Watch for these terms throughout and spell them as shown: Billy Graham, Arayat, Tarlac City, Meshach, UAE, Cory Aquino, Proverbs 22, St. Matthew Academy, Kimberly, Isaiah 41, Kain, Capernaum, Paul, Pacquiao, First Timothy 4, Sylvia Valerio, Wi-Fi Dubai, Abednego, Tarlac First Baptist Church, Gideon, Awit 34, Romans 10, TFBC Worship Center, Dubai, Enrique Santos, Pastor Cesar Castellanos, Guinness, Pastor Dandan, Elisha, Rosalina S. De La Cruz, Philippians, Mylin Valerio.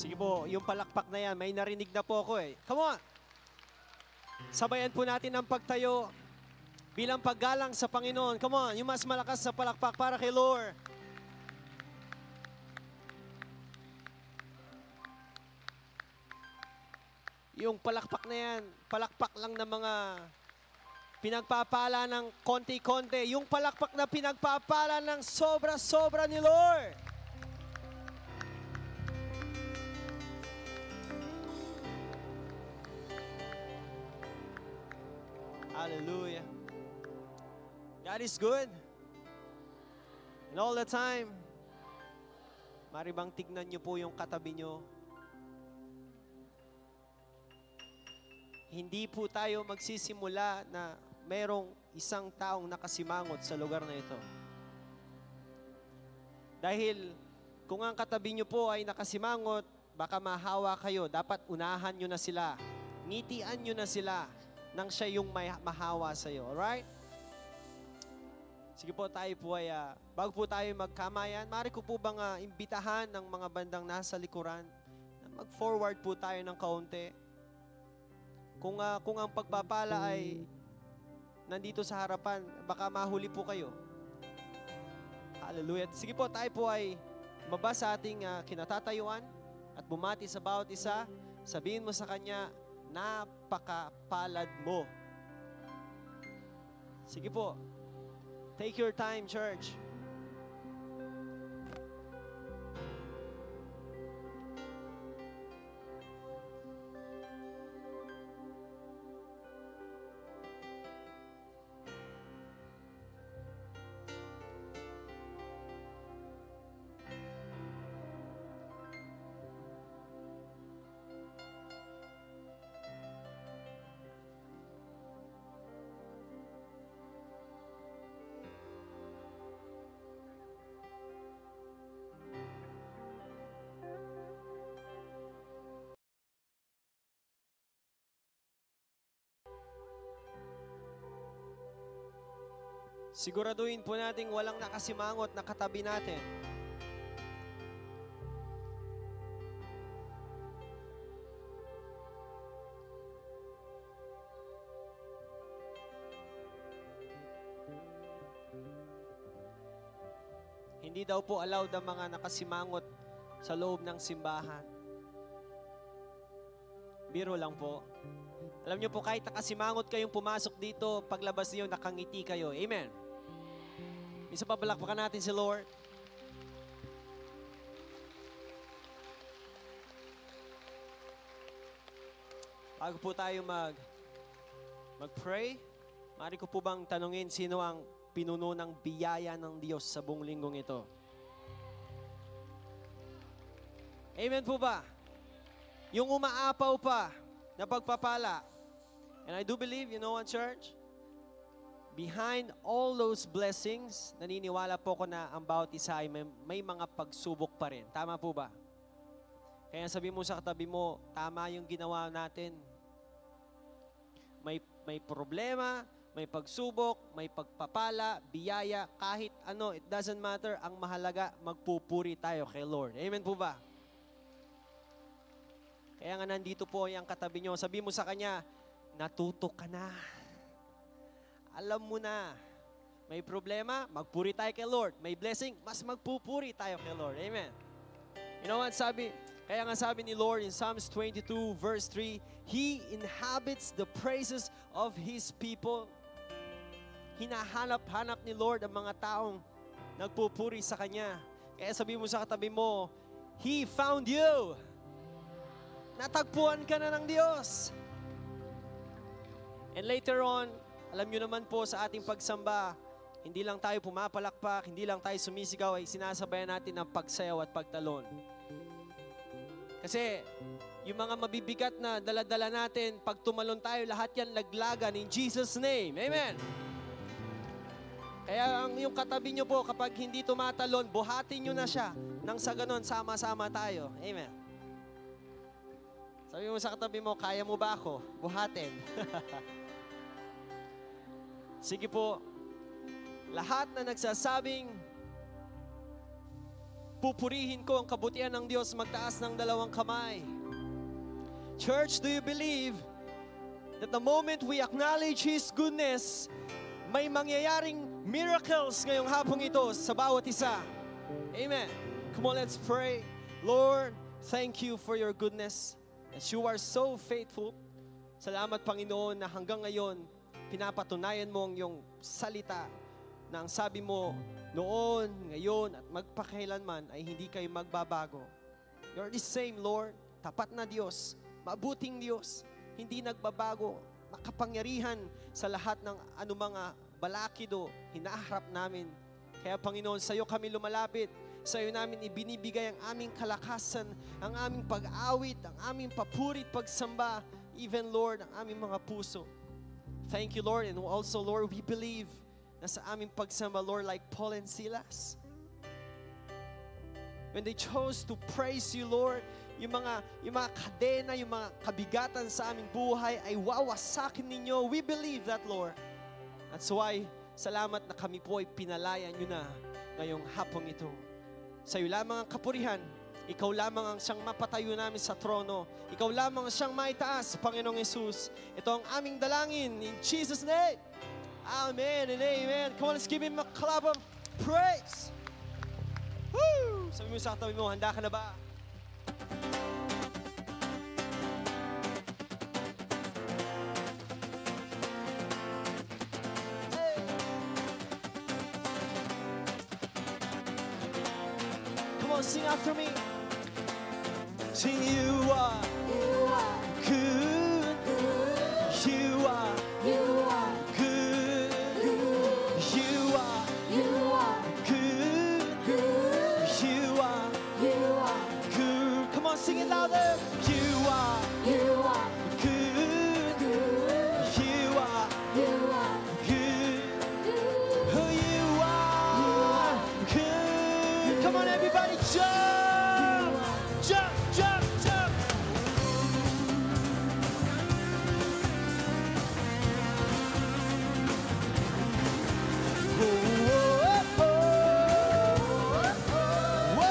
Sige po, yung palakpak na yan, may narinig na po ako eh. Come on! Sabayan po natin ang pagtayo bilang paggalang sa Panginoon. Come on, yung mas malakas sa palakpak para kay Lord. Yung palakpak na yan, palakpak lang ng mga pinagpapala ng konti-konti. Yung palakpak na pinagpapala ng sobra-sobra ni Lord. Hallelujah. God is good. And all the time. Maribang tignan niyo po yung katabi niyo. Hindi po tayo magsisimula na merong isang taong nakasimangot sa lugar na ito. Dahil kung ang katabi niyo po ay nakasimangot, baka mahawa kayo. Dapat unahan niyo na sila. Ngitian niyo na sila. Nang siya yung may mahawa sa'yo. Alright? Sige po, tayo po ay, bago po tayo magkamayan, maaari ko po bang imbitahan ng mga bandang nasa likuran na mag-forward po tayo ng kaunti. Kung ang pagpapala ay nandito sa harapan, baka mahuli po kayo. Hallelujah. Sige po, tayo po ay mababa sa ating kinatatayuan at bumati sa bawat isa. Sabihin mo sa kanya, napakapalad mo. Sige po. Take your time, church. Siguraduhin po natin walang nakasimangot na katabi natin. Hindi daw po allowed ang mga nakasimangot sa loob ng simbahan. Biro lang po. Alam niyo po, kahit nakasimangot kayong pumasok dito, paglabas niyo, nakangiti kayo. Amen. Minsan papalakpakan natin si Lord. Bago po tayo mag-pray, maaari ko po bang tanungin sino ang pinuno ng biyaya ng Diyos sa buong linggong ito? Amen po ba? Yung umaapaw pa na pagpapala. And I do believe, you know what, church? Behind all those blessings, naniniwala po ko na ang bawat isa ay may mga pagsubok pa rin. Tama po ba? Kaya sabi mo sa katabi mo, tama yung ginawa natin. May problema, may pagsubok, may pagpapala, biyaya, kahit ano, it doesn't matter. Ang mahalaga, magpupuri tayo kay Lord. Amen po ba? Kaya nga nandito po yung katabi nyo. Sabi mo sa kanya, natuto ka na. Alam mo na, may problema, magpuri tayo kay Lord. May blessing, mas magpupuri tayo kay Lord. Amen. You know what sabi? Kaya nga sabi ni Lord in Psalms 22 verse 3, He inhabits the praises of His people. Hinahanap-hanap ni Lord ang mga taong nagpupuri sa Kanya. Kaya sabi mo sa katabi mo, He found you. Natagpuan ka na ng Diyos. And later on, alam nyo naman po sa ating pagsamba, hindi lang tayo pumapalakpak, hindi lang tayo sumisigaw, ay sinasabayan natin ang pagsayaw at pagtalon. Kasi yung mga mabibigat na daladala natin, pag tumalon tayo, lahat yan laglagan in Jesus' name. Amen! Kaya yung katabi nyo po, kapag hindi tumatalon, buhatin nyo na siya. Nang sa ganon, sama-sama tayo. Amen! Sabi mo sa katabi mo, kaya mo ba ako? Buhatin. Sige po, lahat na nagsasabing Pupurihin ko ang kabutihan ng Diyos, magtaas ng dalawang kamay. Church, do you believe that the moment we acknowledge His goodness, may mangyayaring miracles ngayong hapong ito sa bawat isa? Amen. Come on, let's pray. Lord, thank you for your goodness, that you are so faithful. Salamat, Panginoon, na hanggang ngayon, pinapatunayan mo ang iyong salita na ang sabi mo, noon, ngayon, at magpakailanman ay hindi kayo magbabago. You're the same, Lord. Tapat na Diyos, mabuting Diyos, hindi nagbabago, makapangyarihan sa lahat ng anumang balakido, hinaharap namin. Kaya, Panginoon, sa iyo kami lumalapit. Sa iyo namin ibinibigay ang aming kalakasan, ang aming pag-awit, ang aming papuri at pagsamba, even, Lord, ang aming mga puso. Thank you, Lord. And also, Lord, we believe na sa aming pagsamba, Lord, like Paul and Silas, when they chose to praise you, Lord, yung mga kadena, yung mga kabigatan sa aming buhay ay wawasakin ninyo. We believe that, Lord. That's why, salamat na kami po ay pinalayan nyo na ngayong hapong ito. Sa iyo lamang ang kapurihan. Ikaw lamang ang siyang mapatayo namin sa trono. Ikaw lamang ang siyang maitaas, Panginoong Yesus. Ito ang aming dalangin. In Jesus' name. Amen and amen. Come on, let's give Him a clap of praise. Woo! Sabi mo sa tabi mo, handa ka na ba? Sing after me. Sing, you are good. Good. You are good. Good. You are good. Good. You are good. Come on, sing it louder. You are good. Good. You are good. Who you are good. Come on, everybody. Jump! Jump! Jump! Jump! Whoa, whoa, whoa, whoa.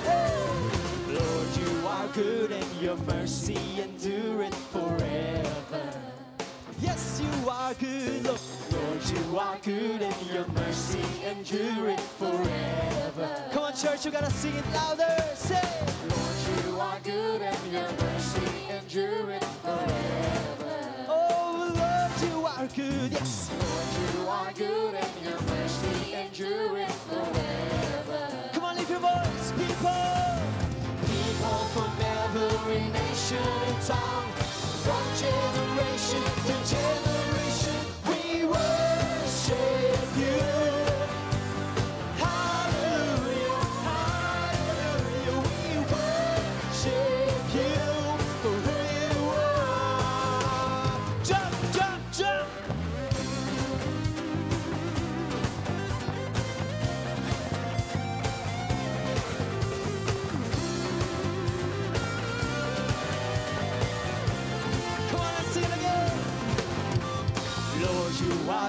Hey. Lord, you are good and your mercy endureth forever. Yes, you are good, Lord. You are good and your mercy endureth forever. Come on, church, you gotta sing it louder. Say, Lord, you are good and your mercy endureth forever. Oh, Lord, you are good, yes. Lord, you are good and your mercy endureth forever. Come on, lift your voice, people. People from every nation and tongue, from generation to generation, we were.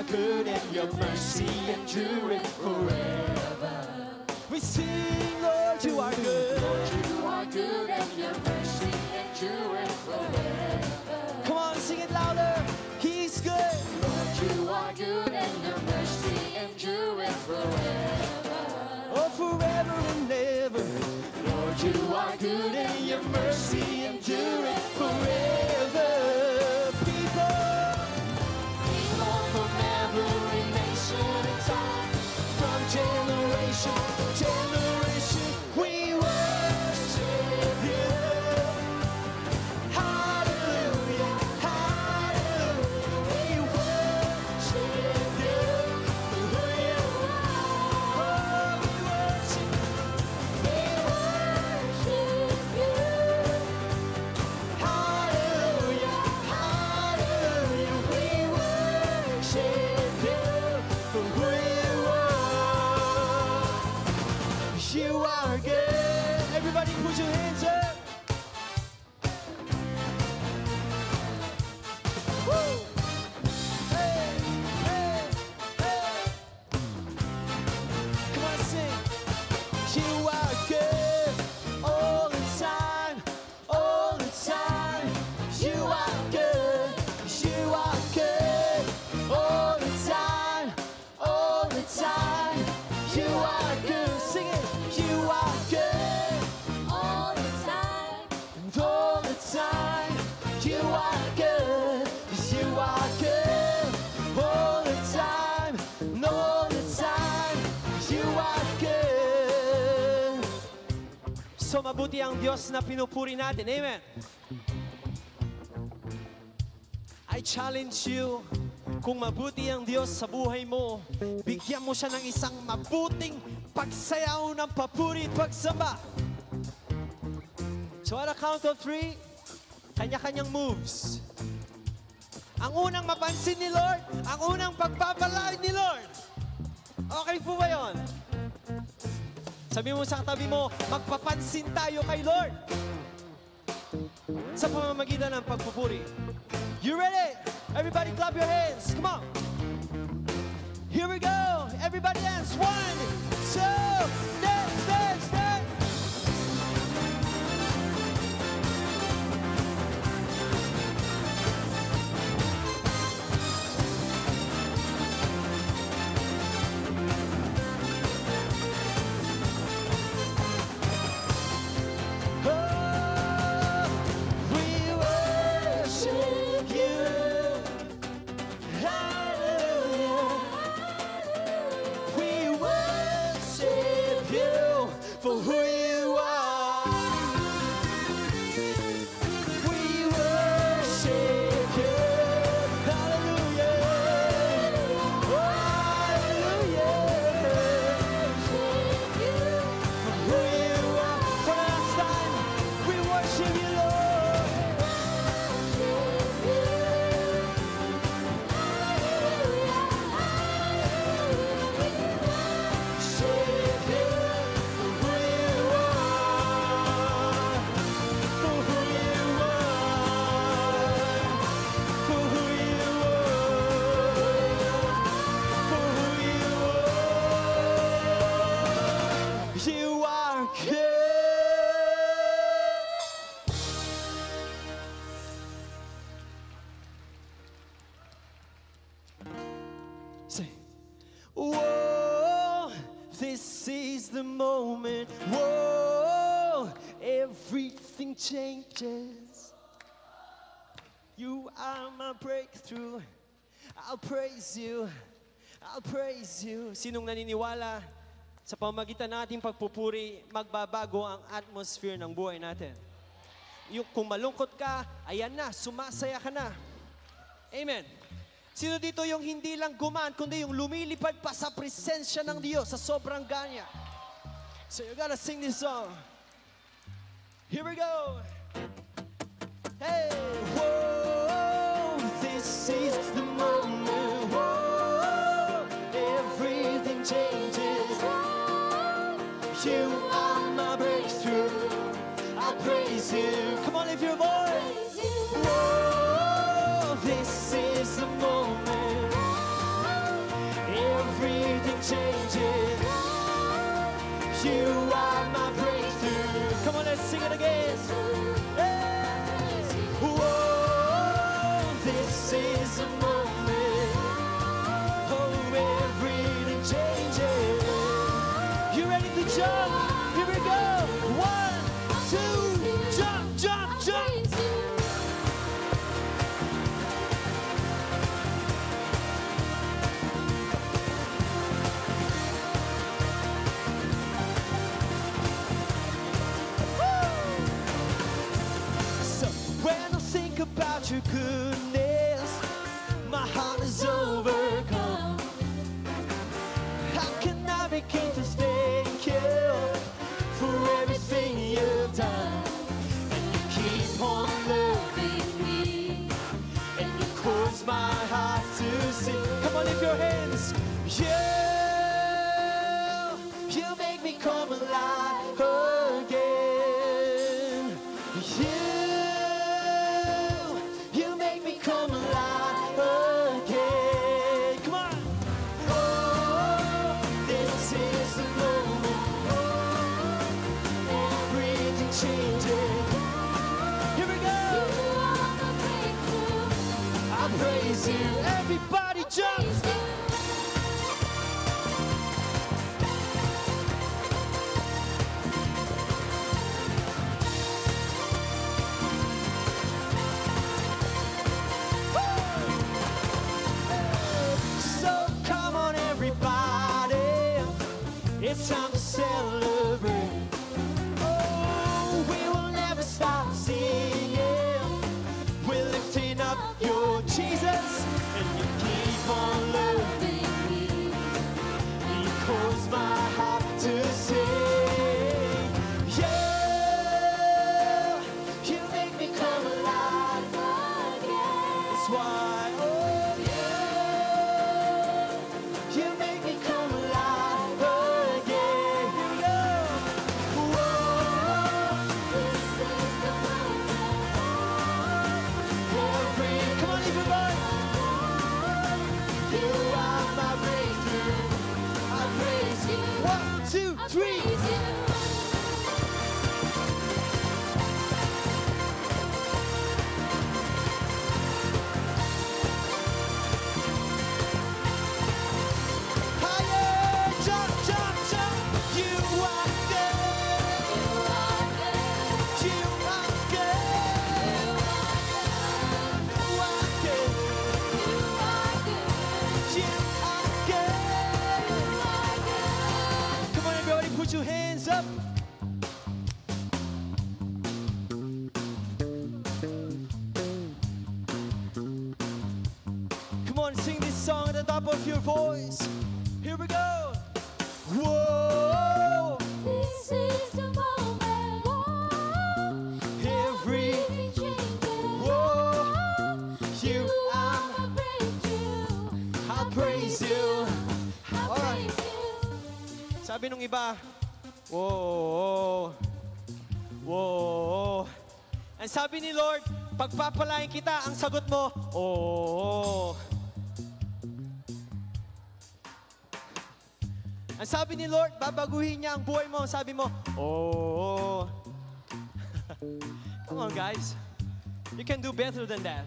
Good and your mercy endureth forever. We sing, Lord, you are good. Lord, you are good and your mercy endureth forever. Come on, sing it louder. He's good. Lord, you are good and your mercy endureth forever. Oh, forever and ever. Lord, you are good and your mercy endureth forever. Generation, generation, we worship you. Hallelujah, hallelujah, we worship you. Oh, we worship you. Hallelujah, hallelujah, we worship you. You are good. Everybody put your hands up. Woo! Hey, hey, hey. Come You are good. Sing it. You are good. All the time. And all the time. You are good. You are good. All the time. And all the time. You are good. So mabuti ang Diyos na pinupuri natin. Amen. I challenge you. Kung mabuti ang Diyos sa buhay mo, bigyan mo siya ng isang mabuting pagsayaw ng papuri at pagsamba. So at a count of 3, kanya-kanyang moves. Ang unang mapansin ni Lord, ang unang pagbabalaan ni Lord. Okay po ba yun? Sabi mo sa katabi mo, magpapansin tayo kay Lord sa pamamagitan ng pagpupuri. You ready? Everybody clap your hands. Come on. Here we go. Everybody dance. 1, 2, dance, dance, dance. Changes. You are my breakthrough. I'll praise you. I'll praise you. Sinong naniniwala sa pamamagitan nating pagpupuri, magbabago ang atmosphere ng buhay natin. Yung kung malungkot ka, ayan na, sumasaya ka na. Amen. Sino dito yung hindi lang gumaan, kundi yung lumilipad pa sa presensya ng Diyos, sa sobrang ganya. So you gotta sing this song. Here we go. Hey, whoa, this is the moment. Whoa, everything changes. You are my breakthrough. I praise you. Come on, lift your voice. Whoa, this is the moment. Everything changes. You are my breakthrough. Come on, let's sing it again. Hey. Whoa, this is a moment. Oh, everything changes. You ready to jump? Here we go. 1, 2, jump, jump, jump. About your goodness, my heart is overcome. How can I begin to thank you for everything you've done? And you keep on loving me, and you cause my heart to sing. Come on, lift your hands. You make me come alive again. Everybody jump! it's time to celebrate. Oh, we will never stop singing. We're lifting up your Jesus, and you keep on loving me. You cause my heart to sing. Yeah, you make me come alive again. That's why. Of your voice. Here we go. Whoa. This is the moment. Whoa. Everything changes. Whoa. You I praise you. I praise you. I praise you. Sabi nung iba. Whoa. Whoa. Ang sabi ni Lord, pagpapalain kita, ang sagot mo, oh. Ang sabi ni Lord, babaguhin niya ang buhay mo. Ang sabi mo, oh. Come on, guys. You can do better than that.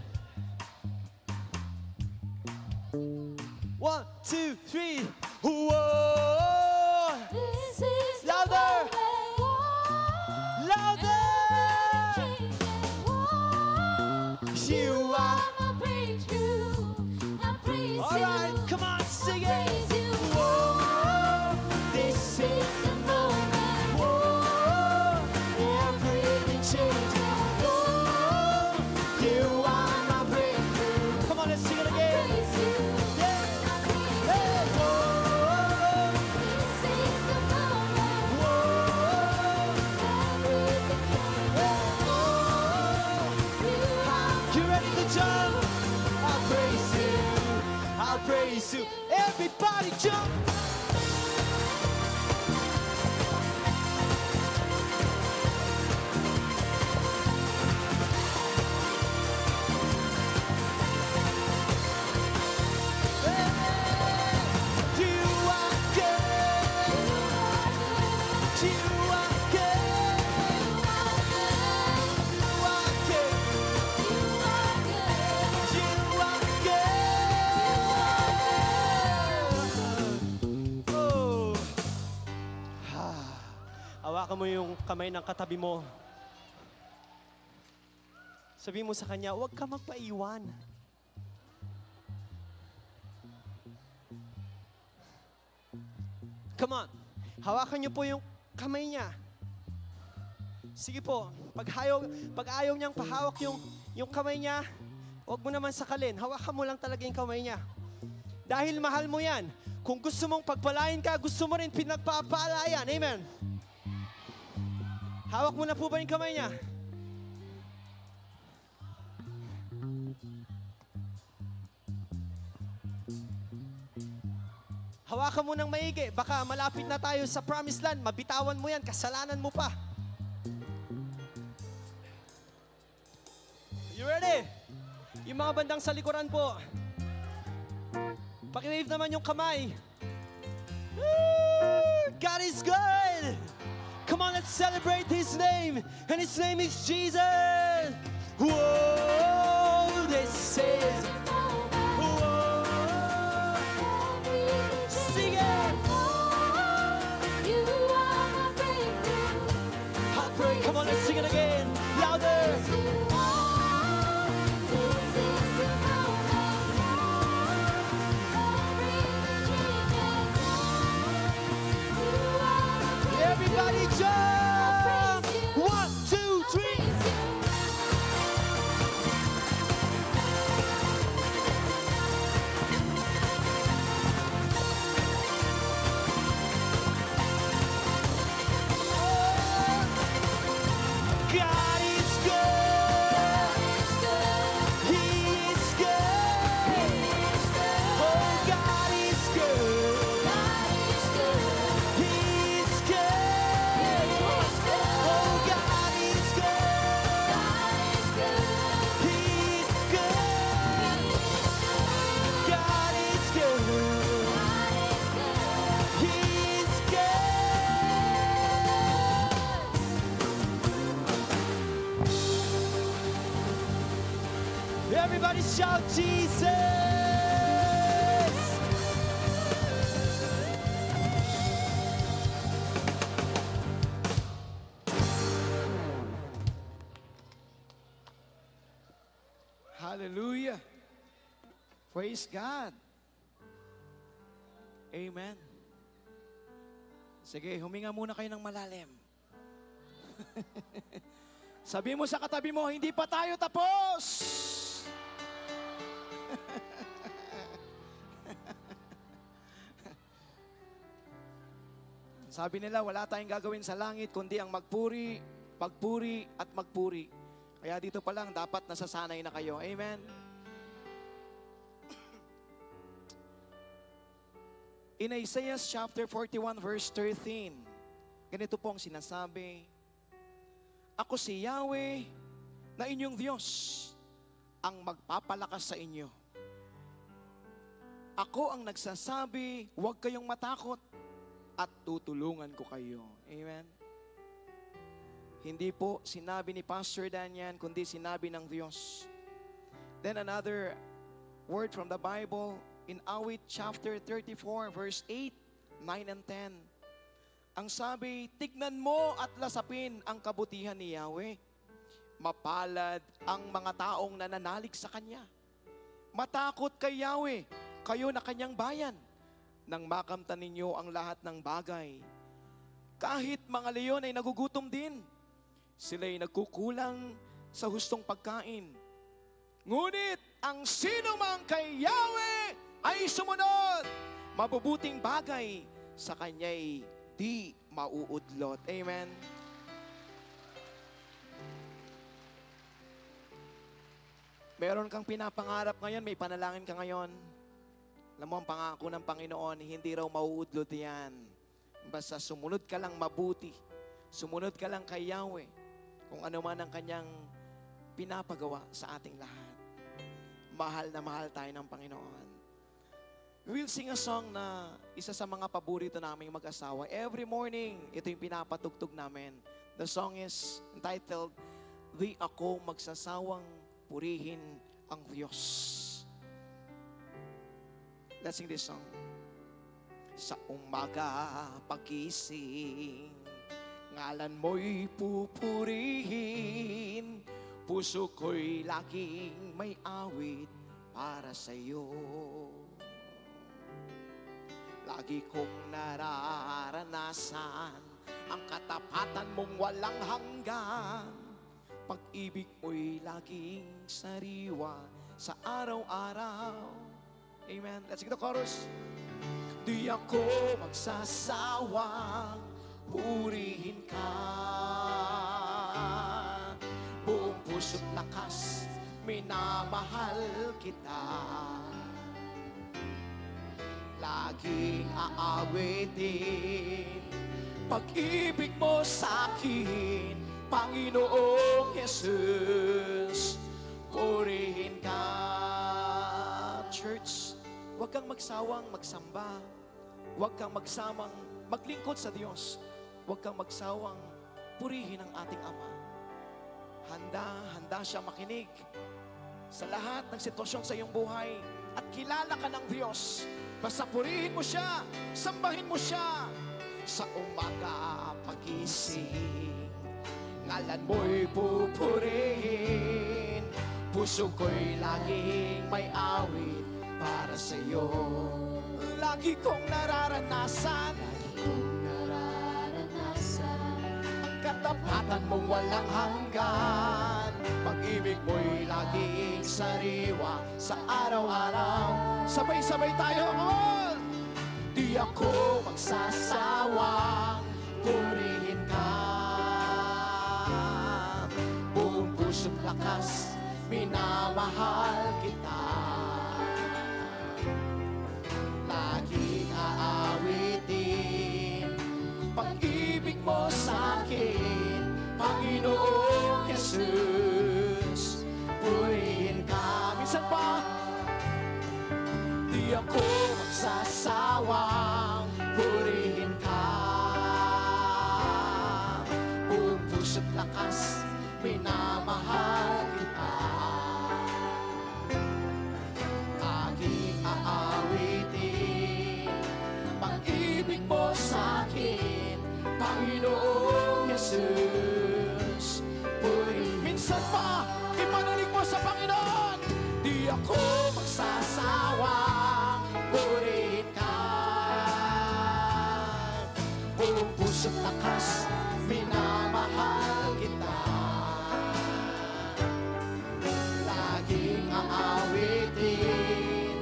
1, 2, 3. Whoa. This is louder. Louder. You are. I praise you. I praise you. All right, come on, sing it. Everybody jump! Hawakan mo yung kamay ng katabi mo. Sabi mo sa kanya, huwag ka magpaiwan. Come on. Hawakan niyo po yung kamay niya. Sige po. Pag ayaw niyang pahawak yung kamay niya, huwag mo naman sakalin. Hawakan mo lang talaga yung kamay niya. Dahil mahal mo yan. Kung gusto mong pagpalain ka, gusto mo rin pinagpapalayan. Amen. Hawak mo na po ba yung kamay niya? Hawakan mo ng maigi. Baka malapit na tayo sa promised land. Mabitawan mo yan. Kasalanan mo pa. You ready? Yung mga bandang sa likuran po. Pakiwave naman yung kamay. Woo! God is good! Come on, let's celebrate His name. And His name is Jesus. Whoa, this is. Whoa. Sing it. You are my breakthrough. Heartbreak. Come on, let's sing it again. Louder. Everybody jump! 1, 2, 3. Everybody shout Jesus! Hallelujah! Praise God! Amen. Sige, huminga muna kayo ng malalim. Sabi mo sa katabi mo, hindi pa tayo tapos! Sabi nila, wala tayong gagawin sa langit kundi ang magpuri, pagpuri at magpuri. Kaya dito pa lang dapat nasasanay na kayo. Amen. In Isaiah chapter 41 verse 13, ganito pong sinasabi, Ako si Yahweh na inyong Diyos, ang magpapalakas sa inyo. Ako ang nagsasabi, huwag kayong matakot. At tutulungan ko kayo. Amen? Hindi po sinabi ni Pastor Dandan, kundi sinabi ng Diyos. Then another word from the Bible, in Awit chapter 34, verse 8, 9, and 10. Ang sabi, tignan mo at lasapin ang kabutihan ni Yahweh. Mapalad ang mga taong nananalig sa Kanya. Matakot kay Yahweh, kayo na Kanyang bayan. Nang makamtan ninyo ang lahat ng bagay. Kahit mga leon ay nagugutom din, sila'y nagkukulang sa hustong pagkain. Ngunit ang sino mang kay Yahweh ay sumunod, mabubuting bagay sa Kanya'y di mauudlot. Amen. Meron kang pinapangarap ngayon, may panalangin ka ngayon. Alam mo, ang pangako ng Panginoon, hindi raw mauudlot yan. Basta sumunod ka lang mabuti. Sumunod ka lang kay Yahweh. Kung ano man ang Kanyang pinapagawa sa ating lahat. Mahal na mahal tayo ng Panginoon. We'll sing a song na isa sa mga paborito naming mag-asawa. Every morning, ito yung pinapatugtog namin. The song is entitled, Di Ako Magsasawang Purihin ang Diyos. Let's sing this song. Sa umaga pagising, ngalan mo'y pupurihin, puso ko'y laging may awit para sa'yo. Lagi kong nararanasan ang katapatan mong walang hanggan, pag-ibig mo'y laging sariwa sa araw-araw. Amen. Let's sing the chorus. Di ako magsasawang purihin ka. Buong puso't lakas, minamahal kita. Laging aawitin pag-ibig mo sa akin, Panginoong Jesus. Purihin ka, Church. Huwag kang magsawang magsamba. Huwag kang magsamang maglingkod sa Diyos. Huwag kang magsawang purihin ang ating Ama. Handa siya makinig sa lahat ng sitwasyon sa iyong buhay. At kilala ka ng Diyos. Basta purihin mo siya. Sambahin mo siya. Sa umaga pagising, ngalan mo'y pupurihin. Puso ko'y laging may awit para sa'yo. Lagi kong nararanasan walang hanggan. Pag-ibig mo'y laging sariwa sa araw-araw. Sabay-sabay tayo, oh! Di ako magsasawa, purihin ka. Buong puso't lakas, minamahal kita. Laging aawitin pag-ibig mo sa'kin, Panginoong Jesus. Purihin ka. Minsan pa, di ako magsasawang purihin ka. Buong puso't lakas, minamahal kita. Laging aawitin pag-ibig mo sa'kin, Panginoong Jesus. Minsan pa, ipanalik mo sa Panginoon. Di ako magsasawang purihin ka. Buong puso't lakas, minamahal kita. Laging aawitin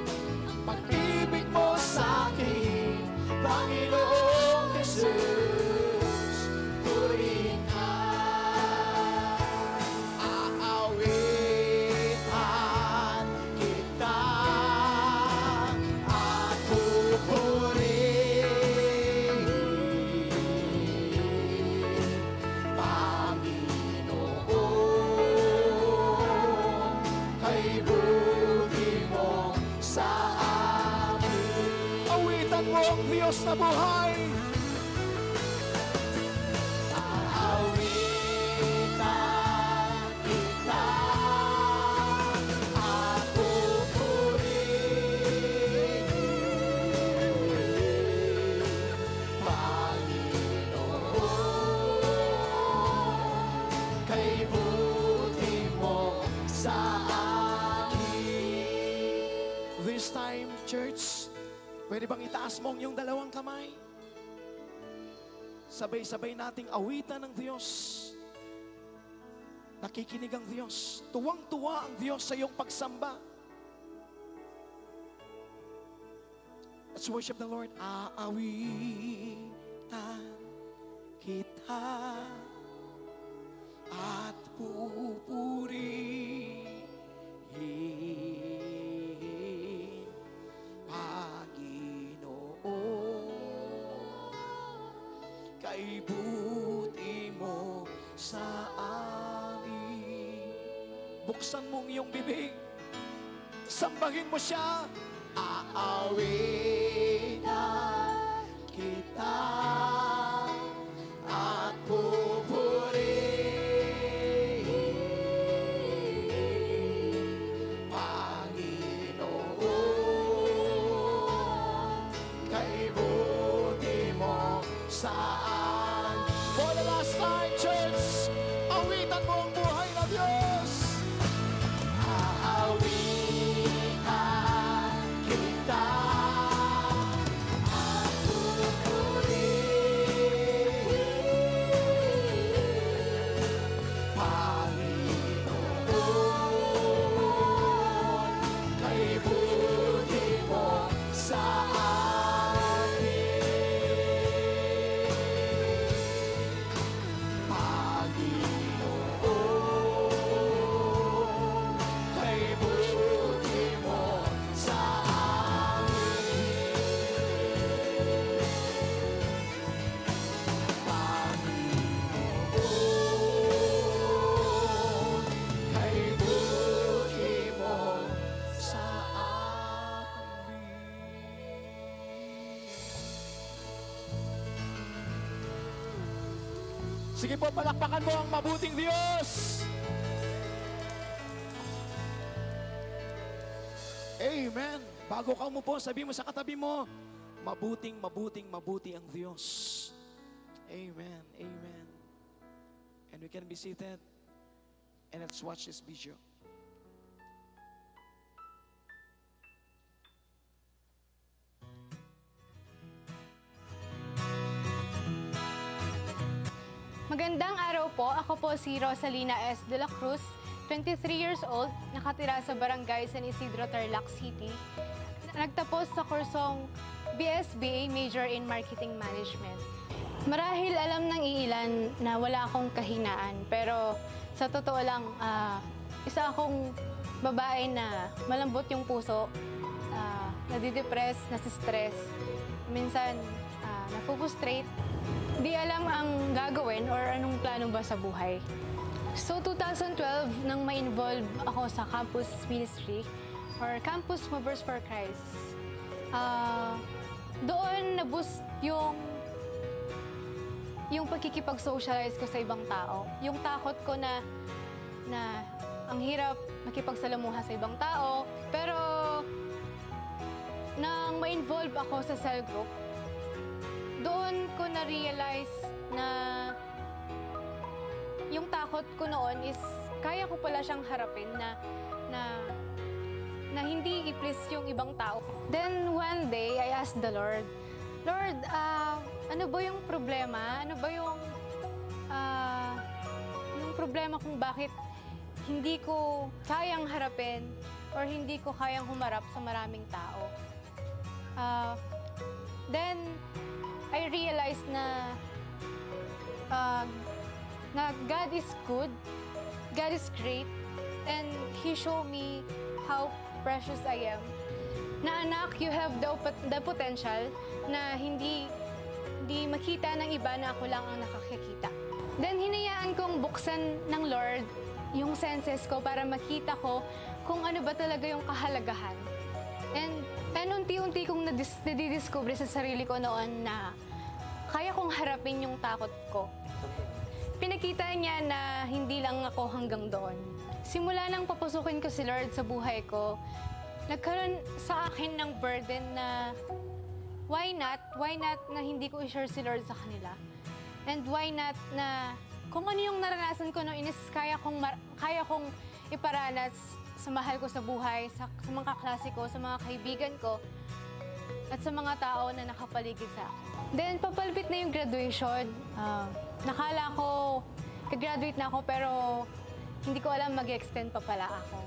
ang pag-ibig mo sa'kin, Panginoong Jesus. Diyos na buhay. Aawitan kita, at pupurihin, Panginoon, kay buti mo sa akin. This time, church, pwede bang itaas mo ang iyong dalawang kamay? Sabay-sabay nating awitan ng Diyos. Nakikinig ang Diyos. Tuwang-tuwa ang Diyos sa iyong pagsamba. Let's worship the Lord. Aawitan kita at pupurihin, Panginoon, kay buti mo sa amin. Buksan mong iyong bibig, sambahin mo siya. Aawitan kita at for the last time, church, awitan mo ang buhay na Diyos. Aawitan kita at pupurihin, Panginoon, kay buti mo sa po, palakpakan mo ang mabuting Diyos. Amen. Bago ka umupo, sabi mo sa katabi mo, mabuting, mabuting, mabuti ang Diyos. Amen. Amen. And we can be seated and let's watch this video. Magandang araw po. Ako po si Rosalina S. De La Cruz, 23 years old, nakatira sa barangay San Isidro, Tarlac City. Nagtapos sa kursong BSBA major in Marketing Management. Marahil alam ng iilan na wala akong kahinaan, pero sa totoo lang, isa akong babae na malambot yung puso, nadidepress, nasistress, minsan napupustrate. Di alam ang gagawin or anong plano ba sa buhay. So 2012, nang ma-involve ako sa campus ministry or campus movers for Christ, doon na-boost yung pagkikipag-socialize ko sa ibang tao. Yung takot ko na ang hirap makipagsalamuha sa ibang tao. Pero nang ma-involve ako sa cell group, doon ko na-realize na yung takot ko noon is kaya ko pala siyang harapin na hindi i-please yung ibang tao. Then one day, I asked the Lord, Lord, ano ba yung problema? Ano ba yung problema kung bakit hindi ko kayang harapin or hindi ko kayang humarap sa maraming tao? Then, I realized na God is good, God is great, and He showed me how precious I am. Na anak, you have the potential na hindi makita ng iba na ako lang ang nakakakita. Then hinayaan kong buksan ng Lord yung senses ko para makita ko kung ano ba talaga yung kahalagahan. And unti-unti kong nadidiscover sa sarili ko noon na kaya kong harapin yung takot ko. Pinakita niya na hindi lang ako hanggang doon. Simula nang papasukin ko si Lord sa buhay ko, nagkaroon sa akin ng burden na Why not na hindi ko i-share si Lord sa kanila? And why not na kung ano yung naranasan ko noon is kaya kong iparanas sa mahal ko sa buhay, sa mga kaklase ko, sa mga kaibigan ko, at sa mga tao na nakapaligid sa akin. Then, papalapit na yung graduation. Nakala ko, kagraduate na ako, pero hindi ko alam mag-extend pa pala ako.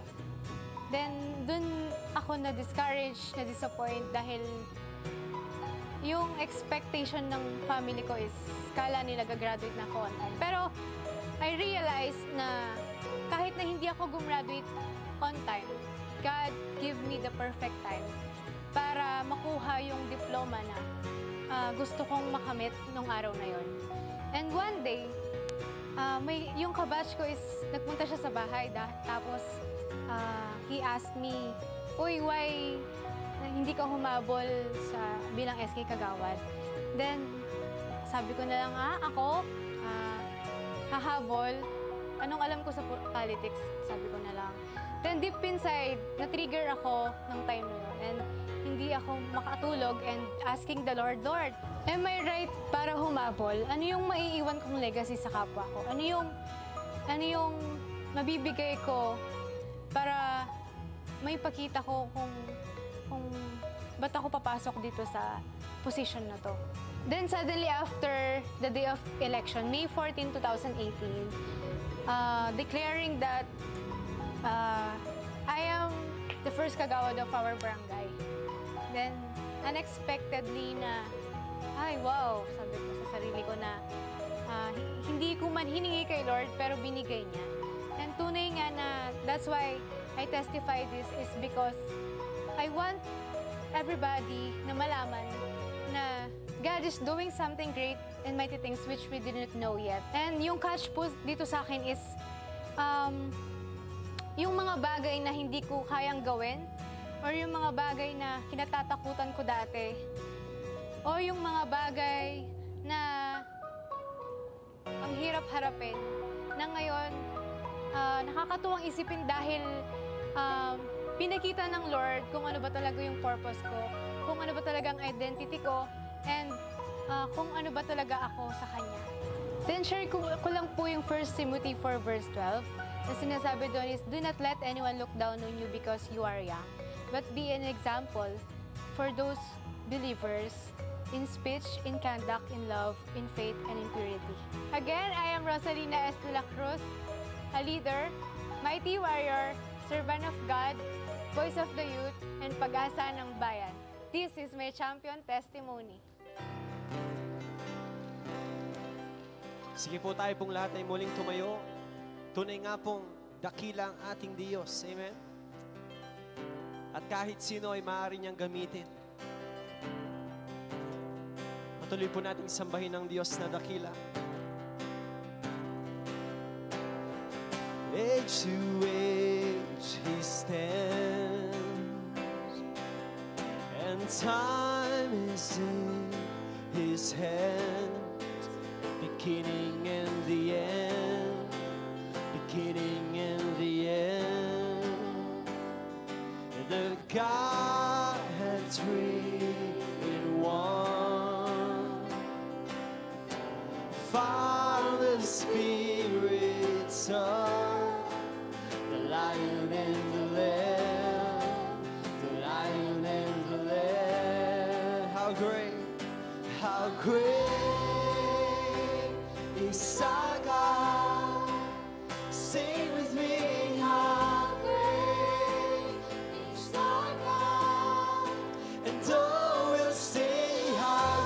Then, dun ako na-discourage, na-disappoint dahil yung expectation ng family ko is kala nila gagraduate na ako. Pero I realized na kahit na hindi ako gumraduate on time, God give me the perfect time para makuha yung diploma na gusto kong makamit nung araw na yon. And one day, yung kabatch ko is nagpunta siya sa bahay. Tapos he asked me, "Uy, why hindi ka humabol sa bilang SK Kagawad?" Then, sabi ko na lang, ako, hahabol. Anong alam ko sa politics? Sabi ko na lang. Then, deep inside, na-trigger ako ng time na yun. And hindi ako makatulog and asking the Lord, Lord, am I right para humabol? Ano yung maiiwan kong legacy sa kapwa ko? Ano yung mabibigay ko para may pakita ko kung ba't ako papasok dito sa position na to. Then suddenly after the day of election, May 14, 2018, declaring that I am the first kagawad of our barangay. Then unexpectedly na, wow, sabi ko sa sarili ko na hindi ko man hiningi kay Lord pero binigay niya. And tunay nga na that's why I testify this is because I want everybody na malaman na God is doing something great and mighty things which we didn't know yet. And yung catch po dito sa akin is yung mga bagay na hindi ko kayang gawin or yung mga bagay na kinatatakutan ko dati o yung mga bagay na ang hirap harapin na ngayon nakakatuwang isipin dahil pinakita ng Lord kung ano ba talaga yung purpose ko, kung ano ba talaga ang identity ko, and kung ano ba talaga ako sa Kanya. Then share ko lang po yung First Timothy 4 verse 12 na sinasabi doon is, "Do not let anyone look down on you because you are young, but be an example for those believers in speech, in conduct, in love, in faith, and in purity." I Again, I am Rosalina S. De La Cruz, a leader, mighty warrior, servant of God, voice of the youth, and pag-asa ng bayan. This is my champion testimony. Sige po tayo pong lahat ay muling tumayo. Tunay nga pong dakila ang ating Diyos. Amen? At kahit sino ay maaari niyang gamitin. Patuloy po nating sambahin ang Diyos na dakila. Age to age He stands, and time is in His hand. Beginning and the end, beginning and the end. The God had three in one. Father, Spirit, Son, the Lion and the Lamb, the Lion and the Lamb. How great, how great. Saga, sing with me, how great is thy God, and all will sing, how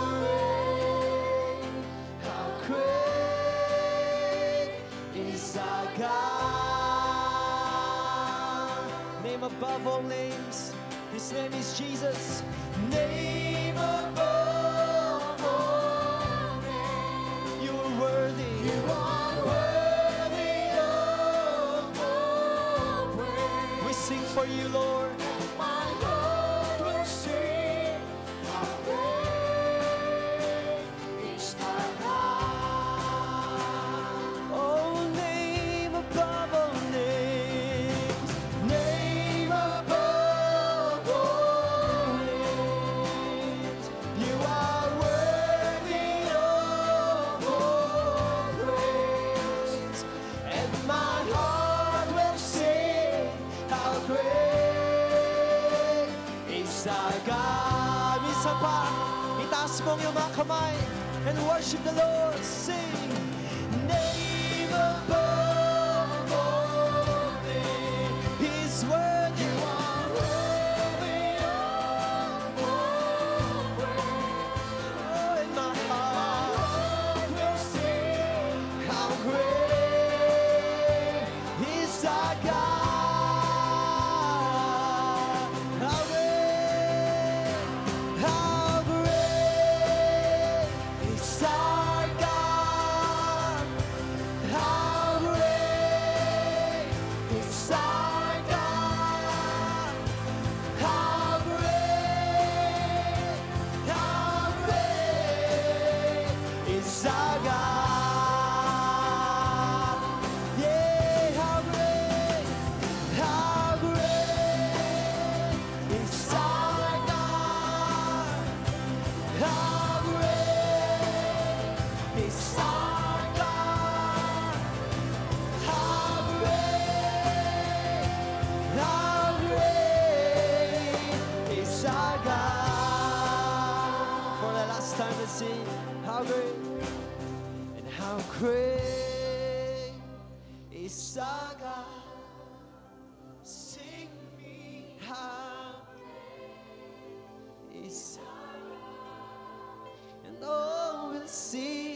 great is thy God. Name above all names, His name is Jesus. Name above. For you, Lord, my Lord will sing. How great is thy God! Oh, name above all names, name above all names. You are worthy of all praise, and my heart will sing. How great! Itaas mong iyong mga kamay and worship the Lord. Sing, name above all names, He's worthy. You are worthy of all praise. Oh, in my heart will sing, how great is our God. How great and how great is our God. Sing me how great is our God, and all will see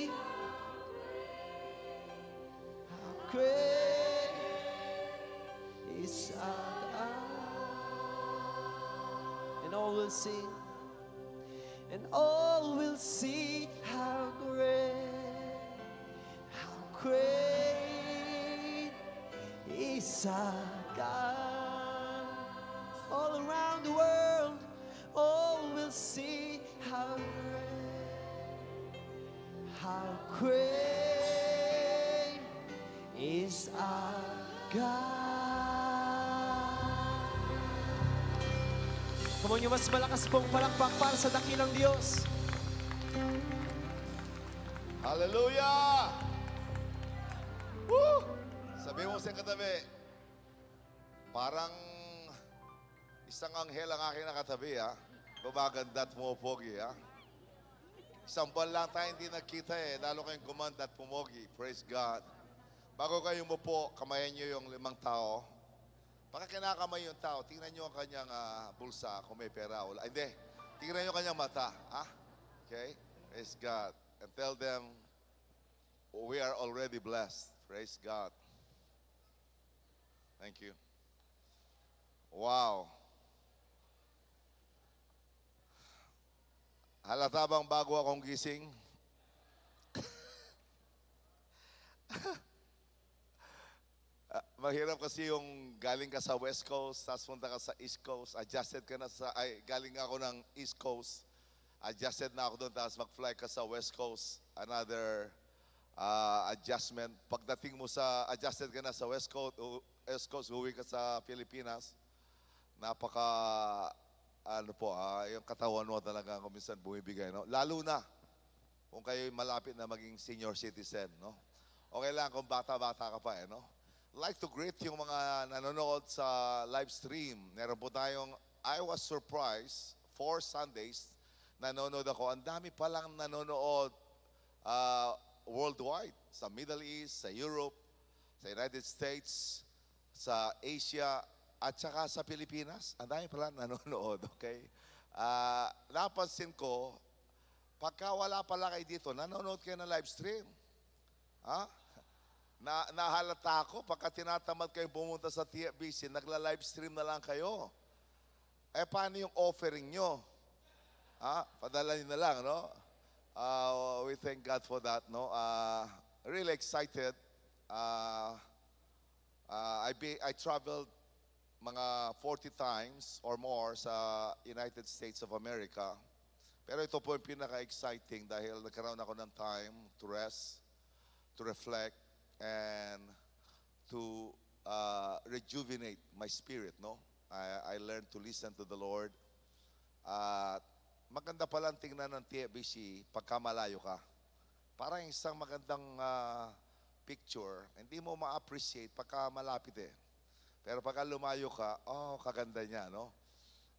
how great is our God, and all will see. And all will see how great is our God. All around the world, all will see how great is our God. Kamo nyo mas malakas pong palakpak para sa dakilang Diyos. Hallelujah! Woo! Sabi mo sa katabi, parang isang anghel ang aking nakatabi, ha? Babaganda at pumupogi, ha? Isang buwan lang tayo hindi nakita eh. Lalo kayong gumanda at pumogi. Praise God. Bago kayo mupo, kamayan nyo yung limang tao. Baka kinakamay yung tao, tingnan nyo ang kanyang bulsa kung may pera. Ay, hindi. Tingnan nyo kanyang mata. Ah? Okay? Praise God. And tell them, we are already blessed. Praise God. Thank you. Wow. Halata bang bago akong gising? Mahirap kasi yung galing ka sa West Coast, tapos punta ka sa East Coast, adjusted ka na sa, galing ako ng East Coast, adjusted na ako doon, tapos mag-fly ka sa West Coast, another adjustment. Pagdating mo sa, adjusted ka na sa West Coast, huwi ka sa Pilipinas, napaka... ano po, yung katawan mo talaga kung minsan bumibigay, no? Lalo na kung kayo malapit na maging senior citizen, no? Okay lang kung bata-bata ka pa, eh, no? Like to greet yung mga nanonood sa live stream. Meron po tayong, I was surprised, 4 Sundays, nanonood ako. Ang dami palang nanonood worldwide, sa Middle East, sa Europe, sa United States, sa Asia, at saka sa Pilipinas, ang dami pala nanonood, okay? Napansin ko, pagka wala pala kayo dito, nanonood kayo ng live stream. Ha? Nahalata ako, pagka tinatamad kayo pumunta sa TFBC, nagla-live stream na lang kayo. Eh, paano yung offering nyo? Ha? Padala nyo na lang, no? We thank God for that, no? Really excited. I traveled mga 40 times or more sa United States of America. Pero ito po yung pinaka-exciting dahil nagkaroon ako ng time to rest, to reflect, and to rejuvenate my spirit, no? I learned to listen to the Lord. Maganda palang tingnan ng TFBC pagka malayo ka. Parang isang magandang picture, hindi mo ma-appreciate pagka malapit eh. Pero pagka lumayo ka, oh, kaganda niya, no?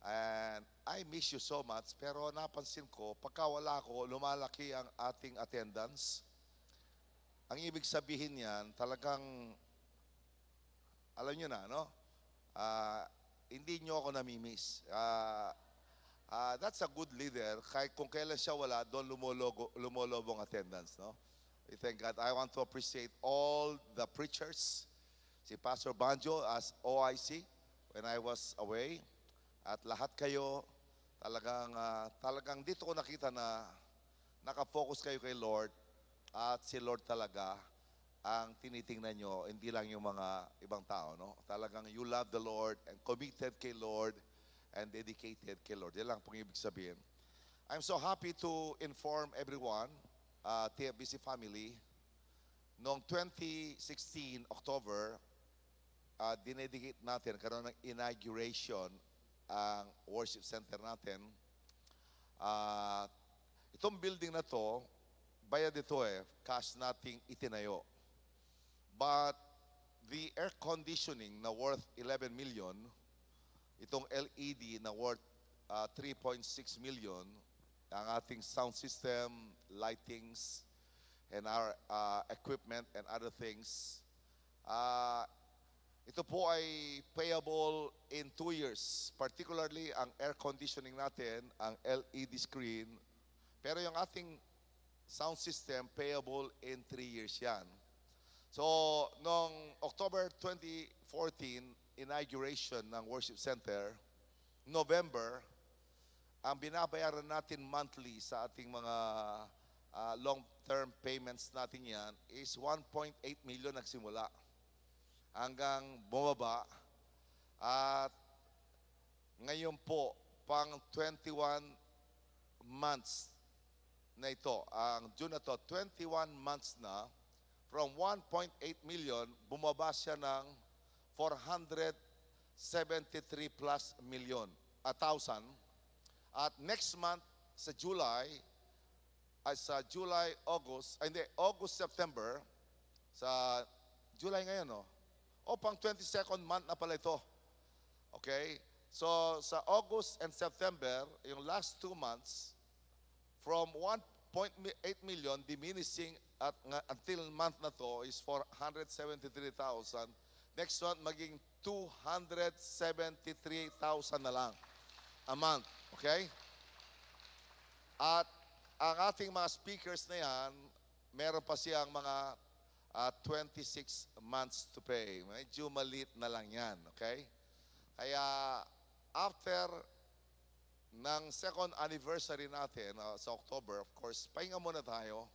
And I miss you so much, pero napansin ko, pagka wala ko, lumalaki ang ating attendance. Ang ibig sabihin yan, talagang, alam nyo na, no? Hindi nyo ako namimiss. That's a good leader. Kahit kung kailan siya wala, doon lumolobong attendance, no? We thank God. I want to appreciate all the preachers. Si Pastor Banjo as OIC when I was away. At lahat kayo, talagang dito ko nakita na nakafocus kayo kay Lord. At si Lord talaga ang tinitingnan nyo, hindi lang yung mga ibang tao, no? Talagang you love the Lord and committed kay Lord and dedicated kay Lord. Yan lang pong ibig sabihin. I'm so happy to inform everyone, TFBC family, noong 2016, October, dinedicate natin, karoon ng inauguration ang worship center natin. Itong building na to, bayad ito eh, cash nating itinayo. But the air conditioning na worth 11 million, itong LED na worth 3.6 million, ang ating sound system, lightings, and our equipment and other things. Ito po ay payable in 2 years, particularly ang air conditioning natin, ang LED screen. Pero yung ating sound system, payable in 3 years yan. So, noong October 2014, inauguration ng worship center, November, ang binabayaran natin monthly sa ating mga long-term payments natin yan is 1.8 million nagsimula. Hanggang bumaba at ngayon po pang 21 months na ito, ang June na to, 21 months na from 1.8 million bumaba siya ng 473 plus million, 1,000. At next month sa July, August, September, sa July ngayon, no? O, pang 22nd month na pala ito. Okay? So, sa August and September, yung last 2 months, from 1.8 0.8 million diminishing at until month na to is 473,000. Next month maging 273,000 na lang a month. Okay? At ang ating mga speakers na yan, meron pa siyang mga 26 months to pay. Medyo maliit na lang yan. Okay? Kaya after ng second anniversary natin sa October, of course, pahinga muna tayo.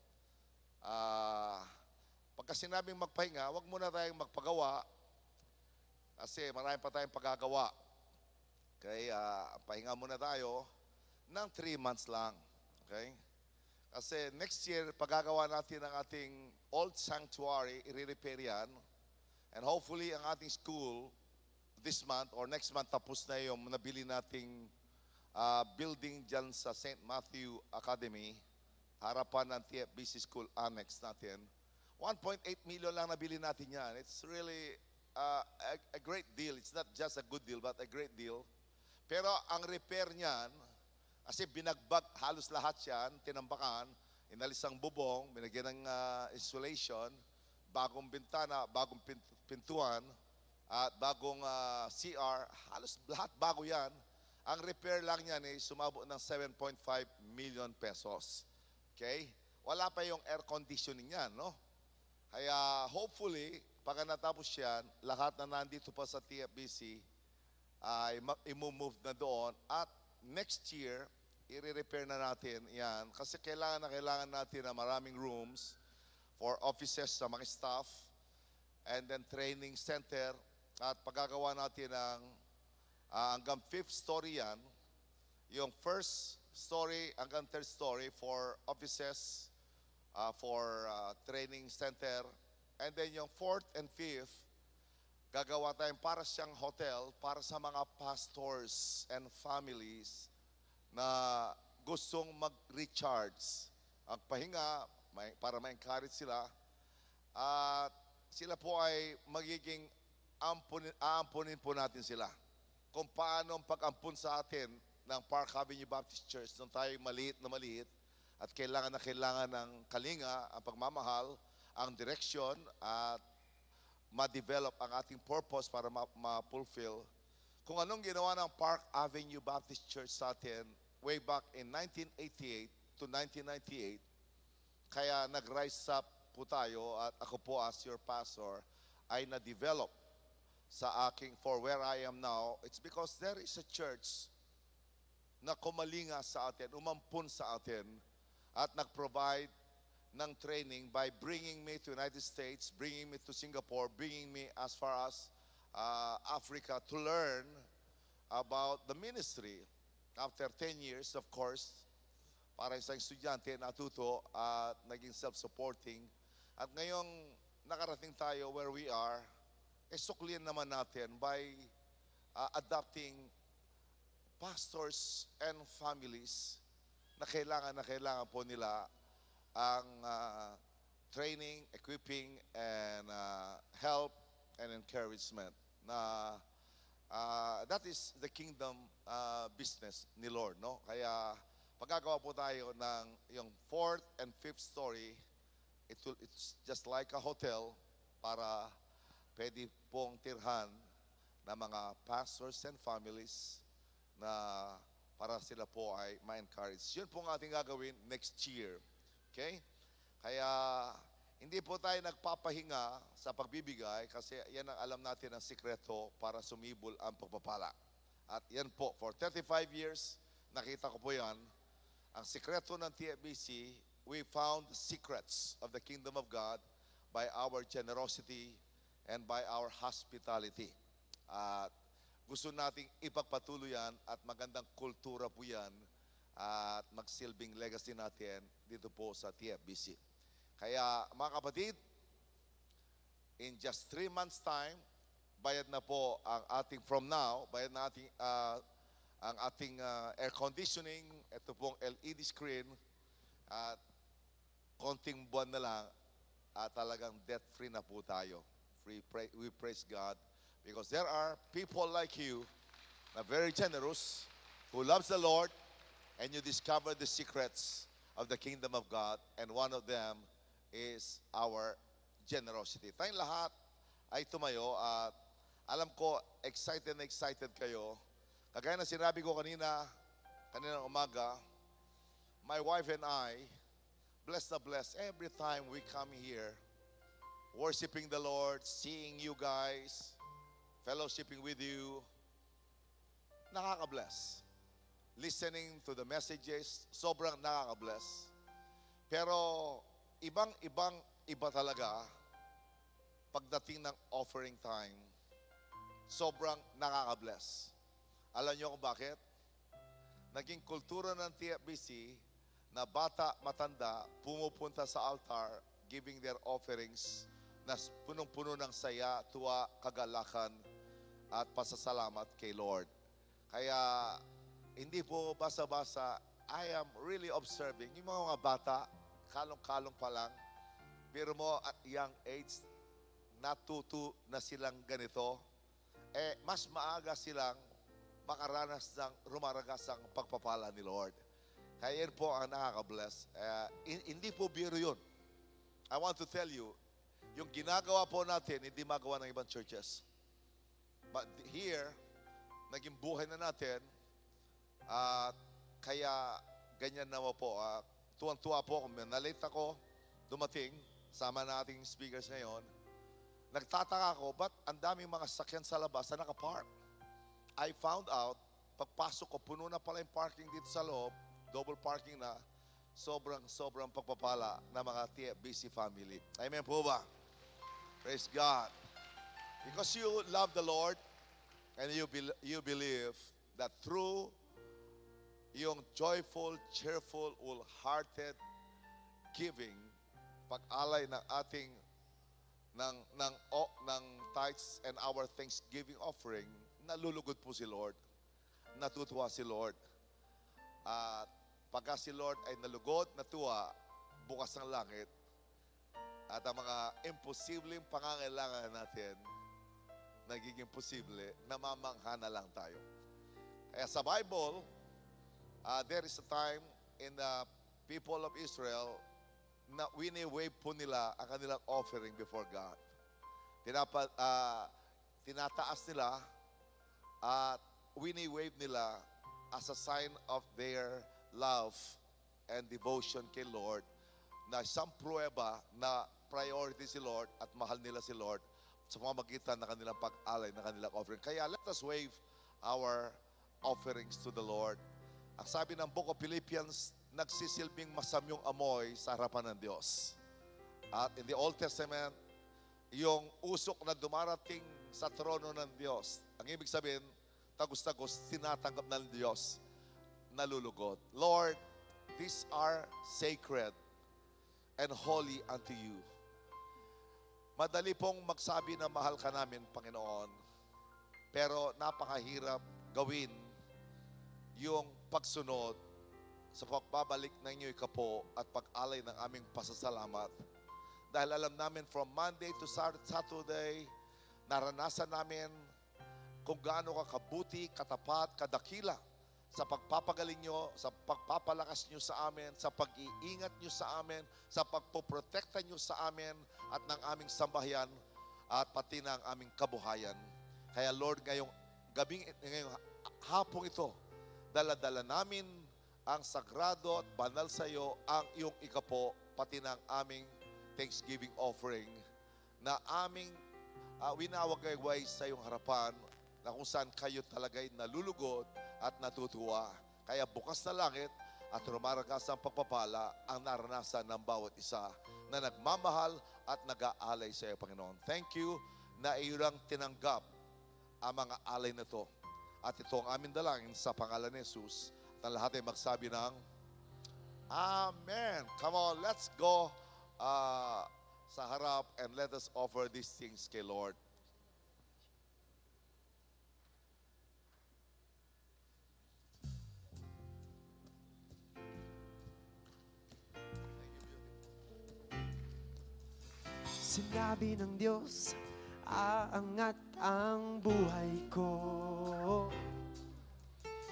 Pagka sinabing magpahinga, huwag muna tayong magpagawa kasi marami pa tayong pagagawa. Kaya pahinga muna tayo ng 3 months lang. Okay? Kasi next year, paggagawa natin ang ating old sanctuary, i-repair yan. And hopefully, ang ating school, this month or next month, tapos na yung nabili nating building dyan sa St. Matthew Academy, harapan ng TFBC School Annex natin. 1.8 million lang nabili natin yan. It's really a great deal. It's not just a good deal, but a great deal. Pero ang repair niyan, kasi binagbag halos lahat yan, tinambakan, inalis ang bubong, binagyan ng insulation, bagong bintana, bagong pintuan, at bagong CR, halos lahat bago yan. Ang repair lang yan ay sumabot ng 7.5 million pesos. Okay? Wala pa yung air conditioning yan, no? Kaya hopefully, pagka natapos yan, lahat na nandito pa sa TFBC ay imumove na doon at next year, i-repair na natin yan. Kasi kailangan natin na maraming rooms for offices sa mga staff and then training center. At paggagawa natin ng hanggang 5th story yan. Yung first story hanggang 3rd story for offices, for training center. And then yung 4th and 5th, gagawa tayong para siyang hotel para sa mga pastors and families na gustong mag-recharge. Ang pahinga, para ma-encourage sila. At sila po ay magiging aampunin po natin sila. Kung paano ang pag-ampun sa atin ng Park Avenue Baptist Church nung tayo maliit na maliit at kailangan ng kalinga, ang pagmamahal, ang direksyon at ma-develop ang ating purpose para ma-fulfill. Kung anong ginawa ng Park Avenue Baptist Church sa atin way back in 1988 to 1998, kaya nag-rise up po tayo at ako po as your pastor ay na-develop sa aking for where I am now. It's because there is a church na kumalinga sa atin, umampun sa atin at nag-provide ng training by bringing me to United States, bringing me to Singapore, bringing me as far as Africa to learn about the ministry. After 10 years, of course, para isang estudyante, natuto at naging self-supporting. At ngayong nakarating tayo where we are, suklian naman natin by adopting pastors and families na kailangan po nila ang training, equipping, and help and encouragement. Na that is the kingdom business ni Lord, no? Kaya paggagawa po tayo ng yung 4th and 5th story, it's just like a hotel para pwede pong tirhan na mga pastors and families na para sila po ay ma-encourage. Yun po ang ating gagawin next year. Okay? Kaya hindi po tayo nagpapahinga sa pagbibigay kasi yan ang alam natin ang sikreto para sumibol ang pagpapala. At yan po, for 35 years, nakita ko po yan. Ang sikreto ng TFBC, we found the secrets of the kingdom of God by our generosity and by our hospitality. At gusto nating ipagpatuloy yan at magandang kultura po yan at magsilbing legacy natin dito po sa TFBC. Kaya mga kapatid, in just 3 months time, bayad na po ang ating from now, bayad na ating, ang ating air conditioning, ito pong LED screen, at konting buwan na lang, at talagang debt free na po tayo. We praise God because there are people like you na very generous, who loves the Lord, and you discover the secrets of the kingdom of God, and one of them is our generosity. Tayong lahat ay tumayo at alam ko excited na excited kayo. Kagaya na sinabi ko kaninang umaga, my wife and I, blessed na blessed every time we come here, worshiping the Lord, seeing you guys, fellowshipping with you, nakaka-bless. Listening to the messages, sobrang nakaka-bless. Pero iba talaga pagdating ng offering time, sobrang nakaka-bless. Alam niyo kung bakit? Naging kultura ng TFBC na bata, matanda, pumupunta sa altar, giving their offerings na punong-puno ng saya, tuwa, kagalakan, at pasasalamat kay Lord. Kaya hindi po basa-basa, I am really observing. Yung mga bata, kalong-kalong pa lang, pero mo at young age, natuto na silang ganito, eh mas maaga silang makaranas ng rumaragas ang pagpapala ni Lord. Kaya yun po ang nakaka-bless. Hindi po biro yun. I want to tell you, yung ginagawa po natin, hindi magawa ng ibang churches. But here, naging buhay na natin, kaya ganyan na po. Tuwang-tuwa po, nalate ako, dumating, sama na ating speakers ngayon. Nagtataka ako, ba't ang daming mga sakyan sa labas na nakapark? I found out, pagpasok ko, puno na pala yung parking dito sa loob, double parking na, sobrang pagpapala na mga TFBC family. Amen po ba? Praise God. Because you love the Lord and you believe that through yung joyful, cheerful, wholehearted giving, pag-alay ng ating ng tithes and our thanksgiving offering, nalulugod po si Lord. Natutuwa si Lord. At pagka si Lord ay nalugod, natuwa, bukas ng langit. At ang mga imposibleng pangangailangan natin, nagiging posible, namamangha na lang tayo. Kaya sa Bible, there is a time in the people of Israel na wini-wave po nila ang kanilang offering before God. Tinataas nila at wini-wave nila as a sign of their love and devotion kay Lord, na isang prueba na priority si Lord at mahal nila si Lord sa pamamagitan ng kanilang pag-alay, ng kanilang offering. Kaya let us wave our offerings to the Lord. Ang sabi ng Book of Philippians, nagsisilbing masamyong amoy sa harapan ng Diyos. At in the Old Testament, yung usok na dumarating sa trono ng Diyos, ang ibig sabihin, tagos-tagos, tinatanggap ng Diyos, nalulugod. Lord, these are sacred and holy unto you. Madali pong magsabi na mahal ka namin, Panginoon, pero napakahirap gawin yung pagsunod sa pagbabalik ng inyong ikapo at pag-alay ng aming pasasalamat. Dahil alam namin from Monday to Saturday, naranasan namin kung gaano ka kabuti, katapat, kadakila sa pagpapagaling nyo, sa pagpapalakas nyo sa amin, sa pag-iingat nyo sa amin, sa pagpoprotekta nyo sa amin at ng aming sambahayan at pati ng aming kabuhayan. Kaya Lord, ngayong hapong ito, dala-dala namin ang sagrado at banal sa iyo, ang iyong ikapo, pati ng aming thanksgiving offering na aming winawagayway sa iyong harapan na kung saan kayo talaga'y nalulugod at natutuwa. Kaya bukas na langit at rumaragas ang pagpapala ang naranasan ng bawat isa na nagmamahal at nag-aalay sa iyo, Panginoon. Thank you na iyo lang tinanggap ang mga alay na ito. At ito ang aming dalangin sa pangalan ni Jesus. At ang lahat ay magsabi ng Amen. Come on, let's go sa harap and let us offer these things kay Lord. Sinabi ng Diyos, aangat ang buhay ko.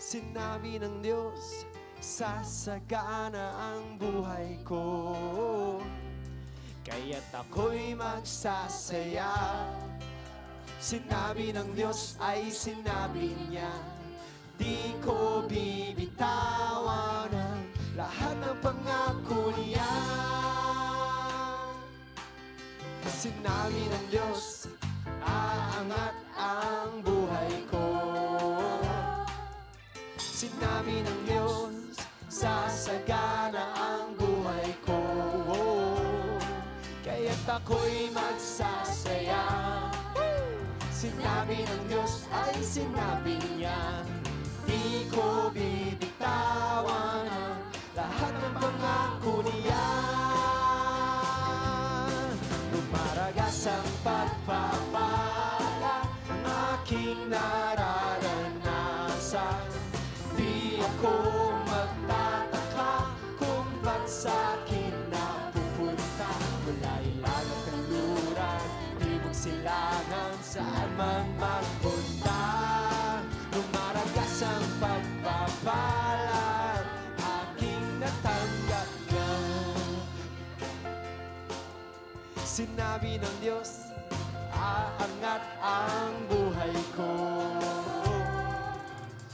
Sinabi ng Diyos, sasagana ang buhay ko, kaya't ako'y magsasaya. Sinabi ng Diyos ay sinabi niya, di ko bibitawan ang lahat ng pangako niya. Sinabi ng Diyos, aangat ang buhay ko. Sinabi ng Diyos, sasagana ang buhay ko. Kaya't ako'y magsasaya. Sinabi ng Diyos ay sinabi niya, di ko bibitawan ang lahat ng pangako niya. Lumaragas ang pagpapala, aking nararanasan. Di ako magtataka kung ba't sa'kin napupunta. Wala ilalang kaluran, di mong silangan saan man magpunta. Lumaragas ang pagpapala, aking natanggap niya. Sinabi ng Diyos, aangat ang buhay ko.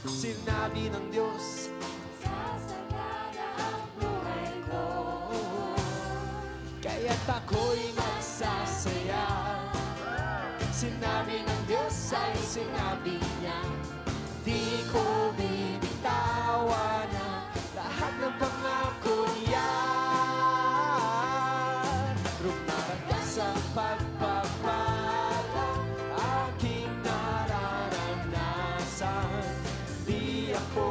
Sinabi ng Diyos, sasagana ang buhay ko. Kaya't ako'y magsasaya. Sinabi ng Diyos ay sinabi niya, di ko bibitawan ang lahat ng pangako niya. Rumaragas ang pagpapala, aking nararanasan. Di ako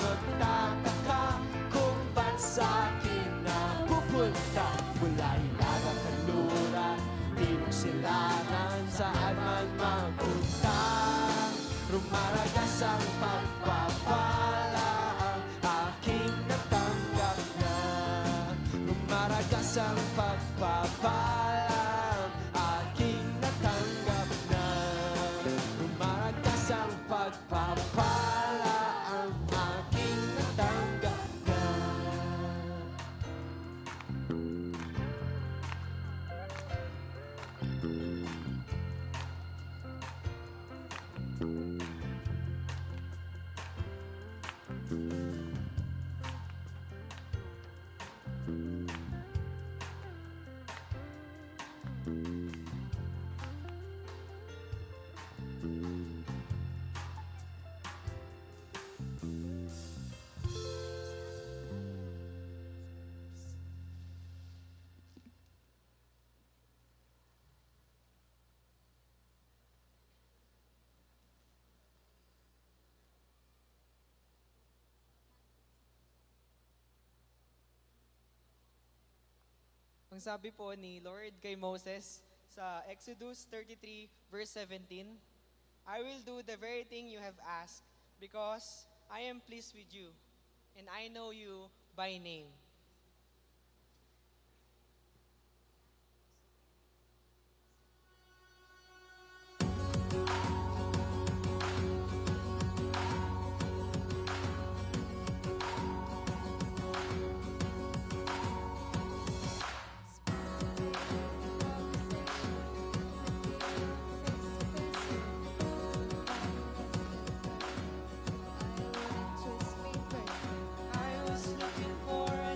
magtataka kung ba't sa'kin napupunta. Wala ilalang kaluran, di mong silangan saan man mapunta. Rumaragas ang pagpapala, aking natanggap na. Rumaragas ang pagpapala, aking natanggap na. Rumaragas ang pagpapala, ang aking natanggap na. Ang sabi po ni Lord kay Moses sa Exodus 33 verse 17, I will do the very thing you have asked because I am pleased with you and I know you by name. I was looking for a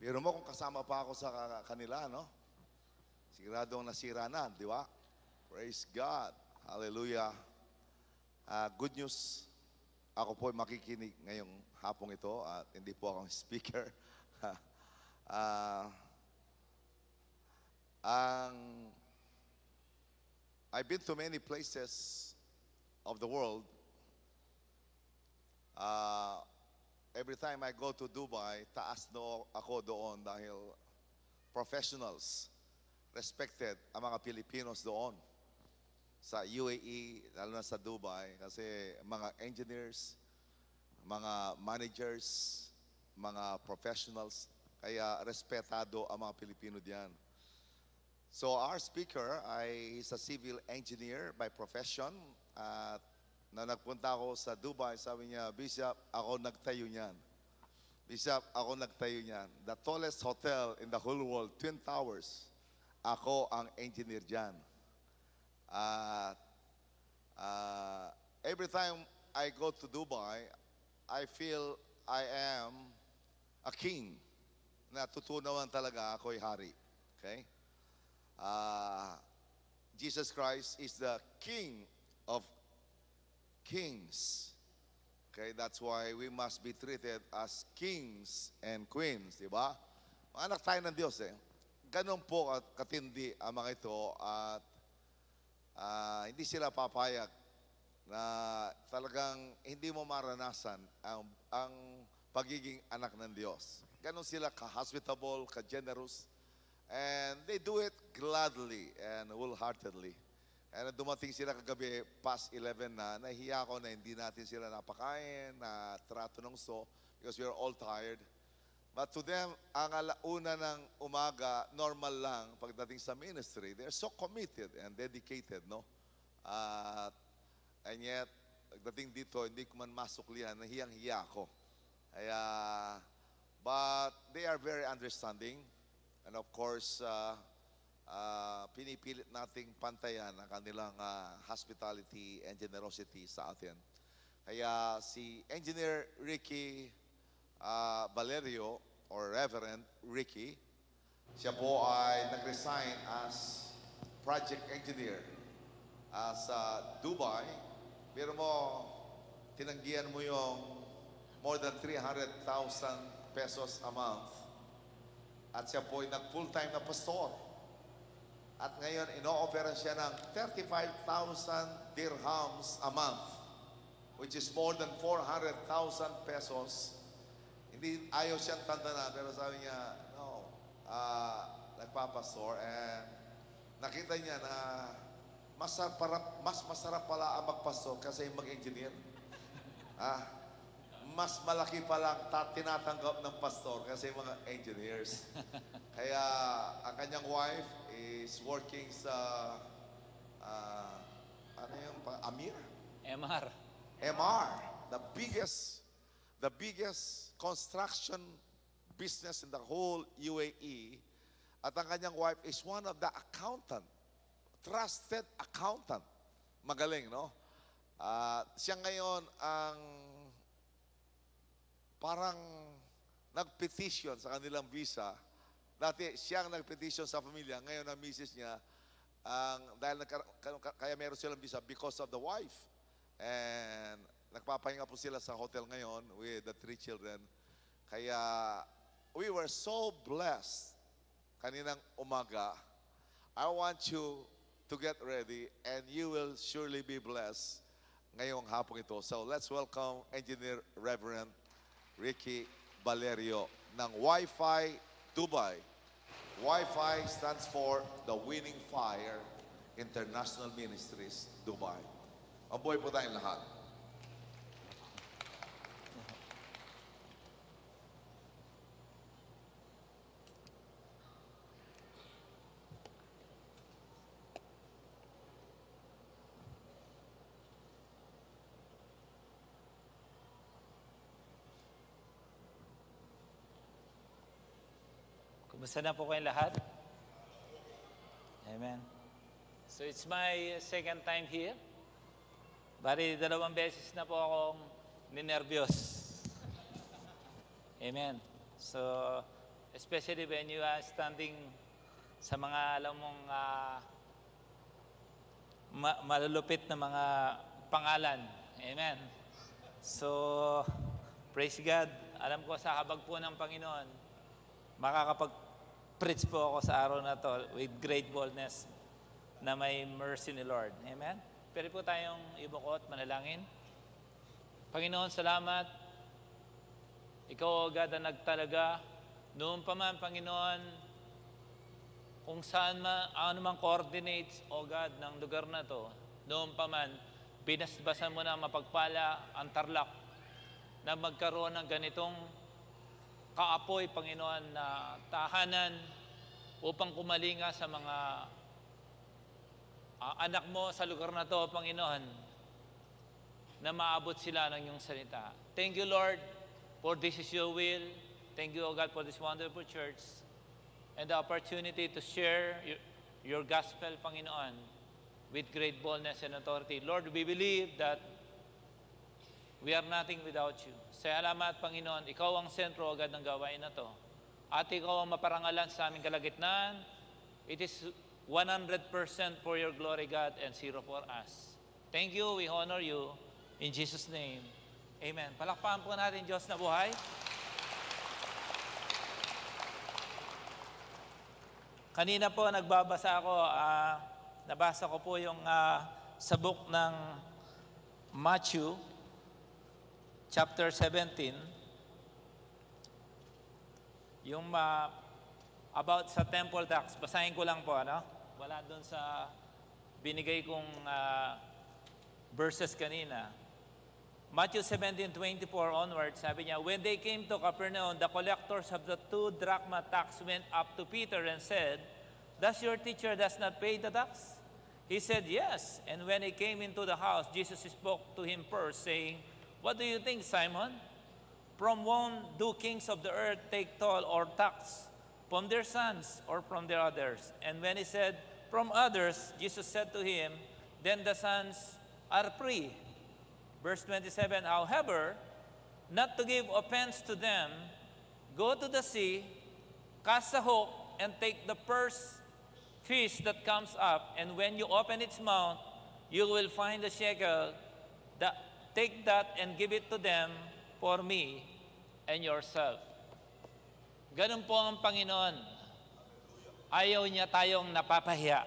Biro mo kung kasama pa ako sa kanila, no? Siguradong nasira na, di ba? Praise God. Hallelujah. Good news. Ako po makikinig ngayong hapong ito at hindi po akong speaker. I've been to many places of the world. Every time I go to Dubai, taas no ako doon dahil professionals, respected ang mga Pilipinos doon. Sa UAE, lalo na sa Dubai, kasi mga engineers, mga managers, mga professionals, kaya respetado ang mga Pilipino diyan. So our speaker is a civil engineer by profession. At na nagpunta ako sa Dubai, sabi niya, Bishop, ako nagtayo niyan. Bishop, ako nagtayo niyan. The tallest hotel in the whole world, Twin Towers. Ako ang engineer diyan. Every time I go to Dubai, I feel I am a king. Natutunawan talaga ako'y hari. Okay? Jesus Christ is the King of Kings. Okay? That's why we must be treated as kings and queens. Diba? Mga anak tayo ng Diyos eh. Ganun po at katindi ang mga ito at hindi sila papayag na talagang hindi mo maranasan ang pagiging anak ng Diyos. Ganon sila ka-hospitable, ka-generous, and they do it gladly and wholeheartedly. And dumating sila kagabi, past 11 na, nahiya ako na hindi natin sila napakain, na trato ng so, because we are all tired. But to them, ang alauna ng umaga, normal lang pagdating sa ministry. They're so committed and dedicated, no? And yet, pagdating dito, hindi ko man masuklihan, nahiyang-hiya ako. But they are very understanding. And of course, pinipilit nating pantayan ang kanilang hospitality and generosity sa atin. Kaya si Engineer Ricky Valerio, or Reverend Ricky, siya po ay nag-resign as project engineer sa Dubai. Pero mo, tinanggihan mo yung more than 300,000 pesos a month. At siya po ay nag-full-time na pastor. At ngayon, ino-opera siya ng 35,000 dirhams a month, which is more than 400,000 pesos. Hindi, ayaw siyang tandaan, pero sabi niya, no, nagpapastor, and nakita niya na mas masarap pala ang magpastor kasi mag-engineer. Mas malaki pala tinatanggap ng pastor kasi mga engineers. Kaya ang kanyang wife is working sa, ano yung, Amir? MR. MR, the biggest construction business in the whole UAE. At ang kanyang wife is one of the accountant, trusted accountant. Magaling, no? Siya ngayon ang parang nag-petition sa kanilang visa. Dati siyang nag-petition sa pamilya. Ngayon ang misis niya, dahil kaya meron silang visa because of the wife. And nagpapahinga po sila sa hotel ngayon with the 3 children. Kaya we were so blessed kaninang umaga. I want you to get ready and you will surely be blessed ngayong hapong ito. So let's welcome Engineer Reverend Ricky Valerio ng Wi-Fi Dubai. Wi-Fi stands for the Winning Fire International Ministries Dubai. Mabuhay po tayong lahat. Kumusta na po kayong lahat? Amen. So it's my second time here. Bari dalawang beses na po akong ninervyos. Amen. So Especially when you are standing sa mga, alam mong, malulupit na mga pangalan. Amen. So, praise God. Alam ko sa habag po ng Panginoon, makakapag-preach po ako sa araw na to with great boldness na may mercy ni Lord. Amen. Pwede po tayong ibukot, manalangin. Panginoon, salamat. Ikaw, O God, ang nagtalaga. Noon pa man, Panginoon, kung saan man, ano mang coordinates, O God, ng lugar na to, noon pa man, binasbasan mo na mapagpala ang Tarlac na magkaroon ng ganitong kaapoy, Panginoon, na tahanan upang kumalinga sa mga anak mo sa lugar na to, Panginoon, na maabot sila ng iyong salita. Thank you, Lord, for this is your will. Thank you, O God, for this wonderful church and the opportunity to share your gospel, Panginoon, with great boldness and authority. Lord, we believe that we are nothing without you. Salamat, Panginoon. Ikaw ang sentro agad ng gawain na to. At ikaw ang maparangalan sa aming kalagitnaan. It is 100% for your glory, God, and 0 for us. Thank you. We honor you. In Jesus' name, amen. Palakpakan po natin, Diyos na buhay. Kanina po, nagbabasa ako, nabasa ko po yung sa book ng Matthew, chapter 17, yung about sa temple tax. Basahin ko lang po, ano? Wala doon sa binigay kong verses kanina. Matthew 17:24 onward, sabi niya, when they came to Capernaum, the collectors of the 2 drachma tax went up to Peter and said, does your teacher does not pay the tax? He said, yes. And when he came into the house, Jesus spoke to him first, saying, what do you think, Simon? From whom do kings of the earth take toll or tax? From their sons or from their others? And when he said, from others, Jesus said to him, then the sons are free. Verse 27, however, not to give offense to them, go to the sea, cast a hook, and take the first fish that comes up, and when you open its mouth, you will find a shekel. Take that and give it to them for me and yourself. Ganun po ang Panginoon. Ayaw niya tayong napapahiya.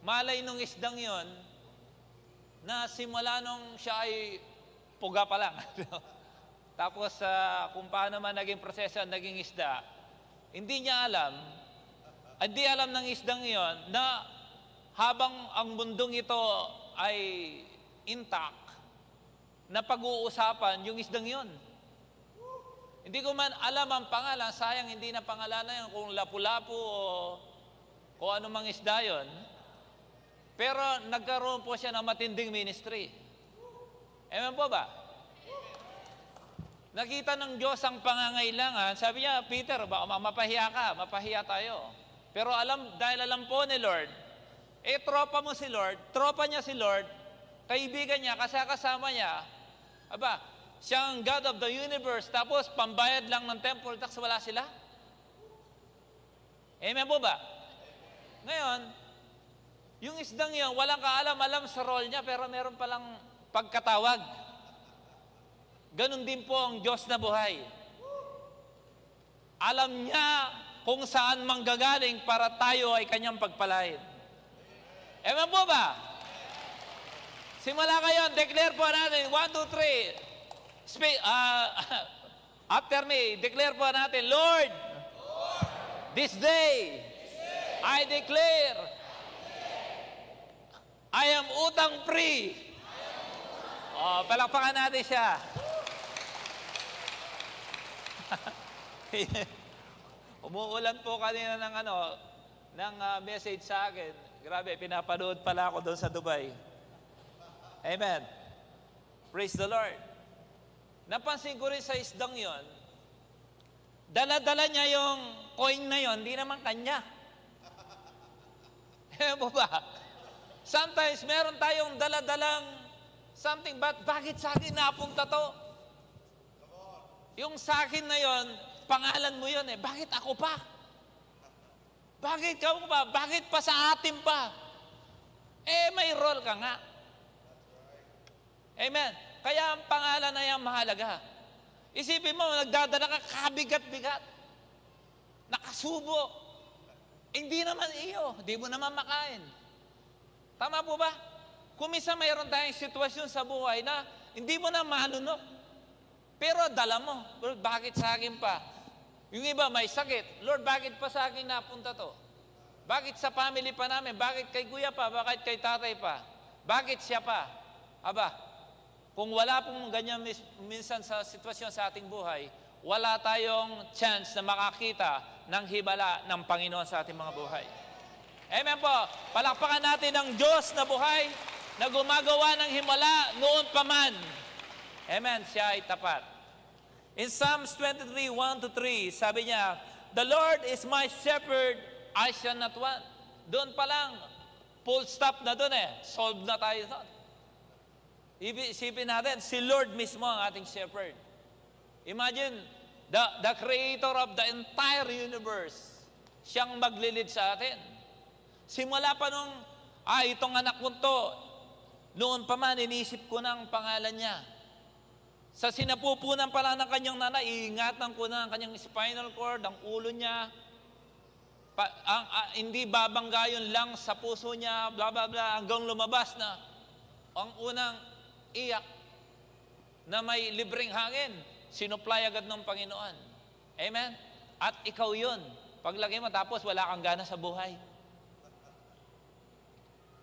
Malay nung isdang yon na simula nung siya ay puga pa lang. Tapos kung paano man naging proseso, naging isda, hindi niya alam. Hindi alam ng isdang yon na habang ang mundong ito ay intact, na pag-uusapan yung isdang yon. Hindi ko man alam ang pangalan, sayang hindi na pangalan na yun, kung lapu-lapu o kung anumang isda yon. Pero nagkaroon po siya ng matinding ministry. Amen po ba? Nakita ng Diyos ang pangangailangan, sabi niya, Peter, mapahiya ka, mapahiya tayo. Pero dahil alam po ni Lord, tropa mo si Lord, tropa niya si Lord, kaibigan niya, kasama niya, aba, siya ang God of the universe, tapos pambayad lang ng temple tax, wala sila? Amen po ba? Ngayon, yung isdang yan, walang kaalam-alam sa role niya, pero meron palang pagkatawag. Ganon din po ang Diyos na buhay. Alam niya kung saan manggagaling para tayo ay kanyang pagpalain. Amen po ba? Simula kayo, declare po natin, 1, 2, 3. After me, declare po natin, Lord, this day I declare I am utang free. Oh, palakpakan natin siya. Umuulan po kanina ng message sa akin. Grabe, pinapanood pala ako doon sa Dubai. Amen. Praise the Lord. Napansin ko rin sa isdang yon, dala-dala niya yung coin na yon, hindi naman kanya. Amen po ba? Sometimes meron tayong dala-dalang something, but bakit sa akin napunta to? Yung sa akin na yon, pangalan mo yun eh. Bakit ako pa? Bakit ka pa? Bakit pa sa atin pa? Eh, may role ka nga. Amen. Kaya ang pangalan ay ang mahalaga. Isipin mo, nagdadala ka kabigat-bigat. Nakasubo. Hindi naman iyo. Hindi mo naman makain. Tama po ba? Kung minsan mayroon tayong sitwasyon sa buhay na hindi mo na malunok. Pero dala mo. Lord, bakit sa akin pa? Yung iba may sakit. Lord, bakit pa sa akin napunta to? Bakit sa family pa namin? Bakit kay kuya pa? Bakit kay tatay pa? Bakit siya pa? Aba, kung wala pong ganyan minsan sa sitwasyon sa ating buhay, wala tayong chance na makakita ng himala ng Panginoon sa ating mga buhay. Amen po. Palakpakan natin ang Diyos na buhay na gumagawa ng himala noon pa man. Amen. Siya ay tapat. In Psalms 23, 1-3, sabi niya, "The Lord is my shepherd, I shall not want." Doon pa lang, full stop na doon eh. Solve na tayo doon. Isipin natin, si Lord mismo ang ating shepherd. Imagine, the creator of the entire universe, siyang maglilid sa atin. Simula pa nung, itong anak ko to, noon pa man, inisip ko na ang pangalan niya. Sa sinapupunan pala ng kanyang nanay, iingatan ko na ang kanyang spinal cord, ang ulo niya, hindi babangga yun lang sa puso niya, bla bla bla, hanggang lumabas na ang unang iyak na may libreng hangin, sinuplay agad ng Panginoon. Amen? At ikaw yun. Paglagay mo, tapos wala kang gana sa buhay.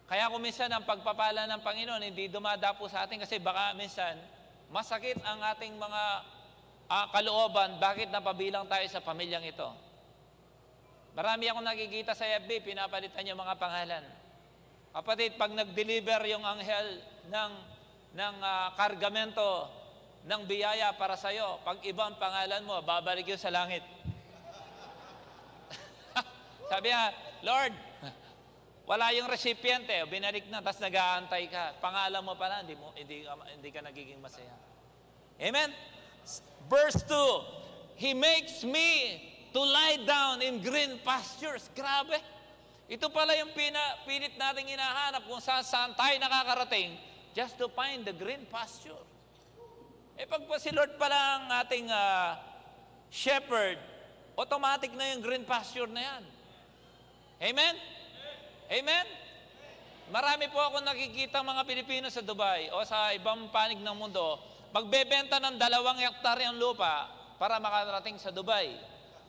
Kaya kung minsan ang pagpapala ng Panginoon, hindi dumadapo sa atin kasi baka minsan masakit ang ating mga kalooban, bakit napabilang tayo sa pamilyang ito. Marami akong nakikita sa FB, pinapalitan niyo mga pangalan. Kapatid, pag nag-deliver yung anghel ng kargamento, ng biyaya para sa'yo, pag ibang pangalan mo, babalik yun sa langit. Sabi nga, Lord, wala yung recipiente, binalik na, tapos nag-aantay ka. Pangalan mo pala, hindi ka nagiging masaya. Amen? Verse 2, He makes me to lie down in green pastures. Grabe. Ito pala yung pilit nating hinahanap kung saan tayo nakakarating just to find the green pasture. Eh pag si Lord pala ang ating shepherd, automatic na yung green pasture na yan. Amen? Amen? Marami po ako nakikita mga Pilipino sa Dubai o sa ibang panig ng mundo, magbebenta ng 2 hektarya ang lupa para makarating sa Dubai.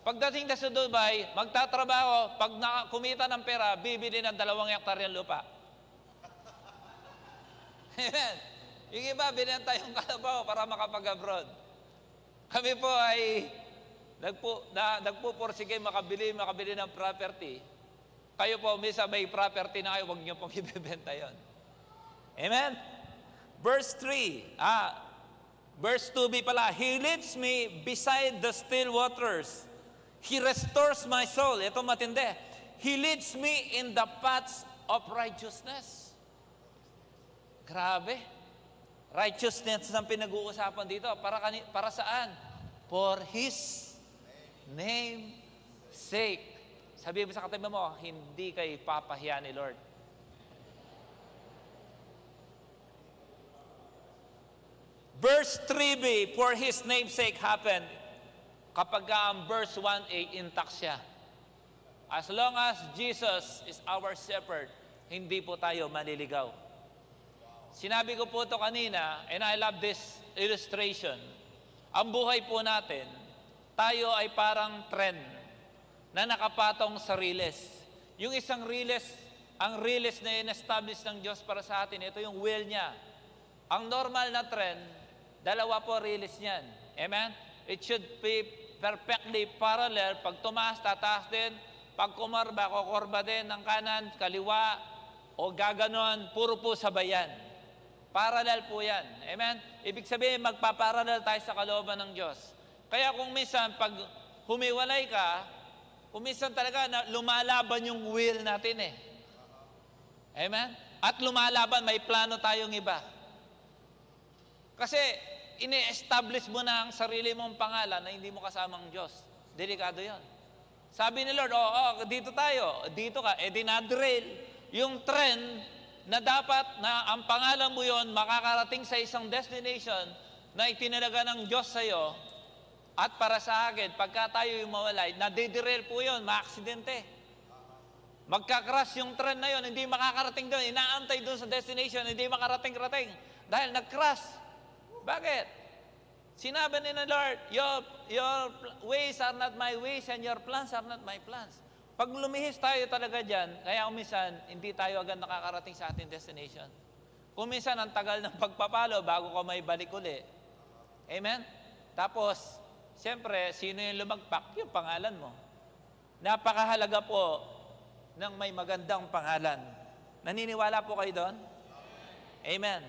Pagdating na sa Dubai, magtatrabaho, pag kumita ng pera, bibili ng 2 hektarya ang lupa. Amen? Yung iba, binenta yung kalabaw para makapag-abroad. Kami po ay nagpuporsige makabili ng property. Kayo po, misa may property na kayo, huwag niyo pong ibibenta yun. Amen? Verse 3, verse 2b pala, He leads me beside the still waters. He restores my soul. Ito matindi. He leads me in the paths of righteousness. Grabe. Righteousness ang pinag-uusapan dito. Para saan? For His name's sake. Sabi mo sa katabi mo, hindi kayo papahiya ni Lord. Verse 3b, for His name's sake happened. Kapag ang verse 1a, intact siya. As long as Jesus is our shepherd, hindi po tayo maniligaw. Sinabi ko po ito kanina, and I love this illustration. Ang buhay po natin, tayo ay parang tren na nakapatong sa riles. Yung isang riles, ang riles na in-establish ng Diyos para sa atin, ito yung will niya. Ang normal na tren, 2 po riles niyan. Amen? It should be perfectly parallel. Pag tumaas, tataas din. Pag kumarba, kukorba din ng kanan, kaliwa, o gaganon, puro po sabayan. Parallel po yan. Amen? Ibig sabihin, magpaparallel tayo sa kalooban ng Diyos. Kaya kung minsan, pag humiwalay ka, kung minsan talaga lumalaban yung will natin eh. Amen? At lumalaban, may plano tayong iba. Kasi, ini-establish mo na ang sarili mong pangalan na hindi mo kasamang Diyos. Delikado yon. Sabi ni Lord, dito tayo, dito ka, dinadrill yung trend na dapat na ang pangalan mo yon makakarating sa isang destination na itinalaga ng Diyos sa'yo at para sa akin, pagka tayo yung mawalay, nadidrill po yon, maaksidente. Magka-crash yung trend na yon, hindi makakarating doon, inaantay doon sa destination, hindi makarating-rating dahil nag-crash. Bakit? Sinabi ni na Lord, your ways are not my ways and your plans are not my plans. Pag lumihis tayo talaga dyan, kaya umisan, hindi tayo agad nakakarating sa ating destination. Umisan, ang tagal ng pagpapalo bago ka may balik uli. Amen? Tapos, siyempre, sino yung lumagpak? Yung pangalan mo. Napakahalaga po ng may magandang pangalan. Naniniwala po kayo doon? Amen.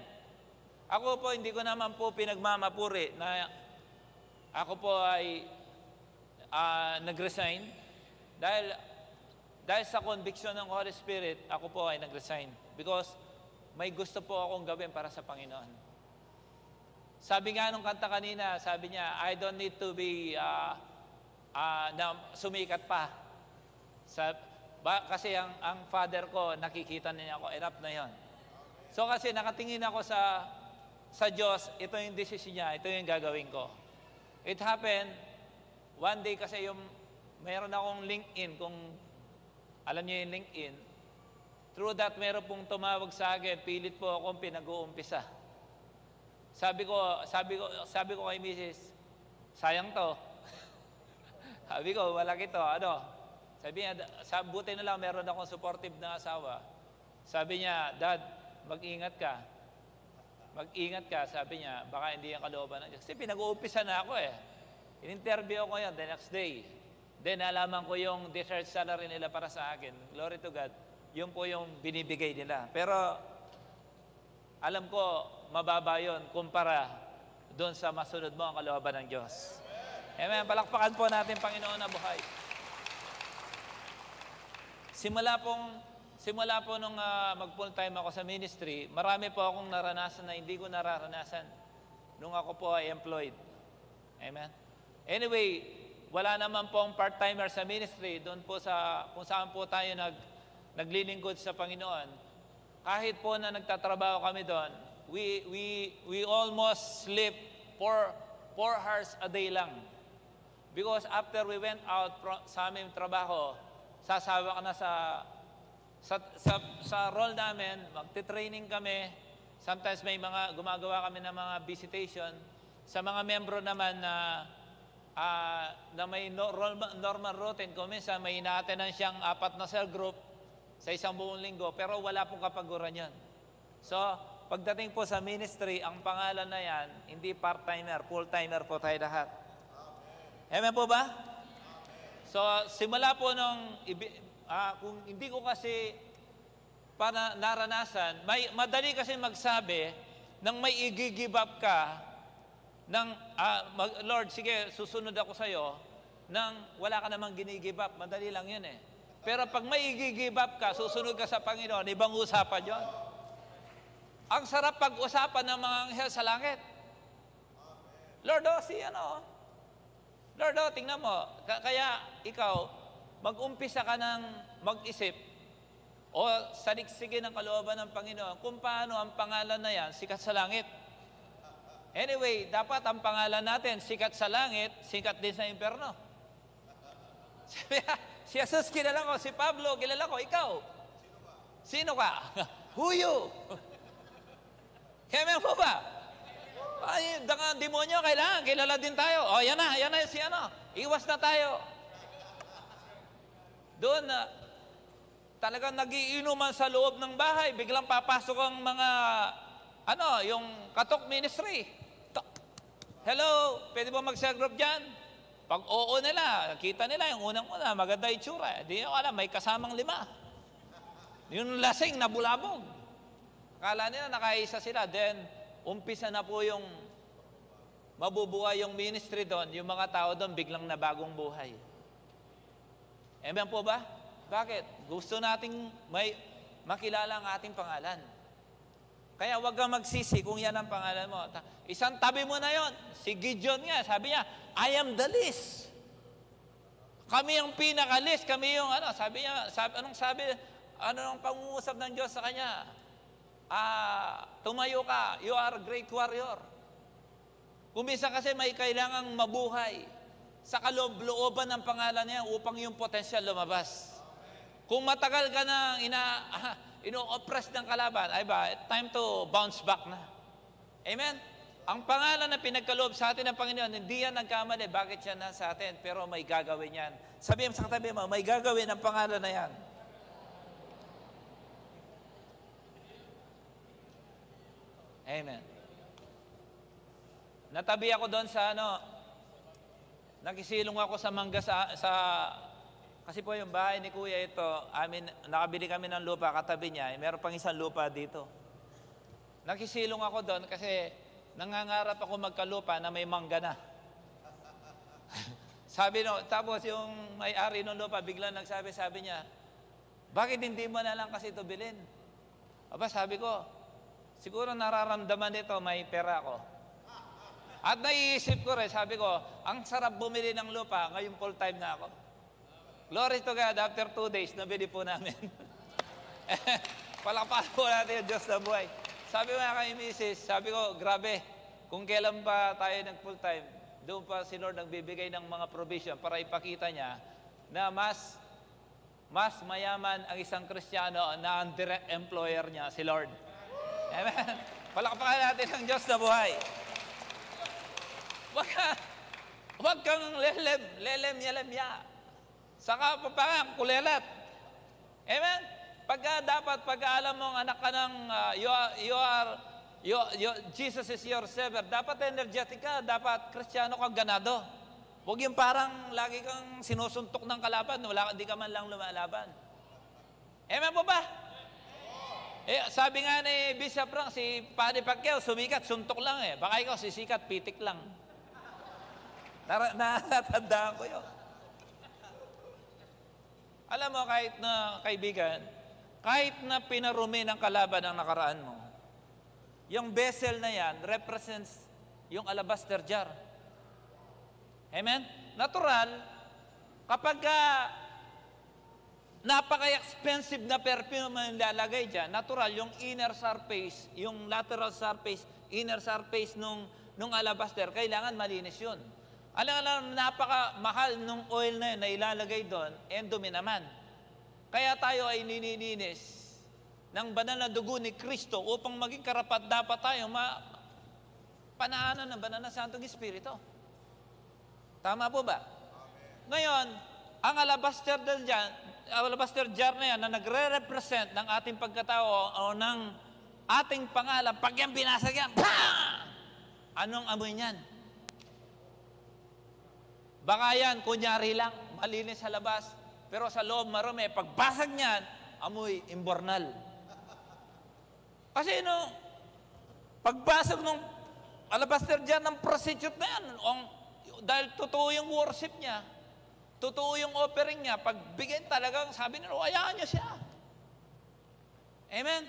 Ako po, hindi ko naman po pinagmamapuri na ako po ay nag-resign. Dahil sa conviction ng Holy Spirit, ako po ay nag-resign. Because may gusto po akong gawin para sa Panginoon. Sabi nga nung kanta kanina, sabi niya, I don't need to be na sumikat pa. Kasi ang father ko, nakikita niya ako, enough na yon. So kasi nakatingin ako sa Diyos, ito yung decision niya, ito yung gagawin ko. It happened, one day kasi yung, mayroon akong LinkedIn, kung alam niyo yung LinkedIn, through that meron pong tumawag sa akin, pilit po akong pinag-uumpisa. Sabi ko kay Mrs., sayang to. Sabi ko, wala kito, ano? Sabi niya, buti na lang meron akong supportive na asawa. Sabi niya, Dad, mag-ingat ka. Mag-ingat ka, sabi niya, baka hindi yung kalooban ng Diyos. Kasi pinag-uumpisa na ako eh. In-interview ko yun the next day. Then alaman ko yung desired salary nila para sa akin. Glory to God. Yun po yung binibigay nila. Pero alam ko, mababa yun kumpara doon sa masunod mo ang kalooban ng Diyos. Amen. Palakpakan po natin, Panginoon na buhay. Simula po nung mag-full time ako sa ministry, marami po akong naranasan na hindi ko nararanasan nung ako po ay employed. Amen? Anyway, wala naman pong part-timer sa ministry, doon po sa kung saan po tayo naglilingkod sa Panginoon. Kahit po na nagtatrabaho kami doon, we almost sleep four hours a day lang. Because after we went out sa aming trabaho, sasawa ka na sa role namin, magte-training kami. Sometimes may mga gumagawa kami ng mga visitation sa mga membro naman na may normal routine. Kung minsan may inaatenan siyang 4 na cell group sa isang buong linggo, pero wala pong kapaguran yan. So, pagdating po sa ministry, ang pangalan na yan, hindi part-timer, full-timer po tayo lahat. Amen po ba? So, simula po nung, kung hindi ko kasi para naranasan, madali kasi magsabi nang may i-give up ka, nang, Lord, sige, susunod ako sa'yo, nang wala ka namang gini-give up. Madali lang yun eh. Pero pag may i-give up ka, susunod ka sa Panginoon, ibang usapan yun. Ang sarap pag-usapan ng mga anghel sa langit. Lord, Lord, tingnan mo. Kaya ikaw, mag-umpisa ka ng mag-isip o saliksikin ang kalooban ng Panginoon kung paano ang pangalan na yan, sikat sa langit. Anyway, dapat ang pangalan natin, sikat sa langit, sikat din sa impyerno. Si Jesus kilala ko, si Pablo kilala ko, ikaw. Sino ka? Who you? Kaya mo ba? Ay, dangang demonyo, kailangan, kilala din tayo. O, yan na si ano. Iwas na tayo. Doon, talagang nagiinuman sa loob ng bahay, biglang papasok ang mga, yung katok ministry. Hello, pwede ba mag-share group dyan? Pag oo nila, nakita nila, yung unang-una, maganda itsura. Hindi nyo alam, may kasamang 5. Yung lasing, nabulabog. Akala nila, nakaisa sila. Then, umpisa na po yung mabubuhay yung ministry doon, yung mga tao doon biglang nabagong buhay. Amen po ba? Bakit? Gusto nating makilala ang ating pangalan. Kaya huwag kang magsisi kung yan ang pangalan mo. Isang tabi mo na yon. Si Gideon nga, sabi niya, I am the least. Kami ang pinaka-least. Kami yung ano, sabi niya, anong pangungusap ng Diyos sa kanya? Tumayo ka, you are a great warrior. Kumisa kasi may kailangang mabuhay sa kaloob-looban ng pangalan niya upang yung potensyal lumabas. Kung matagal ka na ino-oppress ng kalaban, ay ba, time to bounce back na. Amen? Ang pangalan na pinagkaloob sa atin ng Panginoon, hindi yan nagkamali. Bakit yan na sa atin? Pero may gagawin yan. Sabihin sa katabi mo, may gagawin ang pangalan na yan. Amen. Natabi ako doon sa nakisilong ako sa mangga sa kasi po yung bahay ni Kuya ito, nakabili kami ng lupa, katabi niya, meron pang isang lupa dito. Nakisilong ako doon kasi nangangarap ako magkalupa na may mangga na. Tapos yung may-ari ng lupa, biglang sabi niya, bakit hindi mo na lang kasi ito bilhin? Aba, sabi ko, siguro nararamdaman nito may pera ako. At naiisip ko rin, sabi ko, ang sarap bumili ng lupa, ngayon full time na ako. Glory to God, after 2 days, nabili po namin. Palakpakan po natin yung Diyos na buhay. Sabi mo na kay misis, sabi ko, grabe, kung kailan pa tayo nag full time, doon pa si Lord nagbibigay ng mga provision para ipakita niya na mas mayaman ang isang Kristiyano na ang direct employer niya, si Lord. Amen? Palakpakan natin ang Diyos na buhay. Huwag kang lelem-yalemya. Saka papang kulelat. Amen? Pagka dapat, pagka alam mong anak ka ng Jesus is your savior, dapat energetic ka, dapat Kristiyano ka, ganado. Huwag yung parang lagi kang sinusuntok ng kalaban, hindi ka man lang lumalaban. Amen po ba? Eh, sabi nga ni Bishop Frank, si Padre Pacquiao, sumikat, suntok lang eh. Baka ikaw sisikat, pitik lang. Natatandaan ko yun. Alam mo, kahit na kaibigan, kahit na pinarumi ng kalaban ang nakaraan mo, yung vessel na yan represents yung alabaster jar. Amen? Natural, kapag napaka-expensive na perfume ang lalagay dyan, natural, yung inner surface, yung lateral surface, inner surface nung alabaster, kailangan malinis yun. Alam, napakamahal nung oil na yun na ilalagay doon, and dumi naman. Kaya tayo ay nililinis ng banal na dugo ni Kristo upang maging karapat dapat tayo panaanan ng banal na Santong Espiritu. Tama po ba? Amen. Ngayon, ang alabaster jar na yan na nagre-represent ng ating pagkatao o ng ating pangalan, pag yan binasag yan, bang! Anong amoy niyan? Baka yan, kunyari lang, malinis sa labas, pero sa loob marumi, pagbasag niyan, amoy imbornal. Kasi pagbasag nung alabaster dyan ng prostitute na yan, dahil totoo yung worship niya, totoo yung offering niya, pagbigyan talagang sabi nila, hayaan niyo siya. Amen?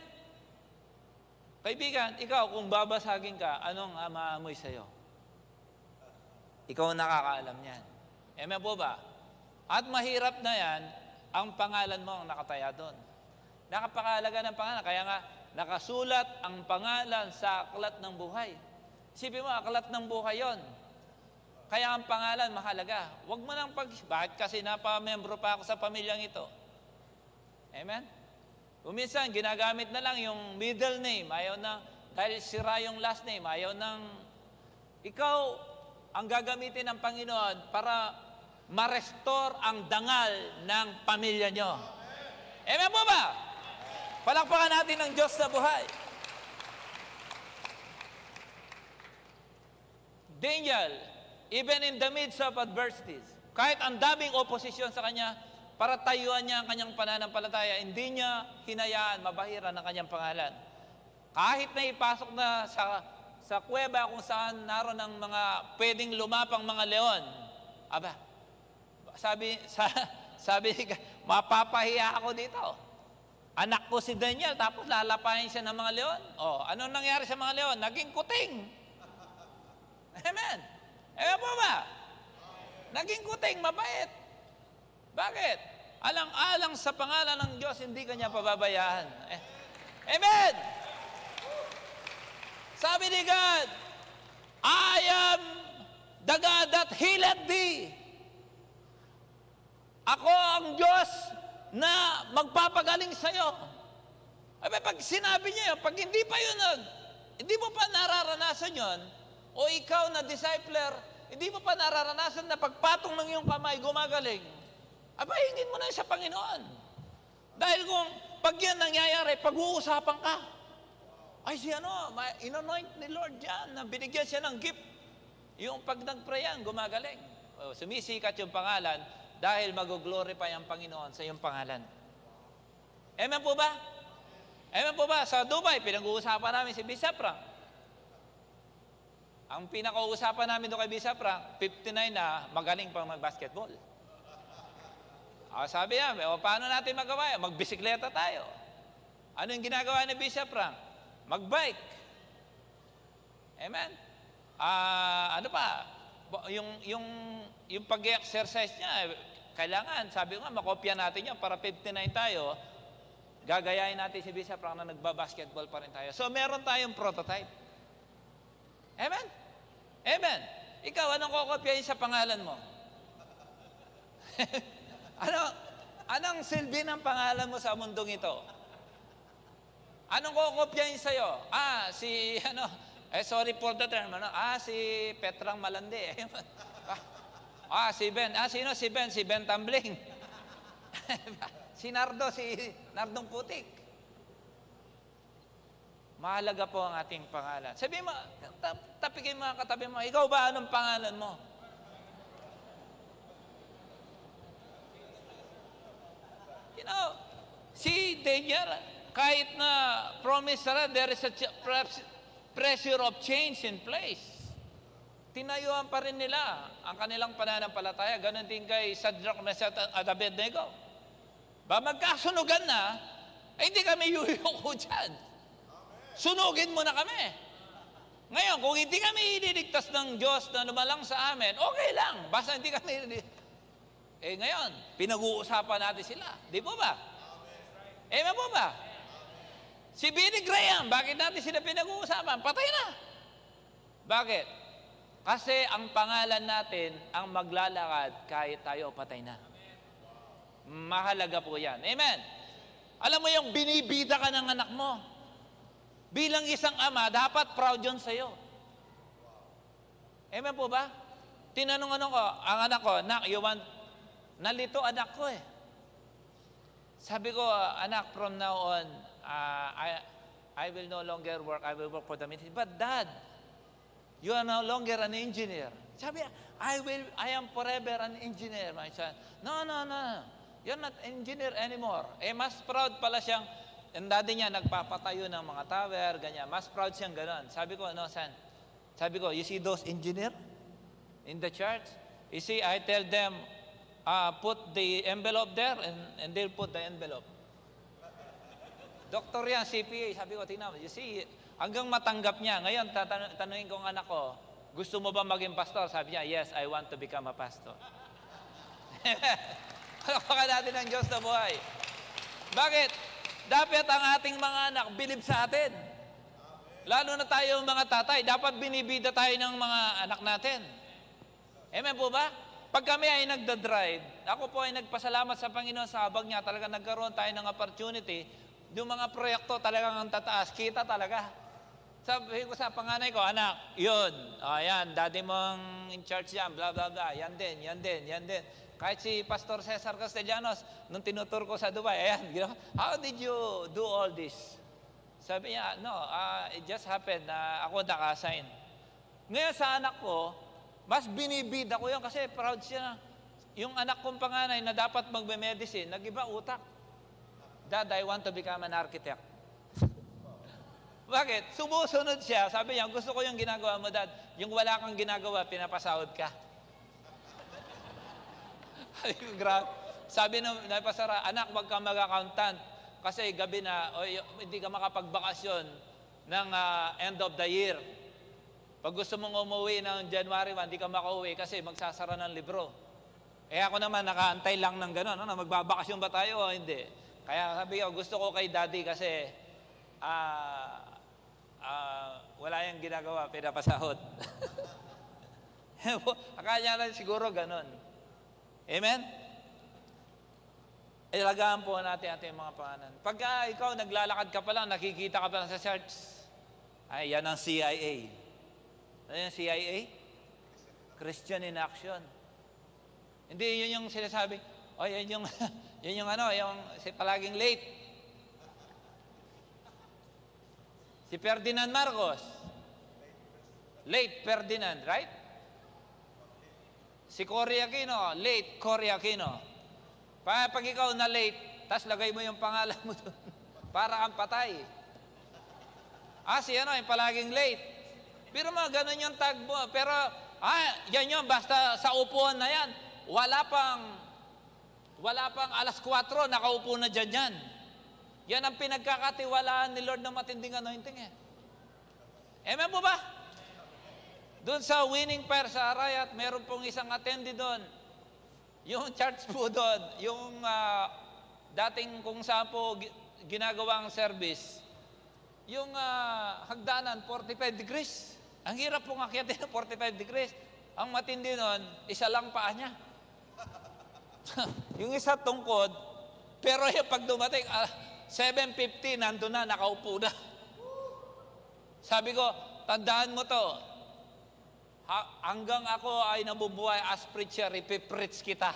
Kaibigan, ikaw kung babasagin ka, anong maamoy sa'yo? Ikaw nakakaalam yan. Amen po ba? At mahirap na yan, ang pangalan mo ang nakataya doon. Nakapakalaga ng pangalan. Kaya nga, nakasulat ang pangalan sa aklat ng buhay. Isipin mo, aklat ng buhay yon. Kaya ang pangalan, mahalaga. Huwag mo nang bakit kasi napamembro pa ako sa pamilyang ito. Amen? Minsan, ginagamit na lang yung middle name. Ayaw na, dahil sira yung last name. Ayaw nang, ikaw, ang gagamitin ng Panginoon para ma-restore ang dangal ng pamilya nyo. Amen po ba? Palakpakan natin ang Diyos na buhay. Daniel, even in the midst of adversities, kahit ang daming oposisyon sa kanya, para tayuan niya ang kanyang pananampalataya, hindi niya hinayaan, mabahira ng kanyang pangalan. Kahit na ipasok na sa kuweba kung saan naroon ang mga pwedeng lumapang mga leon. Aba, sabi mapapahiya ako dito. Anak ko si Daniel, tapos lalapahin siya ng mga leon. O, ano nangyari sa mga leon? Naging kuting. Amen. Ewan po ba? Naging kuting, mabait. Bakit? Alang-alang sa pangalan ng Diyos, hindi kanya pababayaan. Amen! Sabi ni God, I am the God that healed thee. Ako ang Diyos na magpapagaling sa'yo. Abay, pag sinabi niya yun, pag hindi pa yun, hindi mo pa nararanasan yun, o ikaw na discipler, hindi mo pa nararanasan na pagpatong ng iyong kamay, gumagaling, abay, hingin mo na sa Panginoon. Dahil kung pag yan nangyayari, pag-uusapan ka, ay si ano, in-anoint ni Lord yan, na binigyan siya ng gift. Yung pag nagprayan, gumagaling. O, sumisikat yung pangalan, dahil mag-glorify ang Panginoon sa iyong pangalan. Amen po ba? Amen po ba? Sa Dubai, pinag-uusapan namin si Bishop Frank. Ang pinag-uusapan namin doon kay Bishop Frank, 59 na magaling pang mag-basketball. Sabi namin, paano natin magawa yun? Magbisikleta tayo. Ano yung ginagawa ni Bishop Frank? Magbike. Amen? Ano pa? Yung pag-exercise niya, kailangan, sabi ko nga, makopya natin yan para 59 tayo, gagayain natin si Bishop Frank na nagbabasketball pa rin tayo. So, meron tayong prototype. Amen? Amen? Ikaw, anong kokopyahin sa pangalan mo? Anong silbi ng pangalan mo sa mundong ito? Anong kokopyahin sa'yo? Sorry for the term. Si Petrang Malandi. Si Ben. Sino si Ben? Si Ben Tambling. Si Nardong Putik. Mahalaga po ang ating pangalan. Sabi mo, tapigin mga katabi mo, ikaw ba anong pangalan mo? You know, si Daniel, kahit na promise na there is a pressure of change in place. Tinayuan pa rin nila ang kanilang pananampalataya. Ganon din kay Shadrach, Meshach at Abednego. Ba magkasunugan na, hindi kami yuyuko dyan. Sunugin mo na kami. Ngayon, kung hindi kami ililigtas ng Diyos na lumalang sa amin, okay lang. Basta hindi kami... ngayon, pinag-uusapan natin sila. Di po ba? Amen po ba? Si Billy Graham, bakit natin sila pinag-uusapan? Patay na. Bakit? Kasi ang pangalan natin ang maglalakad kahit tayo patay na. Mahalaga po yan. Amen. Alam mo yung binibida ka ng anak mo. Bilang isang ama, dapat proud yun sa'yo. Amen po ba? Tinanong-anong ko, ang anak ko, nak, you want, nalito anak ko eh. Sabi ko, anak, from now on, I will no longer work. I will work for the ministry. But Dad, you are no longer an engineer. Sabi, I am forever an engineer, my son. No. You're not an engineer anymore. Mas proud pala siyang, ang dati niya, nagpapatayo ng mga tower, ganyan. Mas proud siyang gano'n. Sabi ko, no, son. Sabi ko, you see those engineer in the church? You see, I tell them, put the envelope there and they'll put the envelope. Doktor yan, CPA, sabi ko, tingnan mo. You see, hanggang matanggap niya. Ngayon, tatanungin ko ang anak ko, gusto mo ba maging pastor? Sabi niya, yes, I want to become a pastor. Alapakan natin ang Diyos na buhay. Bakit? Dapat ang ating mga anak bilib sa atin. Lalo na tayo mga tatay, dapat binibida tayo ng mga anak natin. Amen po ba? Pag kami ay nagdadrive, ako po ay nagpasalamat sa Panginoon sa habag niya. Talaga nagkaroon tayo ng opportunity. Yung mga proyekto talagang ang tataas, kita talaga. Sabi ko sa panganay ko, anak, yun, ayan, daddy mong in charge yan, blah, blah, blah, yan din. Kahit si Pastor Cesar Castellanos, nung tinutur ko sa Dubai, ayan, you know, how did you do all this? Sabi niya, no, it just happened na ako naka-assign. Ngayon sa anak ko, mas binibida ko yun kasi proud siya na yung anak kong panganay na dapat magbe-medicine, nag-iba utak. Dad, I want to become an architect. Bakit? Sumusunod siya. Sabi niya, gusto ko yung ginagawa mo, Dad. Yung wala kang ginagawa, pinapasahod ka. Sabi nung napasara, anak, wag kang mag-accountant. kasi gabi na o hindi ka makapagbakasyon ng end of the year. Pag gusto mong umuwi ng January 1, hindi ka makauwi kasi magsasara ng libro. Eh ako naman, nakaantay lang ng gano'n. Ano, magbabakasyon ba tayo o hindi? Kaya sabi ko, gusto ko kay Daddy kasi wala yung ginagawa, pinapasahod. Akala niya siguro gano'n. Amen? Ilagaan po natin ating mga pangalan. Pagka ikaw naglalakad ka pa lang, nakikita ka pa lang sa church, ay yan ang CIA. Ano yung CIA? Christian in Action. Hindi, yun yung sinasabi. O, yun yung, yun yung ano, yung si palaging late. Si Ferdinand Marcos. Late Ferdinand, right? Si Cory Aquino, late Cory Aquino. Pag ikaw na late, tas lagay mo yung pangalan mo doon. Para kang patay. Ah, si ano, yung palaging late. Pero mga ganun yung tag mo. Pero, yan yun, basta sa upuan na yan, wala pang alas 4, nakaupo na dyan yan. Yan ang pinagkakatiwalaan ni Lord ng matinding anointing eh. Amen po ba? Doon sa winning prayer sa Arayat, meron pong isang attendee doon. Yung church po doon, yung dating kung saan po ginagawang service, yung hagdanan, 45 degrees. Ang hirap pong akyatin ng 45 degrees. Ang matindi nun, isa lang paa niya. Yung isa tungkod, pero yung pag dumating, 7:50, nandun na, nakaupo na. Sabi ko, tandaan mo to, hanggang ako ay nabubuhay as preacher, ipipreach kita.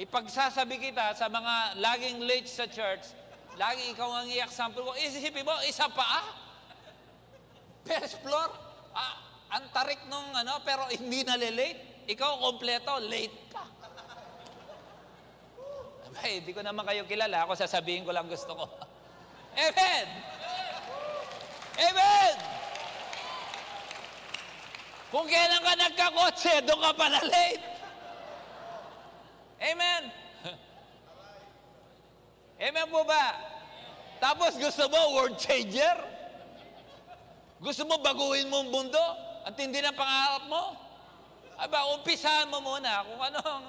Ipagsasabi kita sa mga laging late sa church, lagi ikaw ang i-example ko, isisipin mo, isa paa? First floor? Ang tarik nung ano, pero hindi nalilate. Ikaw kompleto, late pa. Abay, di ko naman kayo kilala. Ako sasabihin ko lang gusto ko. Amen! Amen! Kung kailan ka nagkakotse, doon ka pa na late. Amen! Amen po ba? Tapos gusto mo world changer? Gusto mo baguhin mo ang mundo? Ang tindi ng pangarap mo? Aba, umpisahan mo muna kung anong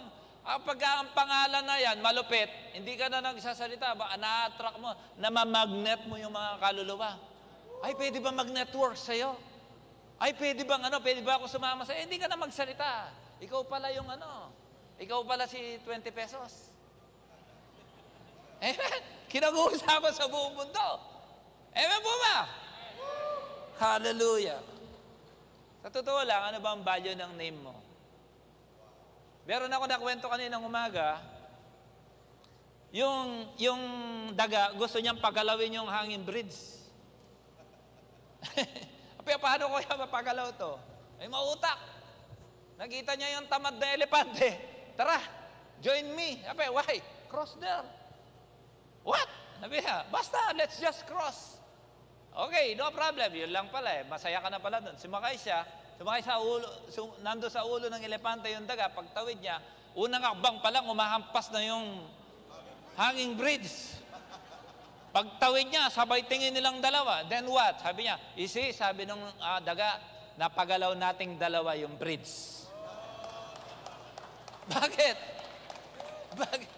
pagka ang pangalan na yan, malupit, hindi ka na nagsasalita, ba, na-attract mo, namamagnet mo yung mga kaluluwa. Ay, pwede ba mag-network sa'yo? Ay, pwede ba ako sumama sa'yo? Hindi ka na magsalita. Ikaw pala yung ano, ikaw pala si 20 pesos. Amen? Kinag-uusapan sa buong mundo. Amen po ba? Hallelujah. Sa totoo lang, ano ba ang value ng name mo? Meron ako nakwento kaninang umaga, yung daga, gusto niyang pagalawin yung hanging bridge. Pero paano ko yan mapagalaw to? Ay, mautak. Nakita niya yung tamad na elepante. Tara, join me. Ape, why? Cross there. What? Sabi niya, basta, let's just cross. Okay, no problem. Yun lang pala eh. Masaya ka na pala doon. Sumakay sa ulo, nando sa ulo ng elepante yung daga. Pagtawid niya, unang akbang pa lang, umahampas na yung hanging bridge. Pagtawid niya, sabay tingin nilang dalawa. Then what? Sabi niya, sabi ng daga, napagalaw nating dalawa yung bridge. Bakit? Bakit?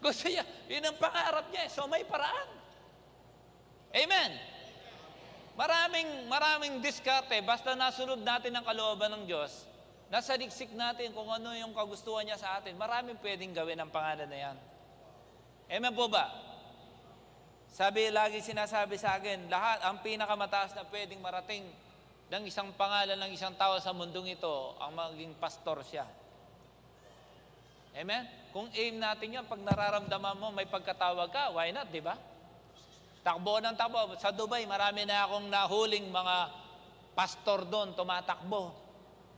Gusto niya, yun ang pangarap niya. So may paraan. Amen. Maraming diskarte. Basta nasunod natin ang kalooban ng Diyos, nasa diksik natin kung ano yung kagustuhan niya sa atin, maraming pwedeng gawin ang pangalan na yan. Amen po ba? Sabi, lagi sinasabi sa akin, lahat, ang pinakamataas na pwedeng marating ng isang pangalan ng isang tao sa mundong ito, ang maging pastor siya. Amen? Kung aim natin yan, pag nararamdaman mo, may pagkatawag ka, why not, di ba? Takbo ng takbo. Sa Dubai, marami na akong nahuling mga pastor doon, tumatakbo.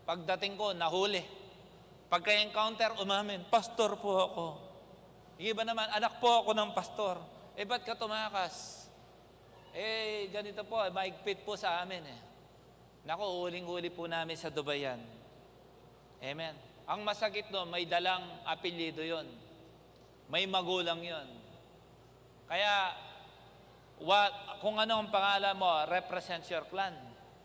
Pagdating ko, nahuli. Pagka-encounter, umamin, pastor po ako. Iba naman, anak po ako ng pastor. Eh, ba't ka tumakas? Eh, ganito po, maigpit po sa amin eh. Naku, huling-huli po namin sa Dubai yan. Amen? Ang masakit doon, may dalang apelyido yon. May magulang yon. Kaya, kung ano ang pangalan mo, represents your clan.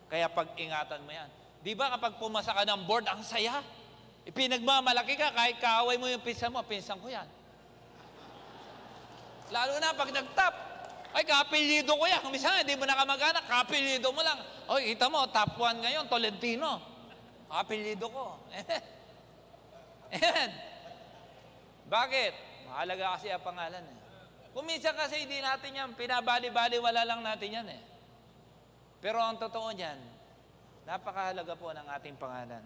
Kaya pag-ingatan mo yan. Di ba kapag pumasa ka ng board, ang saya? Pinagmamalaki ka, kahit kaaway mo yung pinsan mo, pinsan ko yan. Lalo na pag nag-top. Ay, kapilido ko yan. Minsan, hindi mo na kamag-anak, kapilido mo lang. Oy, kita mo, top 1 ngayon, Tolentino. Kapilido ko. Ayan. Bakit? Mahalaga kasi ang pangalan eh. Kung minsan kasi hindi natin yan, pinabali-bali, wala lang natin yan eh. Pero ang totoo niyan, napakahalaga po ng ating pangalan.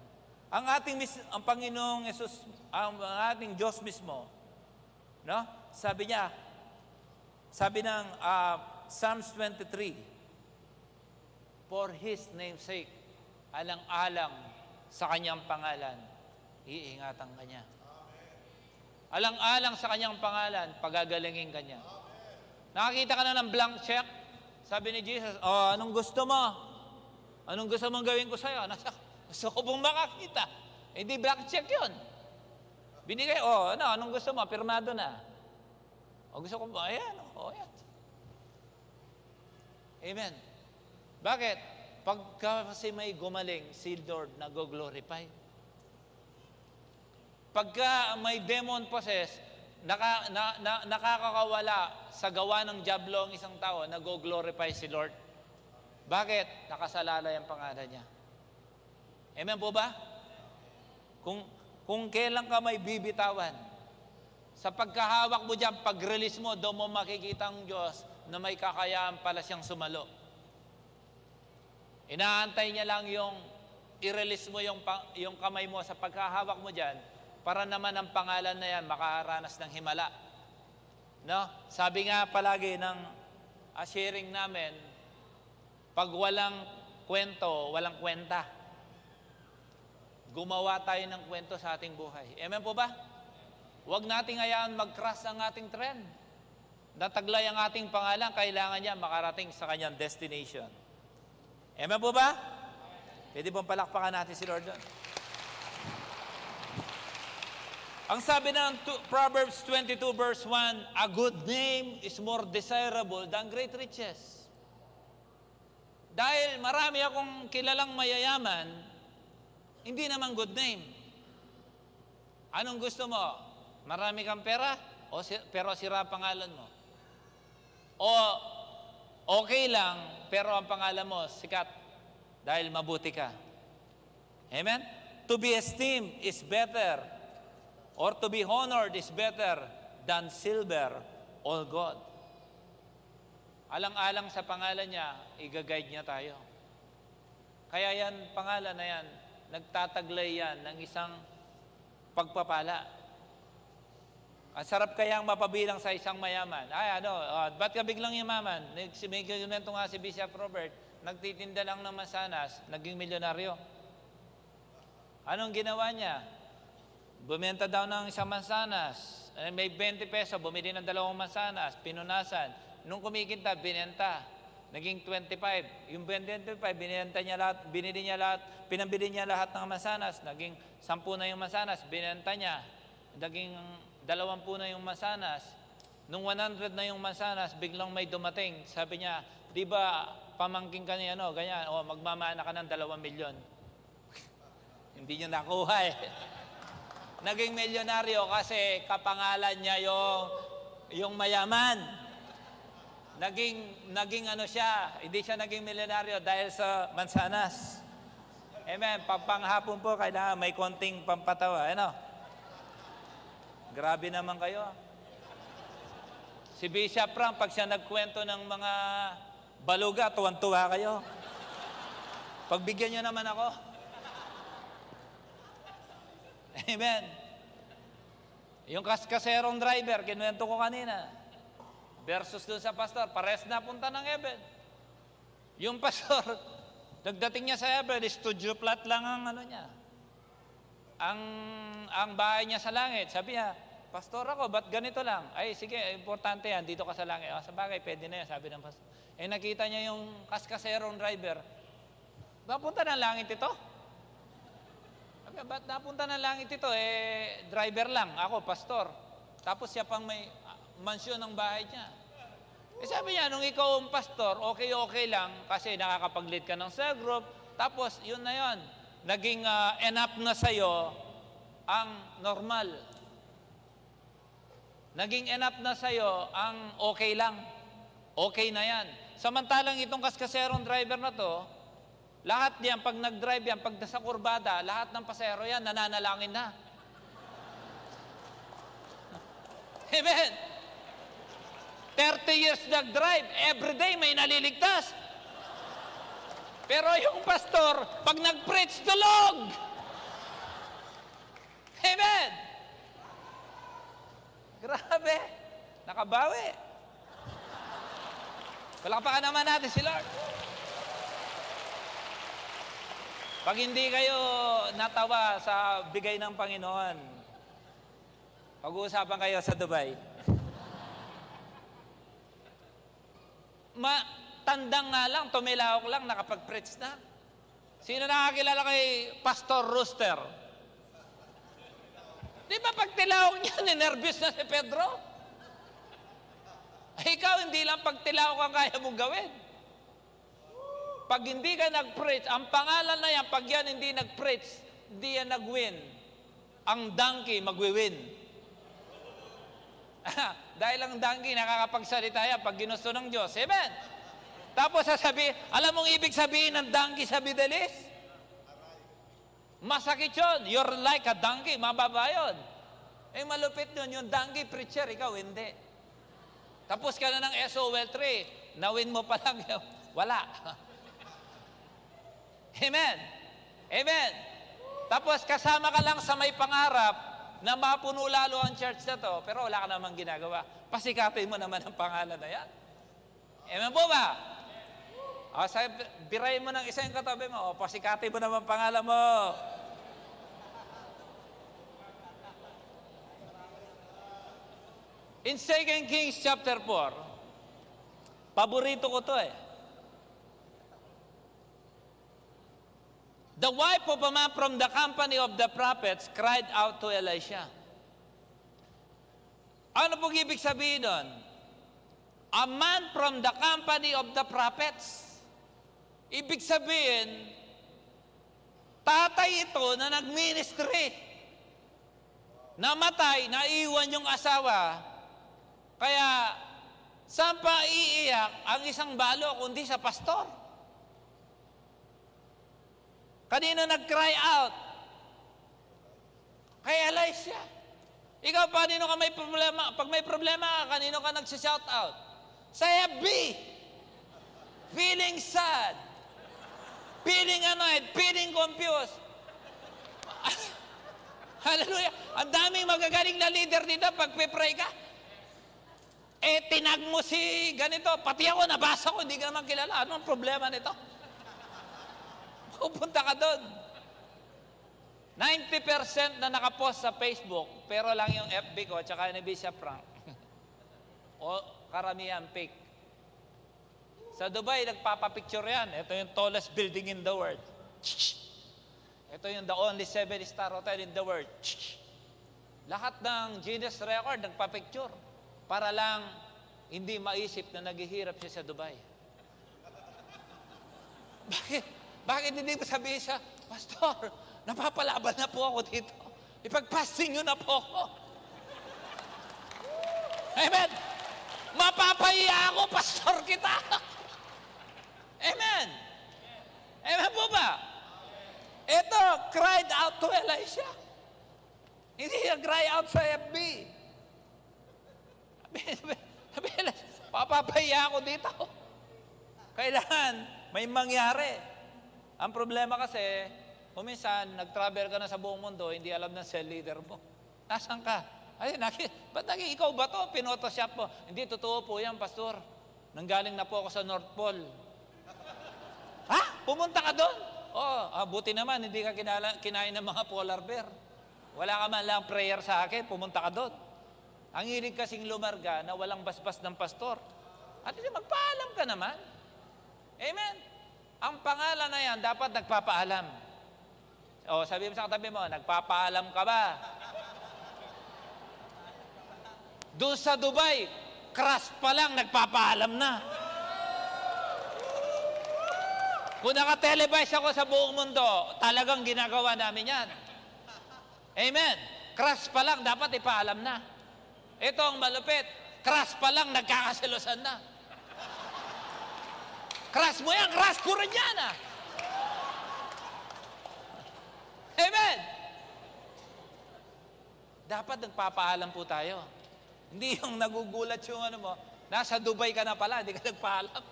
Ang ating ang Panginoong Jesus, ang ating Diyos mismo, no? Sabi niya, sabi ng Psalms 23, for His name's sake, alang-alang sa kanyang pangalan, iingatan ka niya. Alang-alang sa kanyang pangalan, pagagalingin ka niya. Nakakita ka na ng blank check, sabi ni Jesus, oh, anong gusto mo? Anong gusto mong gawin ko sa'yo? Gusto ko pong makakita. Hindi blank check yun. Binigay, oh, ano, anong gusto mo? Pirmado na. O gusto ko, ayan, o, ayan. Amen. Bakit? Pagka kasi may gumaling, si Lord nag-glorify. Pagka may demon possess, nakakawala sa gawa ng diablo ang isang tao, nag-glorify si Lord. Bakit? Nakasalalay ang pangalan niya. Amen po ba? Kung kailan ka may bibitawan, sa pagkahawak mo dyan, pag-release mo, doon mo makikita ang Diyos na may kakayaan pala siyang sumalo. Inaantay niya lang yung i-release mo yung kamay mo sa pagkahawak mo dyan para naman ang pangalan na yan makaharanas ng himala. No? Sabi nga palagi ng sharing namin, pag walang kwento, walang kwenta. Gumawa tayo ng kwento sa ating buhay. Amen po ba? Huwag nating hayaan mag-crash ang ating trend. Nataglay ang ating pangalan, kailangan niya makarating sa kanyang destination. Amen po ba? Pwede pong palakpakan natin si Lord doon. Ang sabi ng Proverbs 22 verse 1, a good name is more desirable than great riches. Dahil marami akong kilalang mayayaman, hindi naman good name. Anong gusto mo? Marami kang pera, pero sira pangalan mo. O okay lang, pero ang pangalan mo, sikat, dahil mabuti ka. Amen? To be esteemed is better, or to be honored is better than silver or gold. Alang-alang sa pangalan niya, i-guide niya tayo. Kaya yan, pangalan na yan, nagtataglay yan ng isang pagpapala. Ang sarap kayang mapabilang sa isang mayaman. Ay, ano, ba't ka biglang yumaman? May kilimento nga si Bishop Robert, nagtitinda lang ng masanas, naging milyonaryo. Anong ginawa niya? Bumenta daw ng isang masanas. May 20 peso, bumili ng dalawang masanas, pinunasan. Nung kumikita, binenta. Naging 25. Yung 25, pinambili niya lahat ng masanas. Naging 10 na yung masanas, binenta niya. Naging 20 na yung masanas. Nung 100 na yung masanas, biglang may dumating. Sabi niya, di ba pamangking ka niya, ano, ganyan, o magmamana ka ng 2 milyon. Hindi niya nakuha eh. Naging milyonaryo kasi kapangalan niya yung mayaman. Naging ano siya, hindi siya naging milyonaryo dahil sa mansanas. Amen, pagpanghapon po, kailangan may konting pampatawa, ano? Grabe naman kayo. Si Bishop Frank, pag siya nagkwento ng mga baluga, tuwan-tuwa kayo. Pagbigyan niyo naman ako. Amen. Yung kaserong driver, kinwento ko kanina. Versus dun sa pastor, pares na punta ng heaven. Yung pastor, nagdating niya sa heaven, studio flat lang ang ano niya. Ang bahay niya sa langit. Sabi niya, pastor ako, ba't ganito lang? Ay, sige, importante yan. Dito ka sa langit. O, sa bagay, pwede na yan, sabi ng pastor. Eh, nakita niya yung kaskaserong driver. Ba, punta ng langit ito? Sabi, ba't napunta ng langit ito? Eh, driver lang. Ako, pastor. Tapos siya pang may mansyon ng bahay niya. Eh sabi niya, nung ikaw ang pastor, okay-okay lang kasi nakakapag-lead ka ng cell group. Tapos, yun na yun. Naging enough na sa'yo ang normal. Naging enough na sa'yo ang okay lang. Okay na yan. Samantalang itong kaskaserong driver na to, lahat niyan, pag nag-drive yan, pag nasa kurbada, lahat ng pasero yan, nananalangin na. Amen! 30 years nag-drive, everyday may naliligtas. Pero yung pastor, pag nag-preach, tulog! Amen! Grabe! Nakabawi! Palakpakan naman natin si Lord. Pag hindi kayo natawa sa bigay ng Panginoon, pag-uusapan kayo sa Dubai. Tandang nga lang, tumilawak lang, nakapag-preach na. Sino nakakilala kay Pastor Rooster? Di ba pag tilawak niya, ninervous na si Pedro? Ay, ikaw, hindi lang pag tilawak ang kaya mong gawin. Pag hindi ka nag-preach, ang pangalan na yan, pag yan hindi nag-preach, hindi yan nag-win. Ang donkey magwi-win. Dahil ang donkey nakakapagsalita yan pag ginusto ng Diyos. Amen? Tapos sasabihin, alam mong ibig sabihin ng donkey sa Bidalis? Masakit yun. You're like a donkey. Mababa yun. Eh malupit yun. Yung donkey preacher, ikaw hindi. Tapos ka na ng SOL3. Nawin mo pa lang. Wala. Amen? Amen? Tapos kasama ka lang sa may pangarap na mapuno lalo ang church na to, pero wala ka namang ginagawa. Pasikapin mo naman ang pangalan na yan. Amen po ba? O, birayin mo ng isa yung katabi mo, o, pasikapin mo naman ang pangalan mo. In 2 Kings chapter 4, paborito ko to eh. The wife of a man from the company of the prophets cried out to Elisha. Ano pong ibig sabihin nun? A man from the company of the prophets. Ibig sabihin, tatay ito na nag-ministry. Namatay, naiwan yung asawa. Kaya, saan pa iiyak ang isang balo kundi sa pastor? Kanino nag-cry out? Kay Elisha. Ikaw, kanino ka may problema? Pag may problema ka, kanino ka nag-shout out? Say, be feeling sad, feeling annoyed, feeling confused. Hallelujah. Ang daming magagaling na leader dito pag pipray ka. Eh, tinag mo si ganito. Pati ako, nabasa ko, hindi ka naman kilala. Anong problema nito? Pupunta ka doon. 90% na nakapost sa Facebook, pero lang yung FB ko, tsaka yung Bishop Frank. O karamihan fake. Sa Dubai, nagpapapicture yan. Ito yung tallest building in the world. Ito yung the only 7-star hotel in the world. Lahat ng Guinness record, nagpapicture. Para lang hindi maisip na naghihirap siya sa Dubai. Bakit? Bakit hindi ko sabihin siya, Pastor, napapalaban na po ako dito. Ipag-fasting nyo na po ako. Amen. Mapapahiya ako, Pastor kita. Amen. Amen po ba? Ito, cried out to Elisha. Hindi siya cry out sa FB. Sabi, papapahiya ako dito. Kailangan may mangyari. Ang problema kasi, minsan, nag-travel ka na sa buong mundo, hindi alam ng cell leader mo. Nasaan ka? Ay, ba't naging ikaw ba to? Pinotoshop mo. Hindi, totoo po yan, Pastor. Nanggaling na po ako sa North Pole. Ha? Pumunta ka doon? Oo, buti naman, hindi ka kinain ng mga polar bear. Wala ka man lang prayer sa akin, pumunta ka doon. Ang hilig kasing lumarga na walang basbas ng pastor. At hindi, magpaalam ka naman. Amen? Ang pangalan na yan, dapat nagpapaalam. O, sabi mo sa katabi mo, nagpapaalam ka ba? Doon sa Dubai, crush pa lang, nagpapaalam na. Kung naka-televise ako sa buong mundo, talagang ginagawa namin yan. Amen. Crush pa lang, dapat ipaalam na. Ito ang malupit. Crush pa lang, nagkakaselosan na. Crush mo yan, crush ko rin yan ah. Amen. Dapat nagpapaalam po tayo. Hindi yung nagugulat yung ano mo, nasa Dubai ka na pala, hindi ka nagpaalam.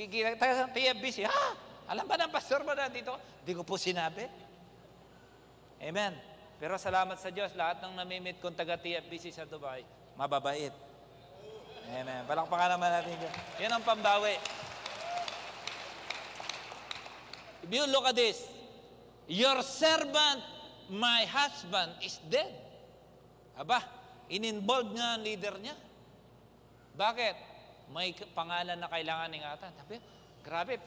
Kikita tayo sa TFBC, ha? Alam ba ng pastor mo na dito? Hindi ko po sinabi. Amen. Pero salamat sa Diyos, lahat ng namimit kong taga-TFBC sa Dubai, mababait. Amen. Palakpakan naman natin dyan. Yan ang pambawi. If you look at this, your servant, my husband, is dead. Aba, in-involved nga ang leader niya. Bakit? May pangalan na kailangan ingatan. Sabi, grabe,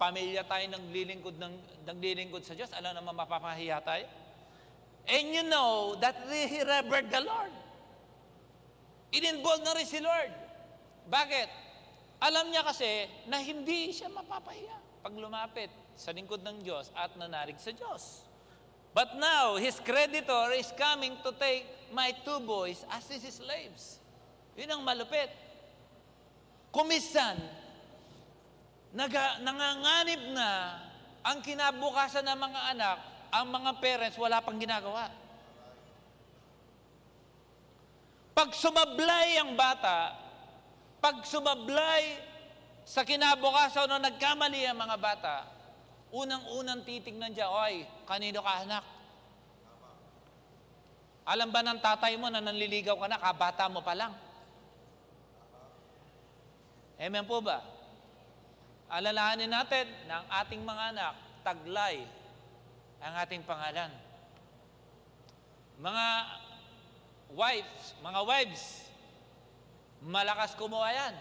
pamilya tayo naglilingkod sa Diyos. Alam naman, mapapahiya tayo. And you know that he revered the Lord. Ininvolved na rin si Lord. Bakit? Alam niya kasi na hindi siya mapapahiya pag lumapit sa lingkod ng Diyos at nanarig sa Diyos. But now, his creditor is coming to take my two boys as his slaves. Yun ang malupit. Kumisan, nanganganib na ang kinabukasan ng mga anak, ang mga parents wala pang ginagawa. Pag sumablay ang bata, pag sumablay sa kinabukasan o nagkamali ang mga bata, unang-unang titignan niya, oy, kanino ka anak? Alam ba ng tatay mo na nanliligaw ka na, kabata mo pa lang? Amen po ba? Alalahanin natin ng ating mga anak, taglay ang ating pangalan. Mga wives, malakas kumuha yan.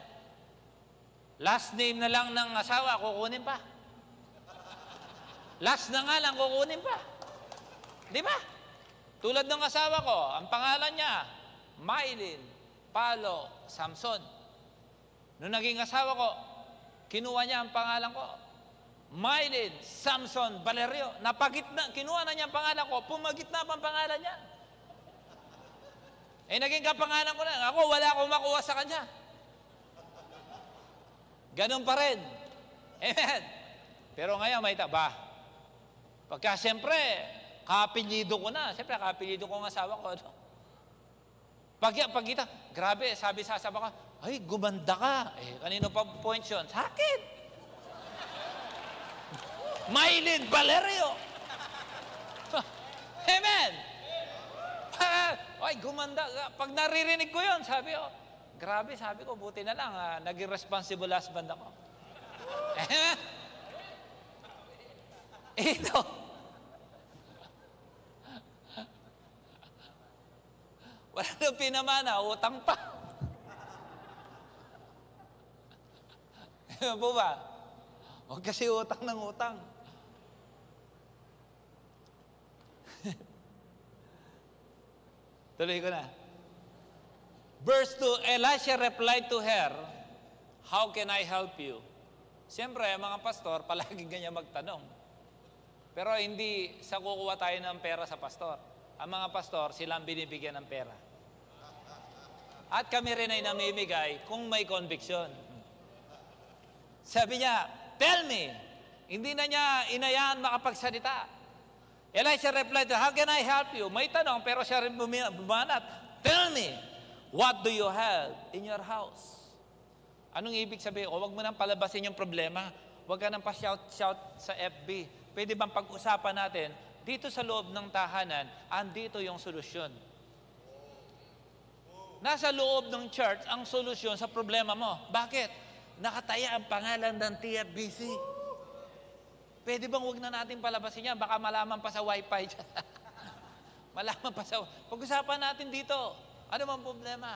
Last name na lang ng asawa, kukunin pa. Last na nga lang, kukunin pa. Di ba? Tulad ng asawa ko, ang pangalan niya, Mylin, Palo, Samson. Nung naging asawa ko, kinuha niya ang pangalan ko, Mylin, Samson, Valerio. Napagitna, kinuha na niya ang pangalan ko, pumagitna pa ang pangalan niya. Eh, naging kapangalan ko na. Ako, wala akong makuha sa kanya. Ganun pa rin. Amen. Pero ngayon, may taba. Pagka, siyempre, kapilido ko na. Siyempre, kapilido ko ang asawa ko. Ano? Pagkita, grabe, sabi sa asawa ko, ay, gumanda ka. Eh, kanino pa points yun? Sa akin. Mylin Valerio. Amen. Ay, gumanda. Pag naririnig ko yun, sabi ko, grabe, sabi ko, buti na lang, naging responsible husband ako. Amen. Ito. Wala nang pinamana, utang pa. Ano po ba? Huwag kasi utang ng utang. Tuloy ko na. Verse 2, Elisha replied to her, how can I help you? Siyempre, mga pastor, palagi ganyan magtanong. Pero hindi sa kukuha tayo ng pera sa pastor. Ang mga pastor, sila ang binibigyan ng pera. At kami rin ay namimigay kung may conviction. Sabi niya, tell me. Hindi na niya inayaan makapagsalita. Elisha replied, how can I help you? May tanong, pero siya rin bumanat. Tell me, what do you have in your house? Anong ibig sabihin? O, huwag mo nang palabasin yung problema. Huwag ka nang pa-shout-shout sa FB. Pwede bang pag-usapan natin? Dito sa loob ng tahanan, andito yung solusyon. Nasa loob ng church ang solusyon sa problema mo. Bakit? Nakataya ang pangalan ng TFBC. Pwede bang huwag na natin palabasin yan? Baka malaman pa sa wifi. Malaman pa sa... Pag-usapan natin dito. Ano bang problema?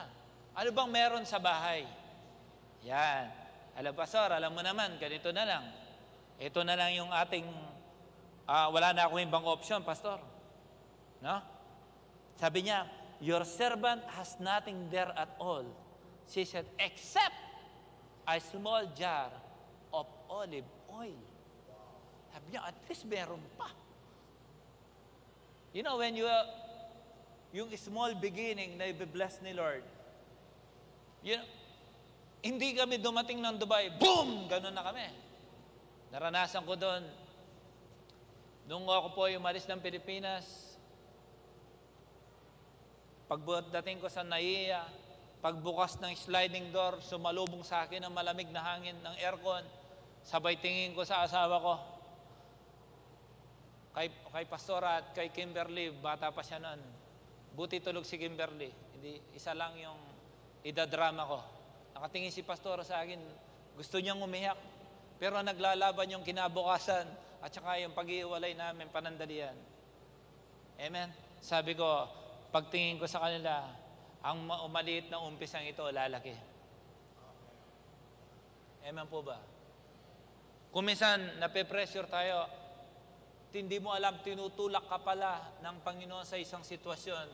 Ano bang meron sa bahay? Yan. Alam, pastor, alam mo naman, ganito na lang. Ito na lang yung ating... wala na akong ibang option, pastor. No? Sabi niya, your servant has nothing there at all. She said, except a small jar of olive oil. Sabi niya, at least meron pa. You know, when you, yung small beginning na i-bless ni Lord, you know, hindi kami dumating ng Dubai, boom! Ganun na kami. Naranasan ko doon. Nung ako po umalis ng Pilipinas, pagdating ko sa Naiya, pagbukas ng sliding door, sumalubong sa akin ang malamig na hangin ng aircon, sabay tingin ko sa asawa ko. Kay Pastora at kay Kimberly, bata pa siya noon. Buti tulog si Kimberly. Hindi, isa lang yung idadrama ko. Nakatingin si Pastora sa akin, gusto niyang umiyak, pero naglalaban yung kinabukasan at saka yung pag-iwalay namin, panandalian. Amen? Sabi ko, pagtingin ko sa kanila, ang maliit na umpisang ito, lalaki. Amen po ba? Kung minsan, nape-pressure tayo, hindi mo alam, tinutulak ka pala ng Panginoon sa isang sitwasyon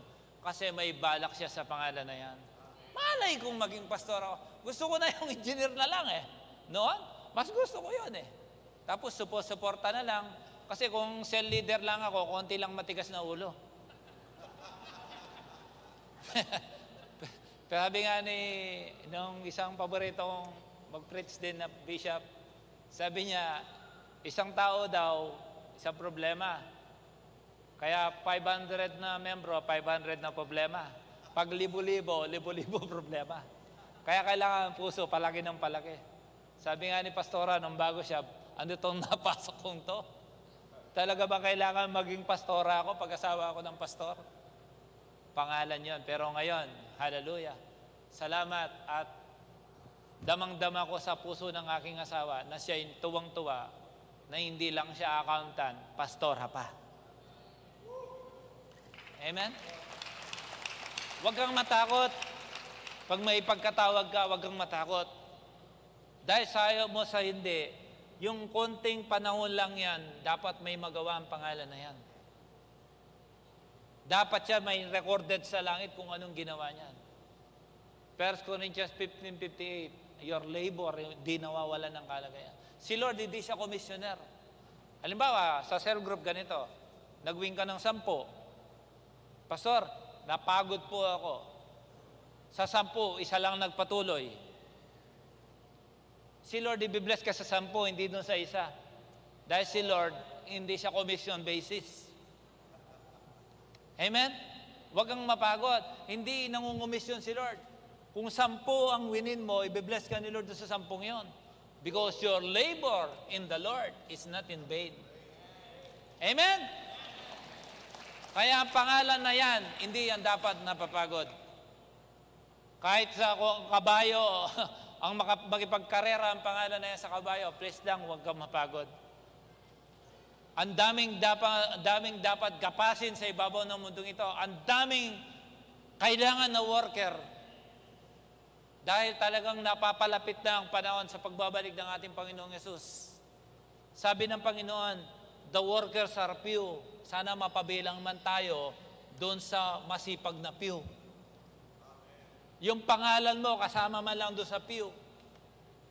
kasi may balak siya sa pangalan na yan. Malay kung maging pastor ako. Gusto ko na yung engineer na lang eh. Noon, mas gusto ko yun eh. Tapos suporta na lang. Kasi kung cell leader lang ako, konti lang matigas na ulo. Pero sabi nga ni nung isang paborito kong mag-preach din na bishop, sabi niya, isang tao daw, isang problema. Kaya 500 na membro, 500 na problema. Pag libo-libo, libo-libo problema. Kaya kailangan ang puso, palaki ng palaki. Sabi nga ni Pastora, nung bago siya, ano itong napasok kong to? Talaga ba kailangan maging pastora ako pag-asawa ako ng pastor? Pangalan yon. Pero ngayon, hallelujah. Salamat at damang-dama ko sa puso ng aking asawa na siya tuwang-tuwa na hindi lang siya accountant, pastora pa. Amen? Huwag kang matakot. Pag may pagkatawag ka, huwag kang matakot. Dahil sa ayaw mo sa hindi, yung konting panahon lang yan, dapat may magawa ang pangalan na yan. Dapat siya may recorded sa langit kung anong ginawa niyan. 1 Corinthians 15:58, your labor, di nawawala ng kalagayan. Si Lord, hindi siya commissioner. Halimbawa, sa cell group ganito, nagwing ka ng 10. Pastor, napagod po ako. Sa 10, isa lang nagpatuloy. Si Lord, ibibless ka sa 10, hindi doon sa isa. Dahil si Lord, hindi siya commission basis. Amen? Huwag kang mapagod. Hindi nangungumisyon si Lord. Kung 10 ang winin mo, ibibless ka ni Lord doon sa 10 yon. Because your labor in the Lord is not in vain. Amen? Kaya ang pangalan na yan, hindi yan dapat napapagod. Kahit sa kabayo, ang makipagkarera ang pangalan na yan sa kabayo, please lang, huwag kang mapagod. Ang daming dapat kapasin sa ibabaw ng mundong ito. Ang daming kailangan na worker. Dahil talagang napapalapit na ang panahon sa pagbabalik ng ating Panginoong Yesus. Sabi ng Panginoon, the workers are few. Sana mapabilang man tayo doon sa masipag na few. Yung pangalan mo, kasama man lang doon sa few,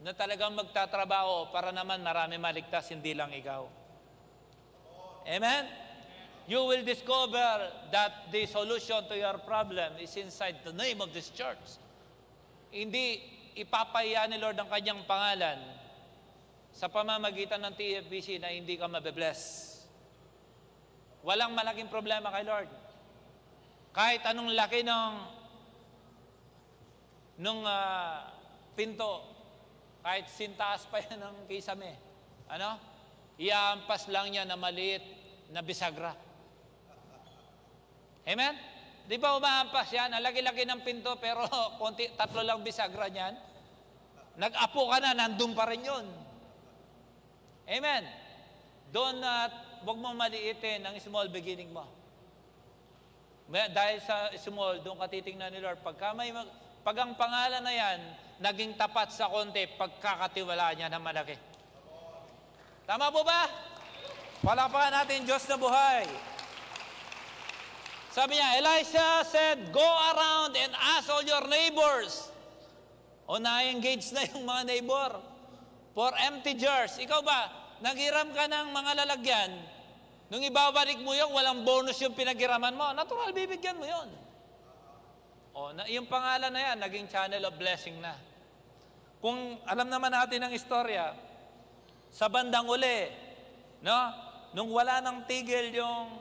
na talagang magtatrabaho para naman marami maligtas, hindi lang ikaw. Amen? You will discover that the solution to your problem is inside the name of this church. Hindi ipapahiya ni Lord ang kanyang pangalan sa pamamagitan ng TFBC na hindi ka mabe-bless. Walang malaking problema kay Lord. Kahit anong laki ng pinto, kahit sintaas pa yan ng kisame, ano? Iaampas lang niya na maliit na bisagra. Amen? Di ba umaampas yan? Ang laki-laki ng pinto pero konti, 3 lang bisagra niyan. Nag-apo ka na, nandun pa rin yun. Amen. Doon na huwag mong maliitin ang small beginning mo. Dahil sa small, doon ka titingnan ni Lord. Pag ang pangalan na yan, naging tapat sa konti, pagkakatiwalaan niya ng malaki. Tama po ba? Palapakan natin Diyos na buhay. Sabi niya, Elisha said, go around and ask all your neighbors O na-engage na yung mga neighbor. For empty jars. Ikaw ba, naghiram ka ng mga lalagyan, nung ibabalik mo yung walang bonus yung pinaghiraman mo, natural, bibigyan mo yun. O, yung pangalan na yan, naging channel of blessing na. Kung alam naman natin ang istorya, sa bandang uli, no? Nung wala ng tigil yung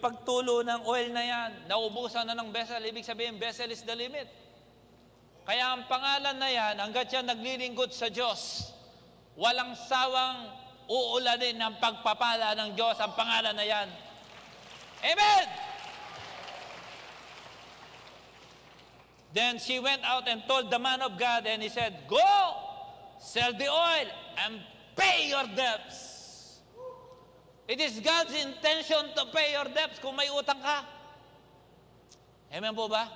pagtulo ng oil na yan, naubusan na ng vessel, ibig sabihin, vessel is the limit. Kaya ang pangalan na yan, hanggat yan naglilingkod sa Diyos, walang sawang uulanin ng pagpapala ng Diyos ang pangalan na yan. Amen! Then she went out and told the man of God, and he said, "Go, sell the oil and pay your debts." It is God's intention to pay your debts kung may utang ka. Amen po ba?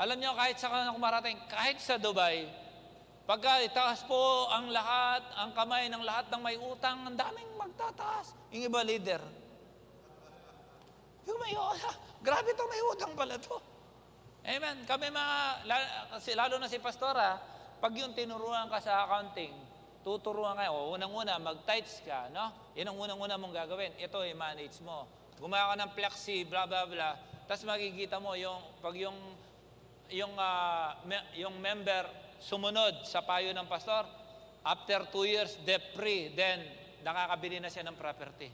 Alam niyo, kahit sa kanila kumarating, kahit sa Dubai, pagka itaas po ang lahat, ang kamay ng lahat ng may utang, ang daming magtataas. Yung iba leader. Yung may utang, grabe to, may utang pala to. Amen. Kami mga, lalo na si Pastora, pag yung tinuruan ka sa accounting, tuturuan ka, o unang-una, mag-tights ka, no? Yan ang unang-una mong gagawin. Ito, i-manage mo. Gumawa ka ng plexi, blah, blah, blah. Tapos makikita mo yung, pag yung member sumunod sa payo ng pastor, after 2 years, debt-free, then nakakabili na siya ng property.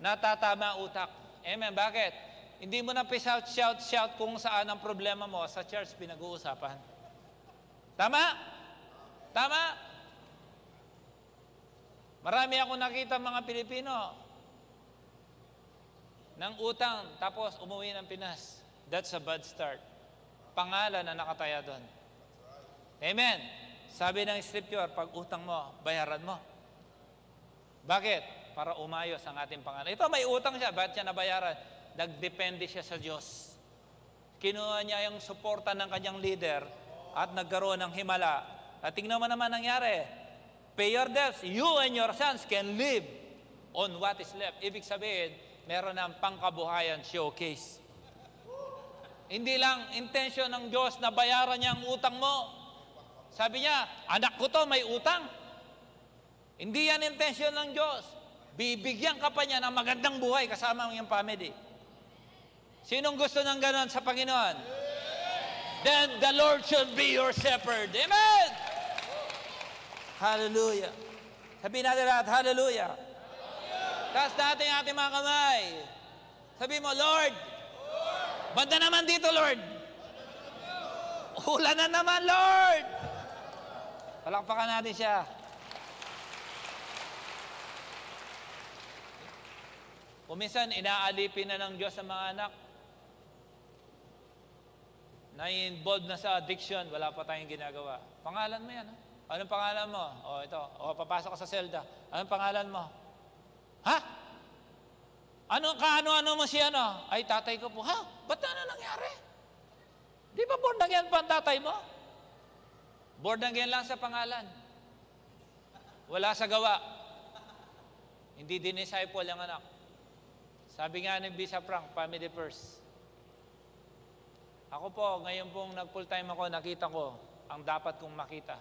Natatama utak. Amen. Bakit? Hindi mo na pisout, shout kung saan ang problema mo, sa church pinag-uusapan. Tama? Tama? Marami akong nakita mga Pilipino ng utang, tapos umuwi ng Pinas. That's a bad start. Pangalan na nakataya doon. Amen. Sabi ng scripture, pag utang mo, bayaran mo. Bakit? Para umayos ang ating pangalan. Ito, may utang siya. Bakit siya nabayaran? Nagdepende siya sa Diyos. Kinuha niya yung suporta ng kanyang leader at nagkaroon ng himala. At tingnan mo naman nangyari. Pay your debts. You and your sons can live on what is left. Ibig sabihin, meron ng pangkabuhayan showcase. Hindi lang intensyon ng Diyos na bayaran niya ang utang mo. Sabi niya, anak ko to, may utang. Hindi yan intensyon ng Diyos. Bibigyan ka pa niya ng magandang buhay kasama ang iyong family. Sinong gusto ng ganon sa Panginoon? Then the Lord should be your shepherd. Amen! Hallelujah. Sabihin natin lahat, hallelujah. Taas natin ang ating mga kamay. Sabihin mo, Lord, banda naman dito, Lord. Ulan na naman, Lord. Palakpakan natin siya. Kuminsan, inaalipin na ng Diyos ang mga anak. Na-involve na sa addiction, wala pa tayong ginagawa. Pangalan mo yan. Ha? Anong pangalan mo? O, ito. O, papasok ka sa selda. Anong pangalan mo? Ha? Ano kaano-ano mo siya, no? Ay, tatay ko po. Ha? Ba't na nangyari? Di ba born again pa ang tatay mo? Born again lang sa pangalan. Wala sa gawa. Hindi dinisciple ang anak. Sabi nga ni Bishop Frank, family first. Ako po, ngayon pong nag-full time ako, nakita ko ang dapat kong makita.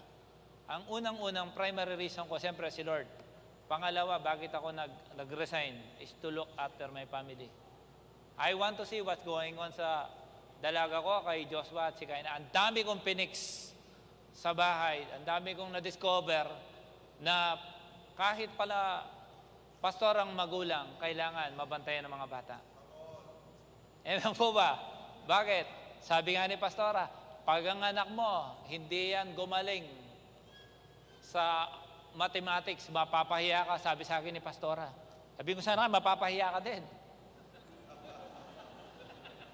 Ang unang-unang primary reason ko, siyempre si Lord. Pangalawa, bakit ako nag-resign is to look after my family. I want to see what's going on sa dalaga ko kay Joshua at si Kain. Ang dami kong pinix sa bahay. Ang dami kong na-discover na kahit pala pastor ang magulang, kailangan mabantayan ng mga bata. Amen po ba? Bakit? Sabi nga ni pastora, pag ang anak mo, hindi yan gumaling sa mathematics, mapapahiya ka, sabi sa akin ni Pastora. Sabi ko sana, mapapahiya ka din.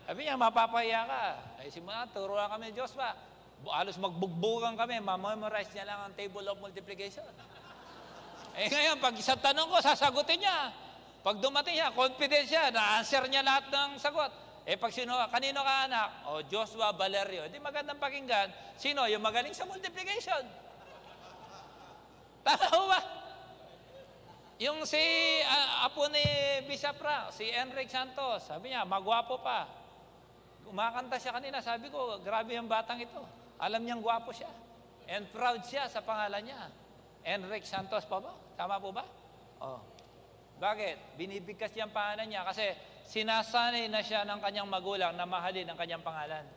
Sabi niya, mapapahiya ka. Ay, simula, turuan kami ni Diyos ba? Alos magbugbugan kami, mamemorize niya lang ang table of multiplication. Eh ngayon, pag sa tanong ko, sasagutin niya. Pag dumating siya, confident siya, na-answer niya lahat ng sagot. Eh pag sino, kanino ka anak? O, Joshua Valerio. Hindi magandang pakinggan. Sino? Yung magaling sa multiplication. Tama ho ba? Yung si apo ni Bishop Frank, si Enrique Santos, sabi niya, magwapo pa. Kumakanta siya kanina, sabi ko, grabe yung batang ito. Alam niyang gwapo siya. And proud siya sa pangalan niya. Enrique Santos pa ba? Tama po ba? Oh. Bakit? Binibigkas niya ang pangalan niya kasi sinasanay na siya ng kanyang magulang na mahalin ang kanyang pangalan.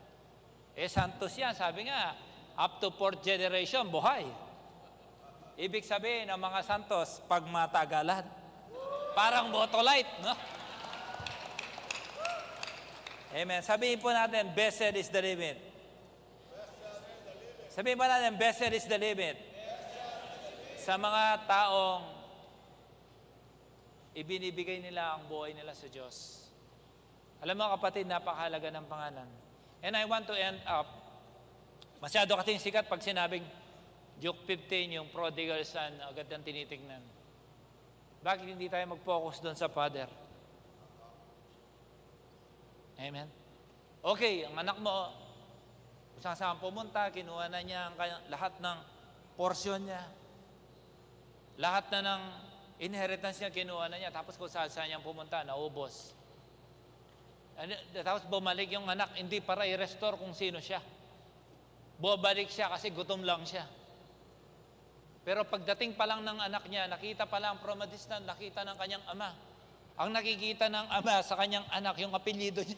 Eh Santos yan, sabi nga, up to 4th generation, buhay. Ibig sabihin ng mga Santos, pag matagalan, parang Botolite, no? Amen. Sabihin po natin, blessed is the limit. Sabihin po natin, blessed is the limit. Sa mga taong ibinibigay nila ang buhay nila sa Diyos. Alam mo kapatid, napakahalaga ng pangalan. And I want to end up, masyado kating sikat pag sinabing Duke 15, yung prodigal son, agad ang tinitingnan. Bakit hindi tayo mag-focus doon sa father? Amen? Okay, ang anak mo, saan pumunta, kinuha na niya ang lahat ng portion niya. Lahat na ng inheritance niya, kinuha na niya. Tapos kung saan niya pumunta, naubos. Tapos bumalik yung anak, hindi para i-restore kung sino siya. Bumalik siya kasi gutom lang siya. Pero pagdating pa lang ng anak niya, nakita pa lang from a distance, nakita ng kanyang ama. Ang nakikita ng ama sa kanyang anak, yung apelyido niya.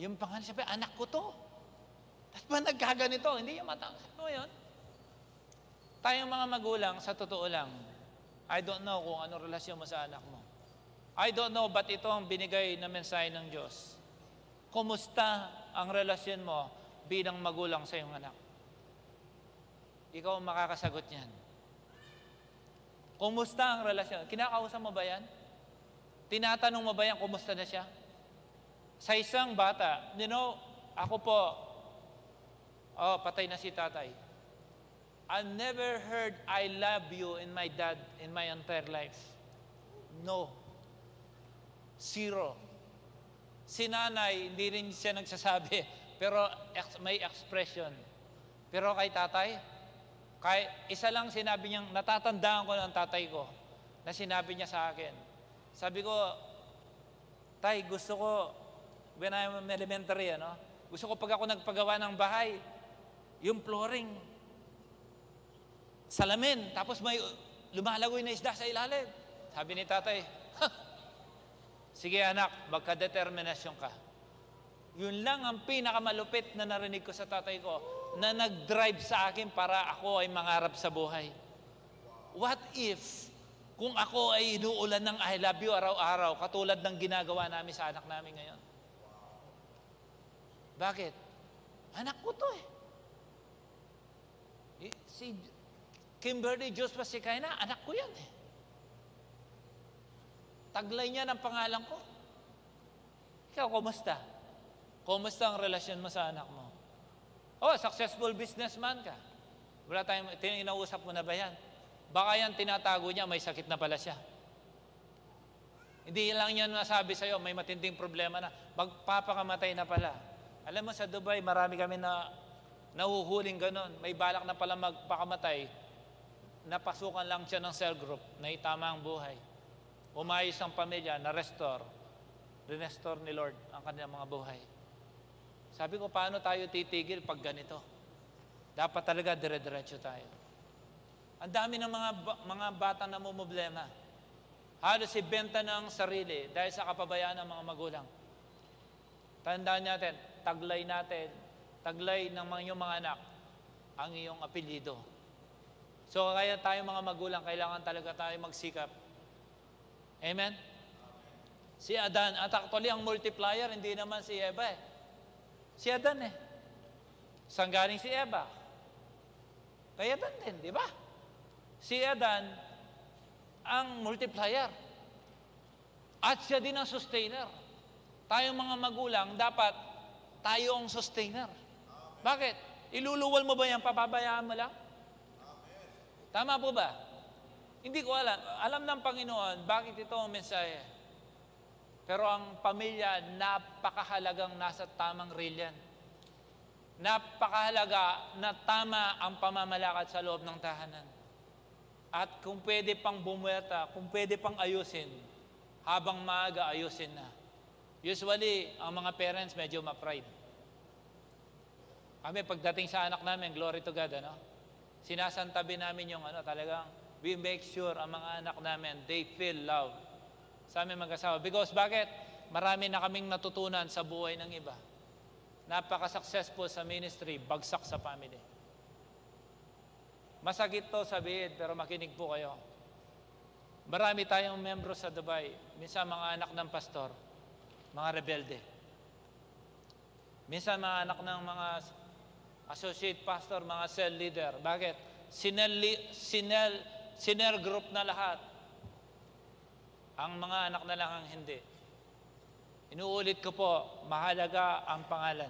Yung pangalan, sabi, anak ko to. At ba nagkaganito? Hindi yung matang. Sabi yun. Tayong mga magulang, sa totoo lang, I don't know kung anong relasyon mo sa anak mo. I don't know, but ito ang binigay na mensahe ng Diyos. Kumusta ang relasyon mo bilang magulang sa iyong anak? Ikaw ang makakasagot niyan. Kumusta ang relasyon? Kinakausap mo ba yan? Tinatanong mo ba yan? Kumusta na siya? Sa isang bata, you know, ako po, oh, patay na si tatay. I've never heard I love you in my dad in my entire life. No. Zero. Si nanay, hindi rin siya nagsasabi, pero may expression. Pero kay tatay, isa lang sinabi niya, natatandaan ko ng tatay ko, na sinabi niya sa akin. Sabi ko, Tay, gusto ko, when I'm elementary, ano, gusto ko pag ako nagpagawa ng bahay, yung flooring, salamin, tapos may lumalagoy na isda sa ilalim. Sabi ni tatay, sige anak, magkadeterminasyon ka. Yun lang ang pinakamalupit na narinig ko sa tatay ko, na nag-drive sa akin para ako ay mangarap sa buhay. What if, kung ako ay inuulan ng I love you araw-araw, katulad ng ginagawa namin sa anak namin ngayon? Bakit? Anak ko to eh. Si Kimberly, Joshua, si Kain, anak ko yan eh. Taglay niya ng pangalan ko. Ikaw, kumusta? Kumusta ang relasyon mo sa anak mo? Oh, successful businessman ka. Wala tayong, tinausap mo na ba yan? Baka yan tinatago niya, may sakit na pala siya. Hindi lang yan nasabi sa'yo, may matinding problema na. Magpapakamatay na pala. Alam mo, sa Dubai, marami kami na nahuhuling ganun. May balak na pala magpakamatay. Napasukan lang siya ng cell group, na itama ang buhay. Umayos ang pamilya, na-restore. Restore ni Lord ang kanilang mga buhay. Sabi ko, paano tayo titigil pag ganito? Dapat talaga dire-diretso tayo. Ang dami ng mga bata na mumblema. Halos ibenta ng sarili dahil sa kapabayaan ng mga magulang. Tandaan natin, taglay ng iyong mga anak ang iyong apelyido. So kaya tayo mga magulang, kailangan talaga tayo magsikap. Amen? Si Adan, at actually ang multiplier, hindi naman si Eva eh. Si Adan eh. Saan galing si Eva? Kay Adan din, di ba? Si Adan, ang multiplier. At siya din ang sustainer. Tayong mga magulang, dapat tayo ang sustainer. Amen. Bakit? Iluluwal mo ba yan? Papabayaan mo lang? Amen. Tama po ba? Hindi ko alam. Alam ng Panginoon, bakit ito ang mensahe? Pero ang pamilya, napakahalagang nasa tamang railyan. Napakahalaga na tama ang pamamalakad sa loob ng tahanan. At kung pwede pang bumuerta, kung pwede pang ayusin, habang maaga ayusin na. Usually, ang mga parents medyo ma-pride. Kami pagdating sa anak namin, glory to God, ano? Sinasantabi namin yung ano, talagang we make sure ang mga anak namin, they feel love sa aming mag-asawa. Because bakit? Marami na kaming natutunan sa buhay ng iba. Napaka-successful sa ministry, bagsak sa family. Masakit to sabihin, pero makinig po kayo. Marami tayong membro sa Dubai, minsan mga anak ng pastor, mga rebelde. Minsan mga anak ng mga associate pastor, mga cell leader. Bakit? Sinel group na lahat. Ang mga anak na lang ang hindi. Inuulit ko po, mahalaga ang pangalan.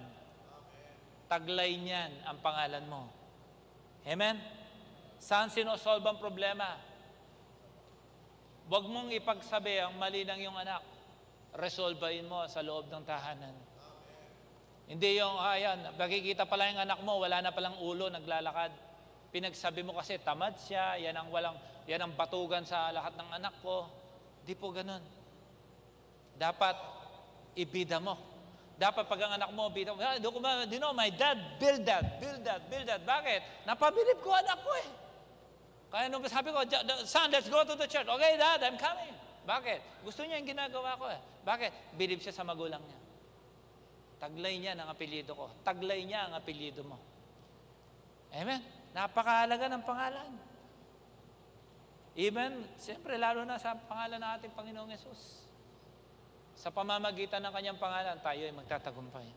Taglay niyan ang pangalan mo. Amen? Saan sinosolve ang problema? Huwag mong ipagsabi ang mali ng iyong anak. Resolvein mo sa loob ng tahanan. Hindi yung, ayan, nakikita pala yung anak mo, wala na palang ulo, naglalakad. Pinagsabi mo kasi, tamad siya, yan ang batugan sa lahat ng anak ko. Di po ganun. Dapat, ibida mo. Dapat pag ang anak mo, bida mo, you know, my dad, build that, build that, build that. Bakit? Napabilib ko anak ko eh. Kaya nung sabi ko, son, let's go to the church. Okay, dad, I'm coming. Bakit? Gusto niya yung ginagawa ko eh. Bakit? Bilib siya sa magulang niya. Taglay niya ng apelido ko. Taglay niya ang apelido mo. Amen? Napakahalaga ng pangalan. Even, siyempre, lalo na sa pangalan ng ating Panginoong Yesus. Sa pamamagitan ng kanyang pangalan, tayo ay magtatagumpay.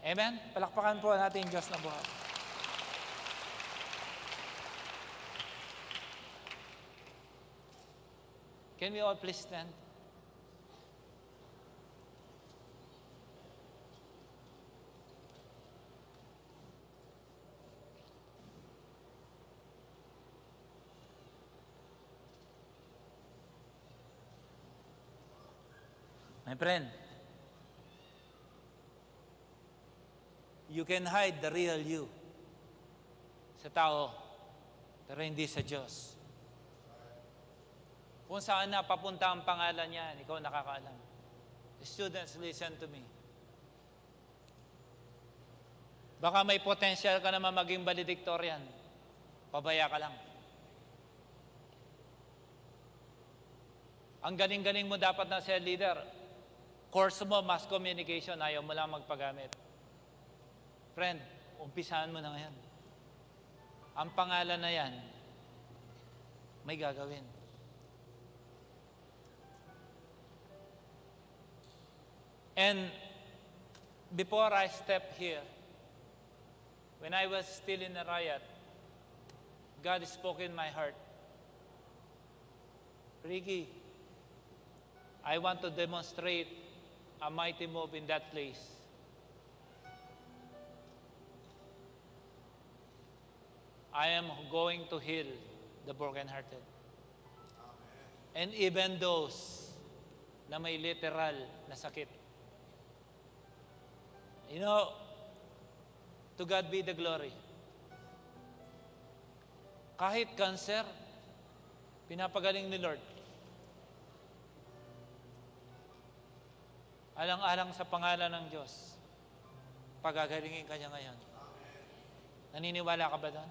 Amen? Palakpakan po natin ang Diyos na buhay. Can we all please stand? My friend, you can hide the real you sa tao, pero hindi sa Diyos. Kung saan na papunta ang pangalan niya, ikaw nakakaalam. Students, listen to me. Baka may potential ka naman maging valedictorian, pabaya ka lang. Ang galing-galing mo dapat na cell leader, course mo, mass communication, ayaw mo lang magpagamit. Friend, umpisaan mo na ngayon. Ang pangalan na yan, may gagawin. And before I step here, when I was still in a riot, God spoke in my heart, Ricky, I want to demonstrate a mighty move in that place. I am going to heal the brokenhearted. Amen. And even those na may literal na sakit. You know, to God be the glory. Kahit cancer, pinapagaling ni Lord. Alang-alang sa pangalan ng Diyos, pagagalingin ka niya ngayon. Amen. Naniniwala ka ba doon?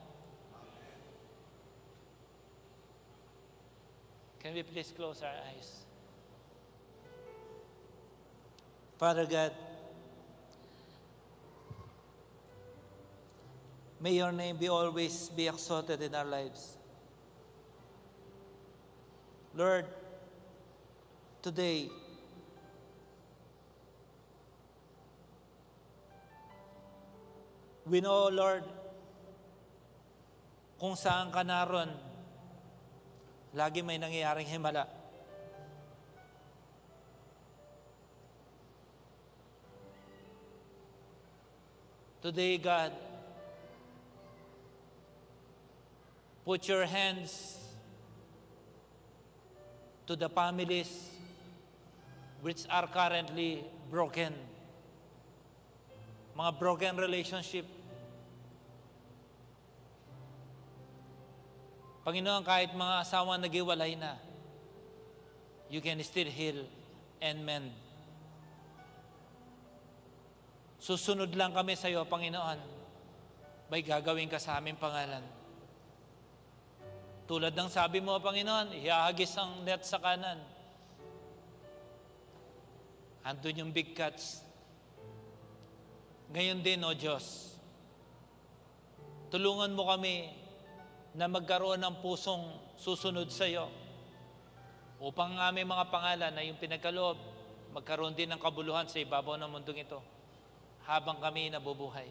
Can we please close our eyes? Father God, may your name be always be exalted in our lives. Lord, today, we know, Lord, kung saan ka naroon, lagi may nangyayaring himala. Today, God, put your hands to the families which are currently broken. Mga broken relationship. Panginoon, kahit mga asawa nag-iwalay na, you can still heal and mend. Susunod lang kami sa iyo, Panginoon. May gagawin ka sa aming pangalan. Tulad ng sabi mo, Panginoon, ihahagis ang net sa kanan. Andun yung big catch. Ngayon din, O Diyos, tulungan mo kami na magkaroon ng pusong susunod sa iyo upang ang aming mga pangalan na yung pinagkaloob, magkaroon din ng kabuluhan sa ibabaw ng mundong ito habang kami nabubuhay.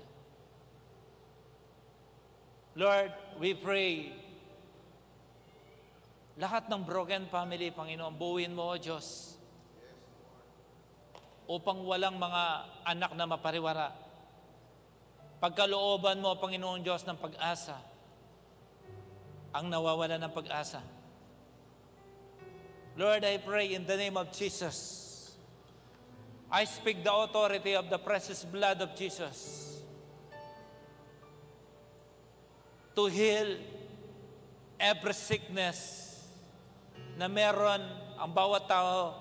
Lord, we pray, lahat ng broken family, Panginoon, buuin mo, O Diyos, upang walang mga anak na mapariwara. Pagkalooban mo, Panginoon Diyos, ng pag-asa, ang nawawala ng pag-asa. Lord, I pray in the name of Jesus. I speak the authority of the precious blood of Jesus to heal every sickness na meron ang bawat tao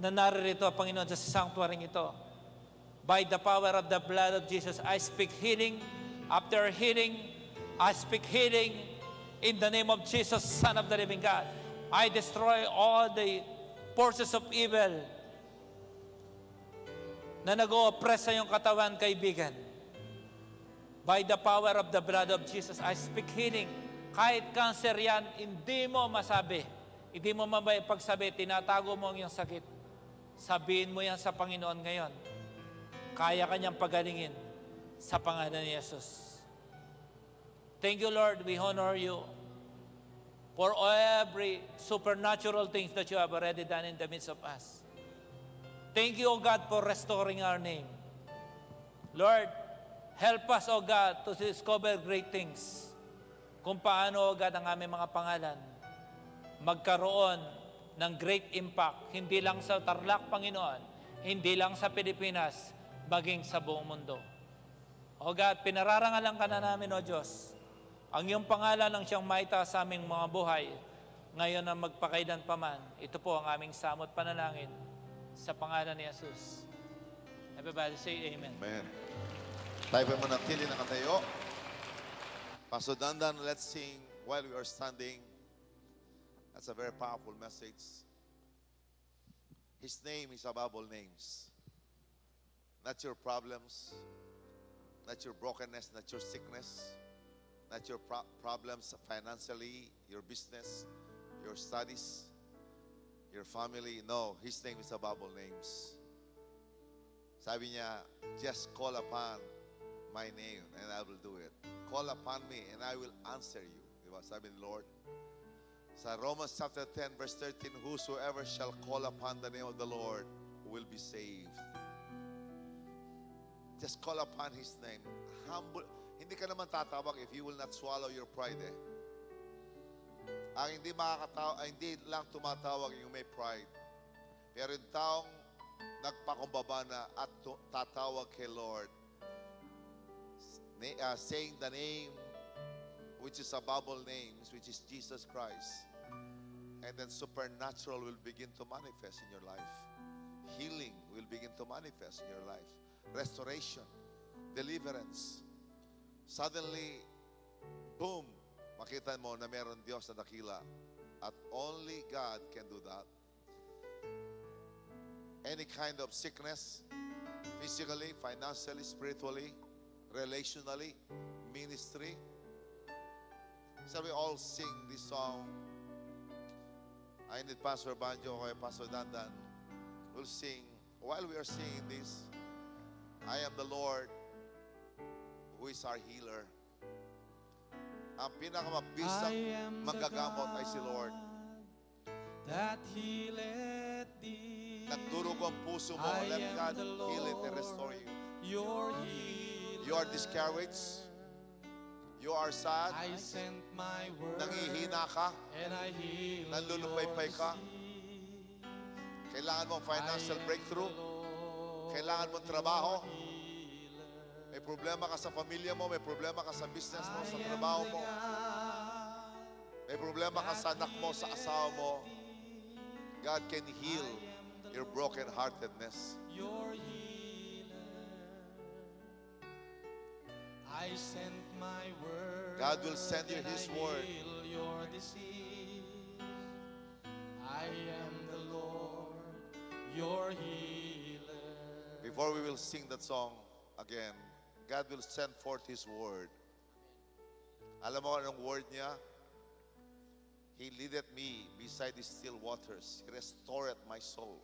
na naririto, Panginoon, sa sanctuary ito. By the power of the blood of Jesus, I speak healing after healing. I speak healing in the name of Jesus, Son of the living God. I destroy all the forces of evil na nag-o-oppress sa iyong katawan, kaibigan. By the power of the blood of Jesus, I speak healing. Kahit cancer yan, hindi mo masabi. Hindi mo mapagsabi, tinatago mo ang iyong sakit. Sabihin mo yan sa Panginoon ngayon. Kaya kanyang pagalingin sa pangalan ni Jesus. Thank you, Lord. We honor you for every supernatural things that you have already done in the midst of us. Thank you, O God, for restoring our name. Lord, help us, O God, to discover great things. Kung paano, O God, ang aming mga pangalan magkaroon ng great impact, hindi lang sa Tarlac, Panginoon, hindi lang sa Pilipinas, maging sa buong mundo. O God, pinararangalan ka na namin, O Diyos, ang iyong pangalan ang siyang maitaas sa aming mga buhay, ngayon ang magpakailan pa man. Ito po ang aming samot panalangin sa pangalan ni Jesus. Everybody say amen. Amen. Tayo po manatili nakatayo. Pastor Dandan, let's sing while we are standing. That's a very powerful message. His name is above all names. Not your problems, not your brokenness, not your sickness, not your problems financially, your business, your studies, your family. No, His name is above all names. Sabi niya, just call upon my name and I will do it. Call upon me and I will answer you. Diba? Sabi ni Lord. Sa Romans chapter 10 verse 13, whosoever shall call upon the name of the Lord will be saved. Just call upon His name. Humble. Hindi ka naman tatawag if you will not swallow your pride eh. Ang hindi makakatawag, hindi lang tumatawag yung may pride. Pero yung taong nagpakumbaba na at tatawag kay Lord, saying the name which is above all names, which is Jesus Christ, and then supernatural will begin to manifest in your life. Healing will begin to manifest in your life. Restoration, deliverance. Suddenly, boom! Makita mo na meron Diyos na dakila at only God can do that. Any kind of sickness, physically, financially, spiritually, relationally, ministry. Shall we all sing this song? I need Pastor Banjo or Pastor Dandan. We'll sing. While we are singing this, I am the Lord who is our healer. Ang pinakamabisang magagamot ay si Lord. Nagduro ko ang puso mo. Let God heal it and restore you. You are discouraged. You are sad. Nangihina ka. Nanlulupay-pay ka. Kailangan mo financial breakthrough. Kailangan mo trabaho. May problema ka sa pamilya mo, may problema ka sa business mo, sa trabaho mo. May problema ka sa anak mo, sa asawa mo. God can heal your broken-heartedness. I sent my word. God will send you His word. Your disease. I am the Lord, your healer. Before we will sing that song again, God will send forth His word. Alam mo anong word niya? He leadeth me beside the still waters. He restoreth my soul.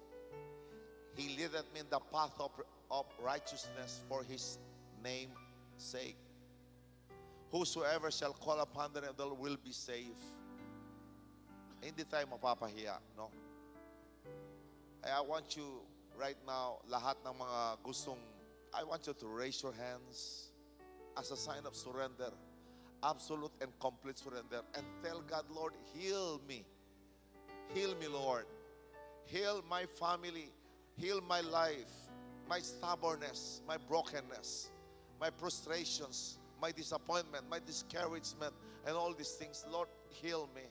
He leadeth me in the path of righteousness for His name's sake. Whosoever shall call upon the name of the Lord will be saved. Hindi tayo mapapahiya, no? I want you right now, lahat ng mga gustong, I want you to raise your hands as a sign of surrender. Absolute and complete surrender, and tell God, Lord, heal me, Lord, heal my family, heal my life, my stubbornness, my brokenness, my frustrations, my disappointment, my discouragement, and all these things. Lord, heal me.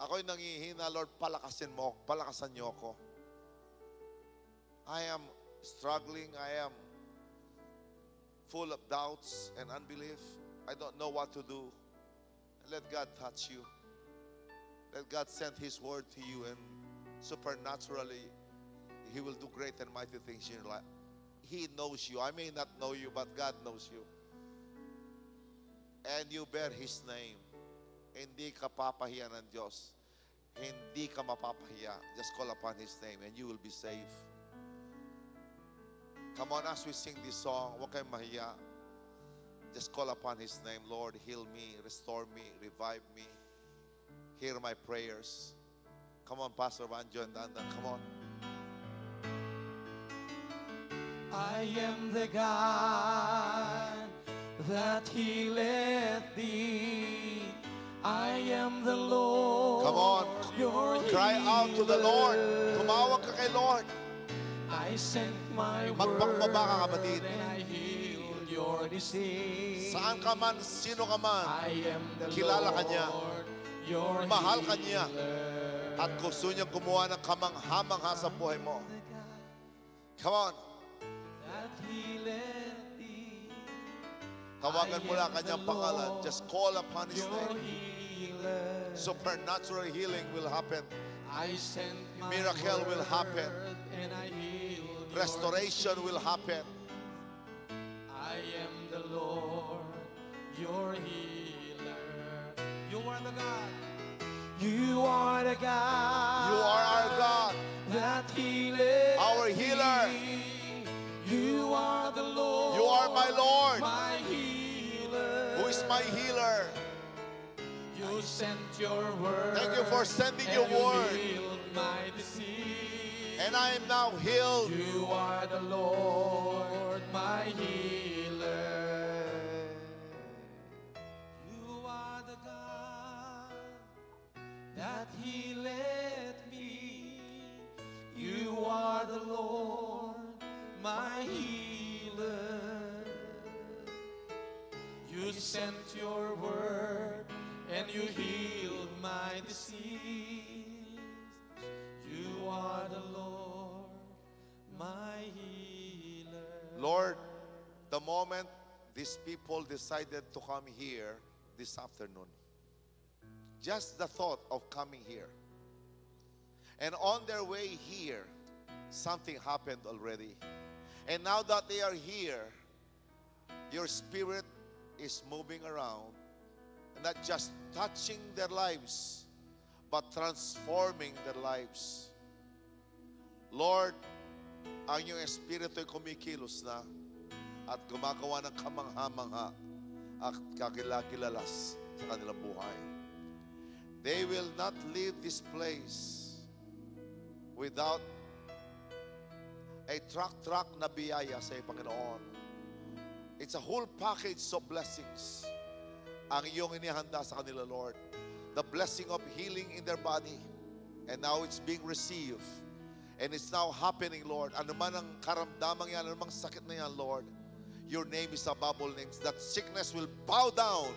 Ako'y nangihina, Lord, palakasan niyo ako. I am struggling, I am full of doubts and unbelief. I don't know what to do. Let God touch you. Let God send His word to you, and supernaturally, He will do great and mighty things in your life. He knows you. I may not know you, but God knows you. And you bear His name. Hindi ka papahiya ng Diyos. Hindi ka mapapahiya. Just call upon His name, and you will be saved. Come on, as we sing this song, huwag kayong mahiya. Just call upon His name. Lord, heal me, restore me, revive me. Hear my prayers. Come on, Pastor Banjo and Dandan, come on. I am the God that healeth thee. I am the Lord. Come on, cry out to the Lord. Tumawag ka kay Lord. I sent my word and I healed your disease. Saan ka man, sino ka man, kilala ka niya, mahal ka niya, at gusto niya gumawa ng kamangha-mangha sa buhay mo. Come on. Tawagan mo lang kanyang pangalan. Just call upon His name. Supernatural healing will happen. Miracle will happen. Restoration will happen. I am the Lord, your healer. You are the God. You are the God. You are our God. That healeth. Our healer. You are the Lord. You are my Lord. My healer. Who is my healer? You sent your word. Thank you for sending your word. And you healed my disease. And I am now healed. You are the Lord, my healer. You are the God that healeth me. You are the Lord, my healer. You sent your word and you healed my disease. You are the Lord, my healer. Lord, the moment these people decided to come here this afternoon, just the thought of coming here, and on their way here, something happened already. And now that they are here, your spirit is moving around, not just touching their lives, but transforming their lives. Lord, ang iyong espiritu'y kumikilos na at gumagawa ng kamangha-mangha at kakilakilalas sa kanilang buhay. They will not leave this place without a track-track na biyaya sa Panginoon. It's a whole package of blessings ang iyong inihanda sa kanila, Lord. The blessing of healing in their body. And now it's being received. And it's now happening, Lord. Ano man ang karamdamang yan, ano mang sakit na yan, Lord. Your name is above all names. That sickness will bow down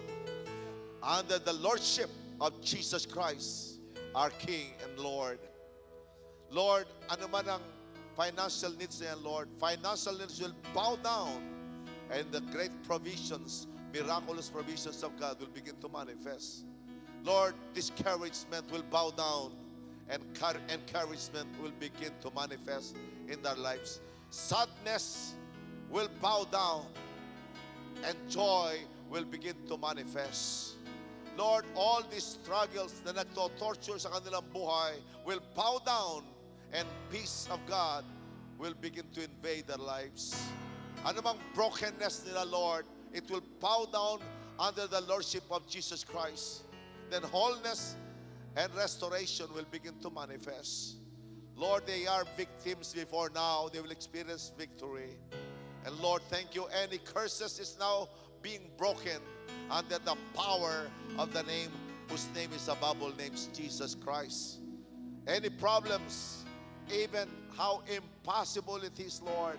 under the Lordship of Jesus Christ, our King and Lord. Lord, ano man ang financial needs na yan, Lord. Financial needs will bow down and the great provisions, miraculous provisions of God will begin to manifest. Lord, discouragement will bow down and encouragement will begin to manifest in their lives. Sadness will bow down and joy will begin to manifest. Lord, all these struggles na nagtotorture sa kanilang buhay will bow down and peace of God will begin to invade their lives. Anumang brokenness nila, Lord, it will bow down under the Lordship of Jesus Christ. Then wholeness and restoration will begin to manifest. Lord, they are victims before now. They will experience victory. And Lord, thank you. Any curses is now being broken under the power of the name whose name is above all names, Jesus Christ. Any problems, even how impossible it is, Lord,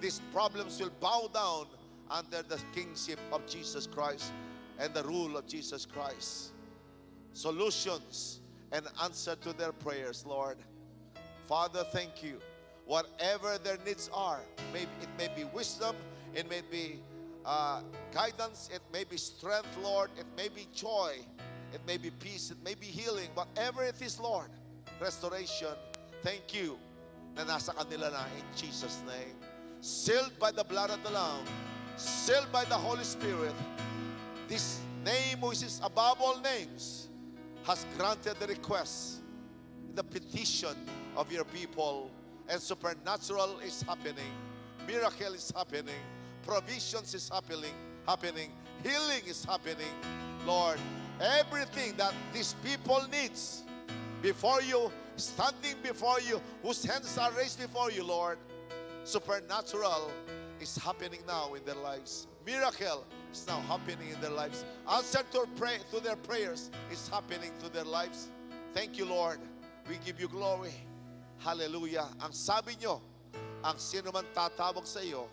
these problems will bow down under the kingship of Jesus Christ and the rule of Jesus Christ. Solutions and answer to their prayers, Lord. Father, thank you. Whatever their needs are, maybe it may be wisdom, it may be guidance, it may be strength, Lord, it may be joy, it may be peace, it may be healing, whatever it is, Lord, restoration, thank you na nasa kanila na in Jesus' name. Sealed by the blood of the Lamb, sealed by the Holy Spirit, this name which is above all names has granted the request, the petition of your people, and supernatural is happening, miracle is happening, provisions is happening, healing is happening. Lord, everything that these people needs before you, standing before you, whose hands are raised before you, Lord, supernatural is happening now in their lives. Miracle is now happening in their lives. Answer to their prayers is happening to their lives. Thank you, Lord. We give you glory. Hallelujah. Ang sabi nyo, ang sino man tatawag sa iyo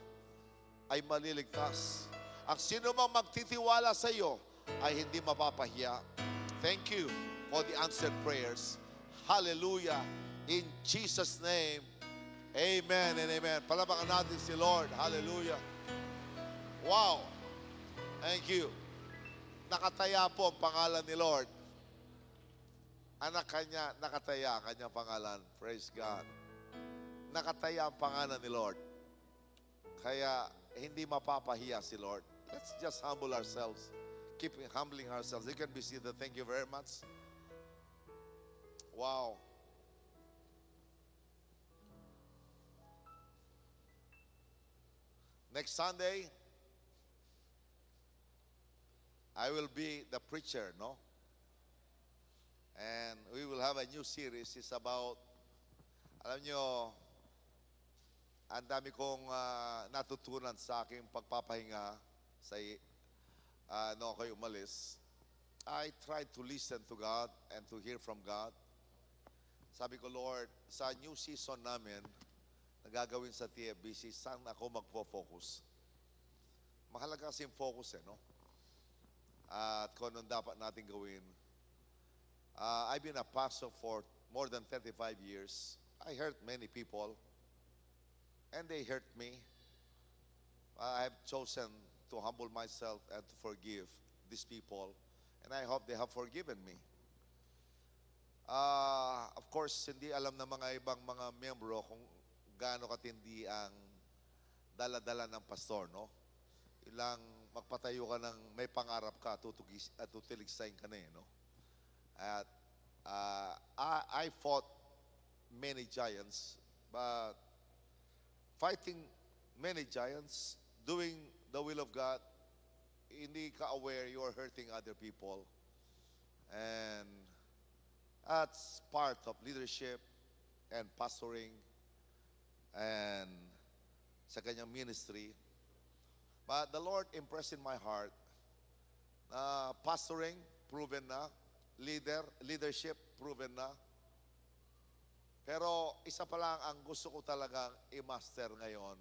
ay maliligtas. Ang sino man magtitiwala sa iyo ay hindi mapapahiya. Thank you for the answered prayers. Hallelujah. In Jesus' name, amen and amen. Palabakan natin si Lord. Hallelujah. Wow. Thank you. Nakataya po ang pangalan ni Lord. Anak kanya, nakataya kanya pangalan. Praise God. Nakataya ang pangalan ni Lord. Kaya hindi mapapahiya si Lord. Let's just humble ourselves. Keep humbling ourselves. You can be seated. Thank you very much. Wow. Next Sunday, I will be the preacher, no? And we will have a new series. It's about, alam nyo, ang dami kong natutunan sa aking pagpapahinga sa no kayo umalis. I tried to listen to God and to hear from God. Sabi ko, Lord, sa new season namin, nagagawin sa TFBC, saan ako magpo-focus? Mahalaga kasi yung focus, eh, no? At kung anong dapat natin gawin. I've been a pastor for more than 35 years. I hurt many people, and they hurt me. I have chosen to humble myself and to forgive these people, and I hope they have forgiven me. Of course, hindi alam na mga ibang mga membro kung gaano katindi ang dala-dala ng pastor, no? Ilang magpatayo ka ng may pangarap ka, tutiligsayang ka na, eh, no? At I fought many giants, but fighting many giants, doing the will of God, hindi ka aware you are hurting other people. And that's part of leadership and pastoring and sa kanyang ministry. But the Lord impressed in my heart, pastoring, proven na, leadership, proven na. Pero isa pa lang ang gusto ko talagang i-master ngayon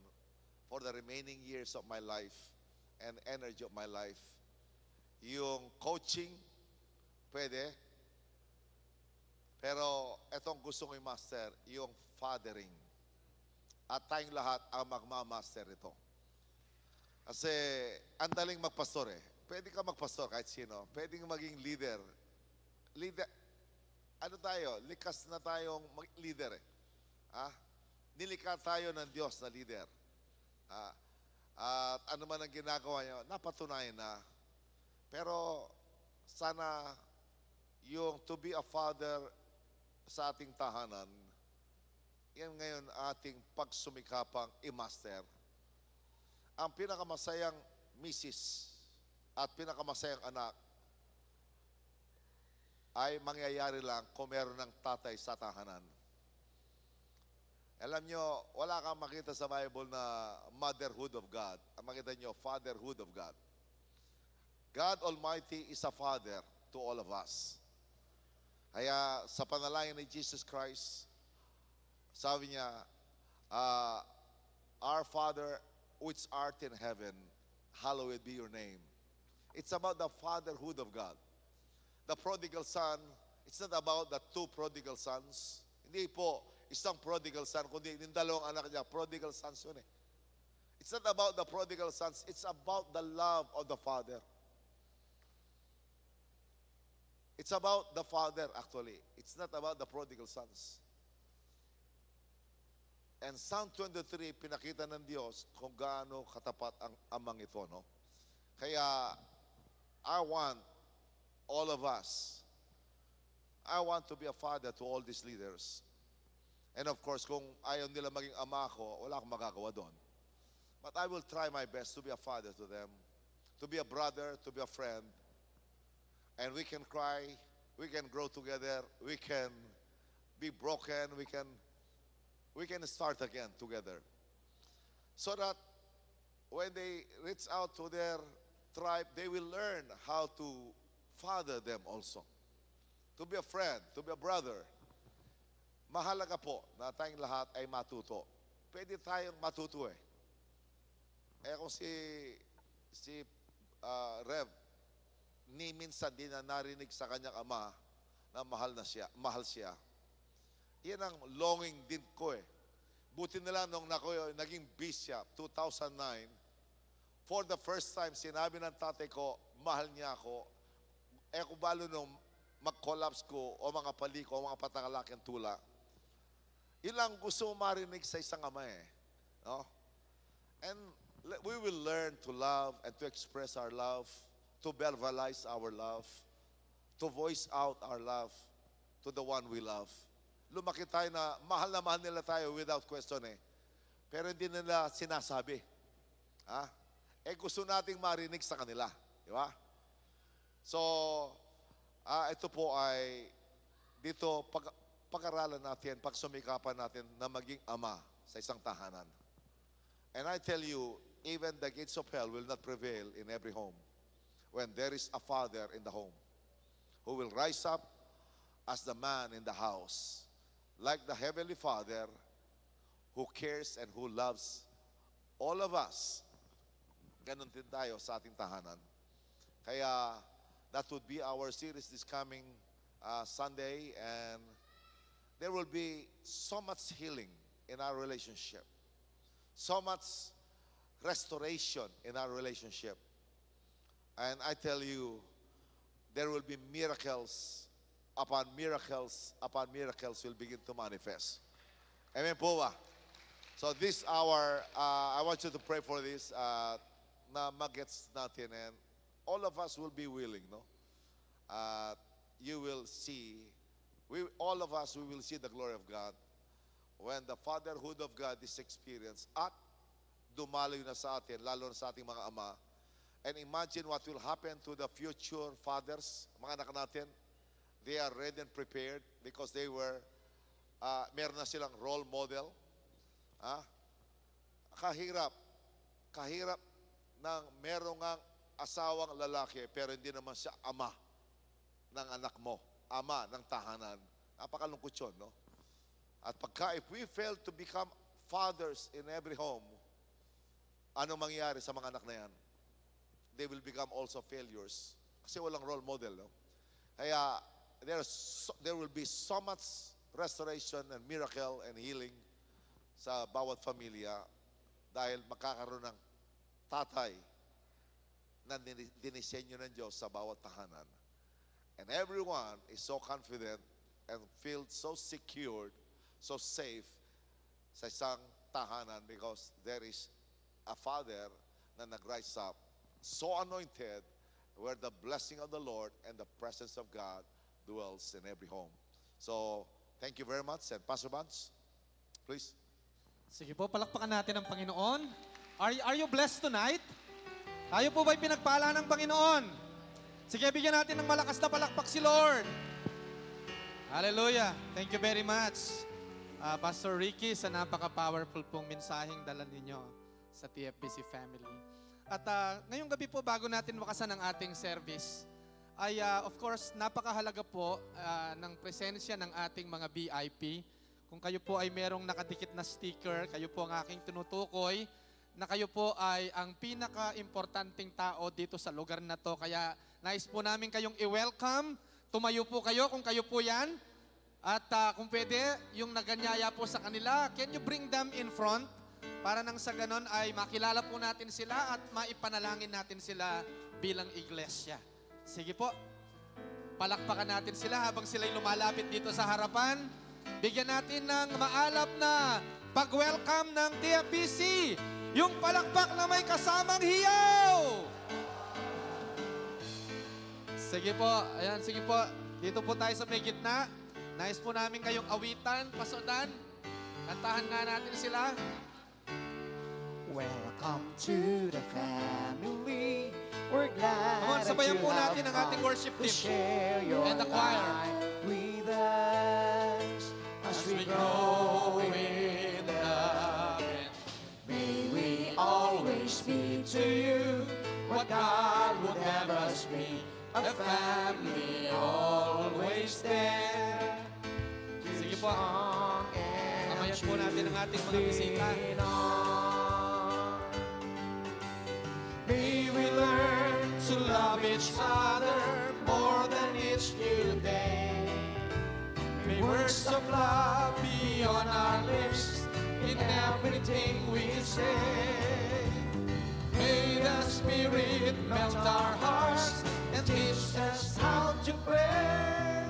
for the remaining years of my life and energy of my life. Yung coaching, pwede. Pero etong gusto ko i-master, yung fathering. At tayong lahat ang magmamaster ito. Kasi andaling magpastor eh. Pwede ka magpastor kahit sino. Pwede ka maging leader. Leader. Ano tayo? Likas na tayong leader eh. Ah? Nilikha tayo ng Diyos na leader. Ah? At ano man ang ginagawa niya, napatunayan na. Pero sana yung to be a father sa ating tahanan, yan ngayon ating pagsumikapang i-master. Ang pinakamasayang misis at pinakamasayang anak ay mangyayari lang kung meron ng tatay sa tahanan. Alam nyo, wala kang makita sa Bible na motherhood of God. Ang makita nyo, fatherhood of God. God Almighty is a father to all of us. Kaya sa panalangin ni Jesus Christ, sabi niya, Our Father which art in heaven, hallowed be your name. It's about the fatherhood of God. The prodigal son, it's not about the two prodigal sons. Hindi po isang prodigal son, kundi yung dalawang anak niya, prodigal sons yun eh. It's not about the prodigal sons, it's about the love of the father. It's about the father, actually. It's not about the prodigal sons. And Psalm 23, pinakita ng Diyos kung gaano katapat ang amang ito, no? Kaya, I want all of us, I want to be a father to all these leaders. And of course, kung ayaw nila maging ama ko, wala akong magagawa doon. But I will try my best to be a father to them, to be a brother, to be a friend. And we can cry, we can grow together, we can be broken, we can start again together. So that when they reach out to their tribe, they will learn how to father them also. To be a friend, to be a brother. Mahalaga po na tayong lahat ay matuto. Pwede tayong matuto eh. Eh kung si Rev, ni minsan din na narinig sa kanyang ama na mahal siya. Yan ang longing din ko eh. Buti nila nung naging bishop, 2009, for the first time, sinabi ng tatay ko, mahal niya ako. Eh kung balo nung mag-collapse ko o mga paliko o mga patangalaking tula, ilang gusto mo marinig sa isang ama eh. No? And we will learn to love and to express our love, to verbalize our love, to voice out our love to the one we love. Lumaki tayo na mahal nila tayo without question eh. Pero hindi nila sinasabi. Ah? Eh gusto nating marinig sa kanila. Di ba? So, ito po ay dito pag-aralan natin, pagsumikapan natin na maging ama sa isang tahanan. And I tell you, even the gates of hell will not prevail in every home. When there is a father in the home who will rise up as the man in the house, like the Heavenly Father who cares and who loves all of us. Ganon din tayo sa ating tahanan. Kaya that would be our series this coming Sunday, and there will be so much healing in our relationship, so much restoration in our relationship. And I tell you, there will be miracles upon miracles upon miracles will begin to manifest. Amen po ba? So this hour, I want you to pray for this na magets natin, and all of us will be willing, no? You will see, we will see the glory of God when the fatherhood of God is experienced at dumaloy na sa atin, lalo na sa ating mga ama. And imagine what will happen to the future fathers, mga anak natin. They are ready and prepared because they were, meron na silang role model. Ah? Kahirap nang meron ang asawang lalaki pero hindi naman siya ama ng anak mo, ama ng tahanan. Napakalungkot yun, no? At pagka, if we fail to become fathers in every home, ano mangyari sa mga anak na yan? They will become also failures. Kasi walang role model, no? Kaya, there will be so much restoration and miracle and healing sa bawat familia dahil makakaroon ng tatay na dinisenyo ng Diyos sa bawat tahanan. And everyone is so confident and feels so secured, so safe sa isang tahanan because there is a father na nag-rise up, so anointed, where the blessing of the Lord and the presence of God dwells in every home. So, thank you very much. And Pastor Banjo, please. Sige po, palakpakan natin ang Panginoon. Are you blessed tonight? Tayo po ba'y pinagpala ng Panginoon? Sige, bigyan natin ng malakas na palakpak si Lord. Hallelujah. Thank you very much. Pastor Ricky, sa napaka-powerful pong mensaheng dala ninyo sa TFBC family. At ngayong gabi po, bago natin wakasan ang ating service, ay of course, napakahalaga po ng presensya ng ating mga VIP. Kung kayo po ay merong nakadikit na sticker, kayo po ang aking tinutukoy, na kayo po ay ang pinaka-importanting tao dito sa lugar na to. Kaya nais po namin kayong i-welcome. Tumayo po kayo kung kayo po yan. At kung pwede, yung naganyaya po sa kanila, can you bring them in front? Para nang sa ganon ay makilala po natin sila at maipanalangin natin sila bilang iglesia. Sige po, palakpakan natin sila habang sila'y lumalapit dito sa harapan. Bigyan natin ng maalap na pag-welcome ng TFBC, yung palakpak na may kasamang hiyaw! Sige po, ayan, sige po. Dito po tayo sa may gitna. Nais po namin kayong awitan, pasudan. Kantahan nga natin sila. Welcome to the family. We're glad that you sabayan po natin ang ating worship team and the choir. With us as we grow in love, and may we always be to you what God would have us be, a family always there. Sige po, kamayat po natin ang ating mga bisita. May we learn to love each other more than each new day. May words of love be on our lips in everything we say. May the Spirit melt our hearts and teach us how to pray,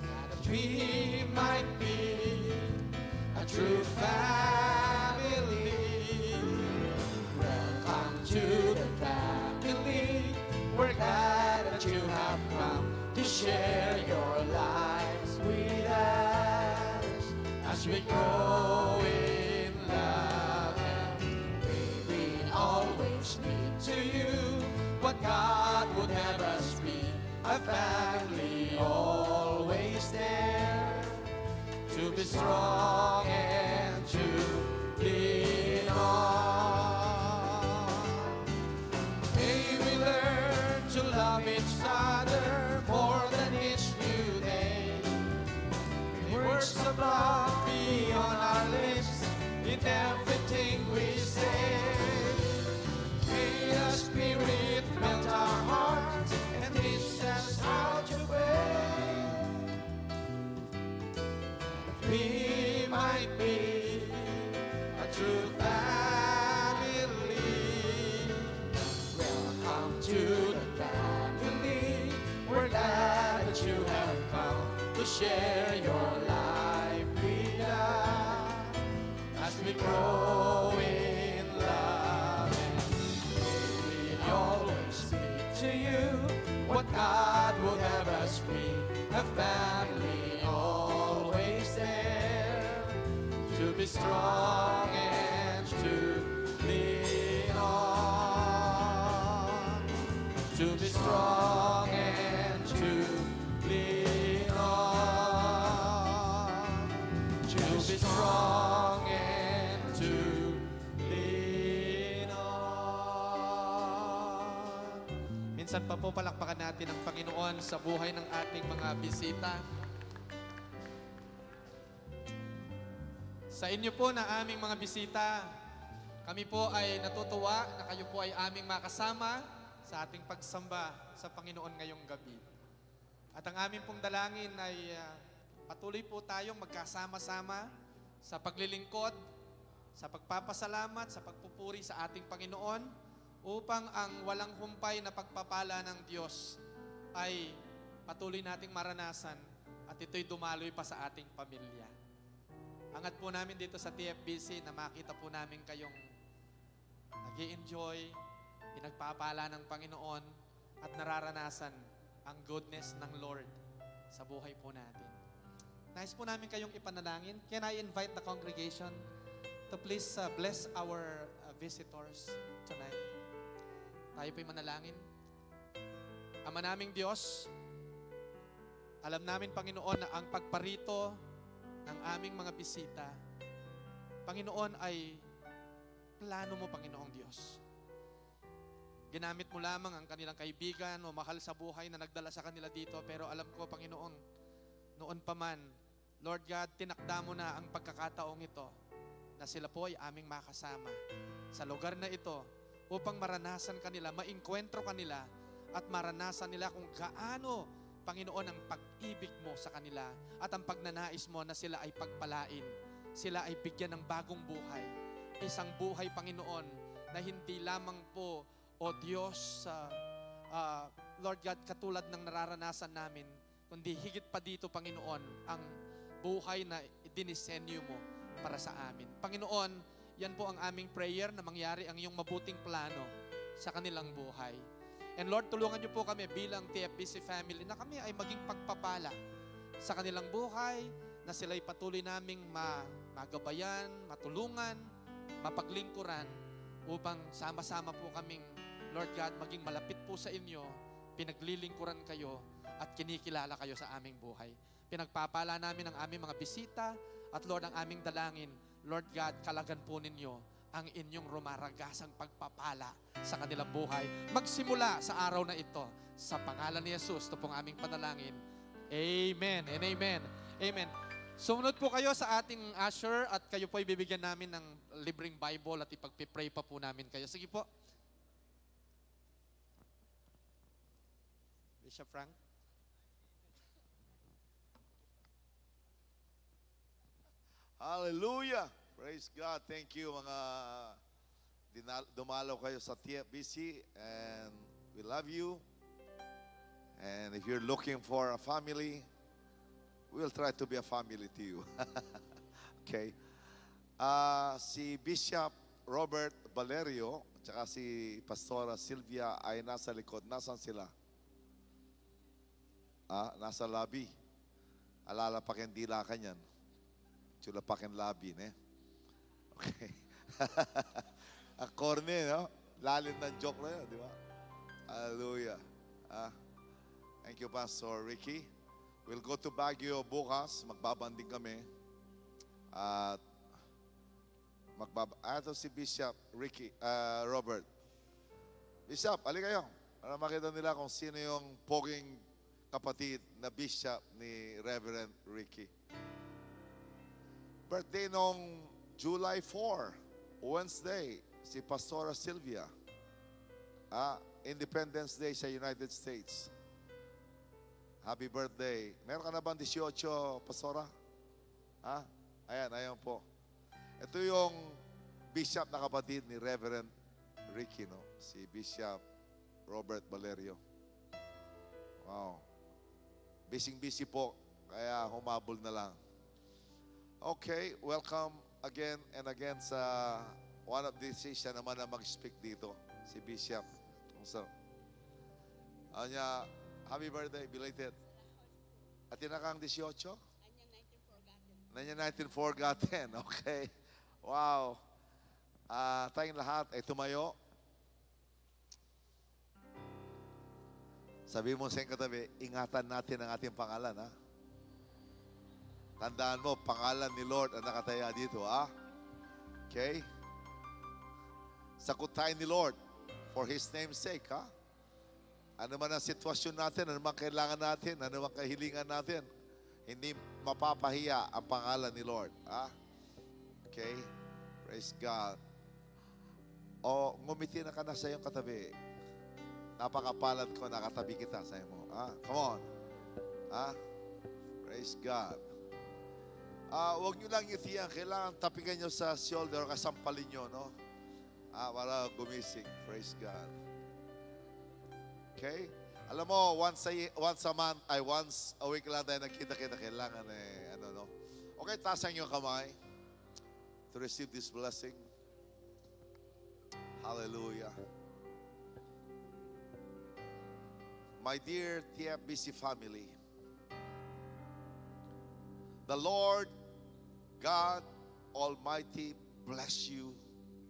that we might be a true family. Welcome to the family. We're glad that you have come to share your lives with us as we grow in love. And may we always be to you what God would have us be, a family always there, to be strong and to lean on. May we learn to love each other more than each new day. May words of love be on our lips in everything we say. May the Spirit melt our hearts and teach us how to pray, that we might be a true family. Welcome to that you have come to share your life with us as we grow in love. And may we always be to you what God would have us be, a family always there, to be strong and to lean on, to be strong and strong and to lean on. Minsan pa po palakpakan natin ang Panginoon sa buhay ng ating mga bisita. Sa inyo po na aming mga bisita, kami po ay natutuwa na kayo po ay aming makasama sa ating pagsamba sa Panginoon ngayong gabi. At ang aming pong dalangin ay patuloy po tayong magkasama-sama sa paglilingkod, sa pagpapasalamat, sa pagpupuri sa ating Panginoon, upang ang walang humpay na pagpapala ng Diyos ay patuloy nating maranasan at ito'y dumaloy pa sa ating pamilya. Angat po namin dito sa TFBC na makita po namin kayong nag-i-enjoy, pinagpapala ng Panginoon at nararanasan ang goodness ng Lord sa buhay po natin. Nais po namin kayong ipanalangin. Can I invite the congregation to please bless our visitors tonight? Tayo po'y manalangin. Ama naming Diyos, alam namin, Panginoon, na ang pagparito ng aming mga bisita, Panginoon, ay plano mo, Panginoong Diyos. Ginamit mo lamang ang kanilang kaibigan o mahal sa buhay na nagdala sa kanila dito, pero alam ko, Panginoon, noon pa man, Lord God, tinakda mo na ang pagkakataong ito na sila po ay aming makasama sa lugar na ito upang maranasan kanila, maingkwentro kanila at maranasan nila kung gaano, Panginoon, ang pag-ibig mo sa kanila at ang pagnanais mo na sila ay pagpalain, sila ay bigyan ng bagong buhay. Isang buhay, Panginoon, na hindi lamang po, O Diyos, Lord God, katulad ng nararanasan namin, kundi higit pa dito, Panginoon, ang buhay na dinisenyo mo para sa amin. Panginoon, yan po ang aming prayer na mangyari ang iyong mabuting plano sa kanilang buhay. And Lord, tulungan niyo po kami bilang TFBC family na kami ay maging pagpapala sa kanilang buhay, na sila'y patuloy naming magabayan, matulungan, mapaglingkuran, upang sama-sama po kaming, Lord God, maging malapit po sa inyo, pinaglilingkuran kayo at kinikilala kayo sa aming buhay. Pinagpapala namin ang aming mga bisita at Lord, ang aming dalangin, Lord God, kalagan po ninyo ang inyong rumaragasang pagpapala sa kanilang buhay. Magsimula sa araw na ito. Sa pangalan ni Jesus, ito pong aming panalangin. Amen and amen. Amen. Sumunod po kayo sa ating usher at kayo po ibibigyan namin ng libreng Bible at ipagpipray pa po namin kayo. Sige po. Bishop Frank. Hallelujah! Praise God. Thank you mga dumalo kayo sa TFBC, and we love you. And if you're looking for a family, we'll try to be a family to you. Okay. Si Bishop Robert Valerio tsaka si Pastora Sylvia ay nasa likod. Nasaan sila? Nasa lobby. Alalapakin dila ka niyan. Chulapakin lobby, ne? Okay. Ang corny, no? Lalim ng joke na yun, di ba? Hallelujah. Thank you, Pastor Ricky. We'll go to Baguio bukas. Magbabanding kami. At ito si Bishop Ricky, Robert. Bishop, ali kayo. Para makita nila kung sino yung poging kapatid na Bishop ni Reverend Ricky. Birthday nung July 4, Wednesday, si Pastora Sylvia. Independence Day sa United States. Happy birthday. Meron ka na bang 18, Pastora? Ayan, ayan po. Ito yung Bishop na kapatid ni Reverend Ricky, no? Si Bishop Robert Valerio. Wow. Busy po, kaya humabol na lang. Okay, welcome again and again sa one of these siya naman na mag-speak dito, si Bishop. So, anya, happy birthday, belated. At tinakang 18? Anya 19 forgotten. Okay. Wow. Tayong lahat ay tumayo. Sabi mo sa katabi, ingatan natin ang ating pangalan, ha? Tandaan mo, pangalan ni Lord ang nakataya dito, ha? Okay? Sakot tayo ni Lord for His name's sake, ha? Ano man ang sitwasyon natin, ano man kailangan natin, ano man kahilingan natin, hindi mapapahiya ang pangalan ni Lord, ha? Okay? Praise God. O, ngumiti na ka na sa iyong katabi. Napakapalad ko, nakatabi kita sa iyo mo, ha? Come on. Ha? Praise God. Huwag nyo lang ngiti ang kailangan tapikan nyo sa shoulder o kasampalin nyo, no? Para gumising. Praise God. Okay? Alam mo, once a month, once a week lang tayo nagkita-kita. Kailangan ano, no? Okay, taas ang inyong kamay to receive this blessing. Hallelujah. My dear TFBC family, the Lord God Almighty bless you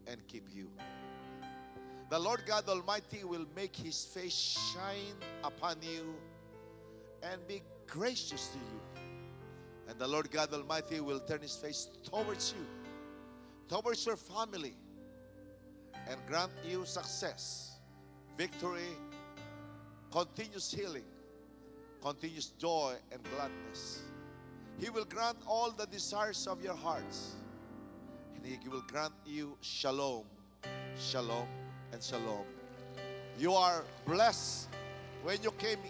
and keep you. The Lord God Almighty will make His face shine upon you and be gracious to you. And the Lord God Almighty will turn His face towards you, towards your family, and grant you success, victory, continuous healing, continuous joy and gladness. He will grant all the desires of your hearts. And He will grant you shalom, shalom, and shalom. You are blessed when you came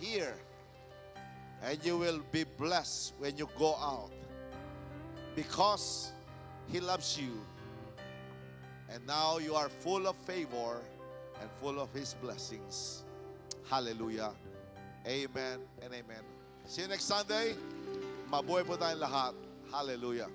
here. And you will be blessed when you go out. Because He loves you. And now you are full of favor and full of His blessings. Hallelujah. Amen and amen. See you next Sunday. Mabuhay po tayong lahat. Hallelujah.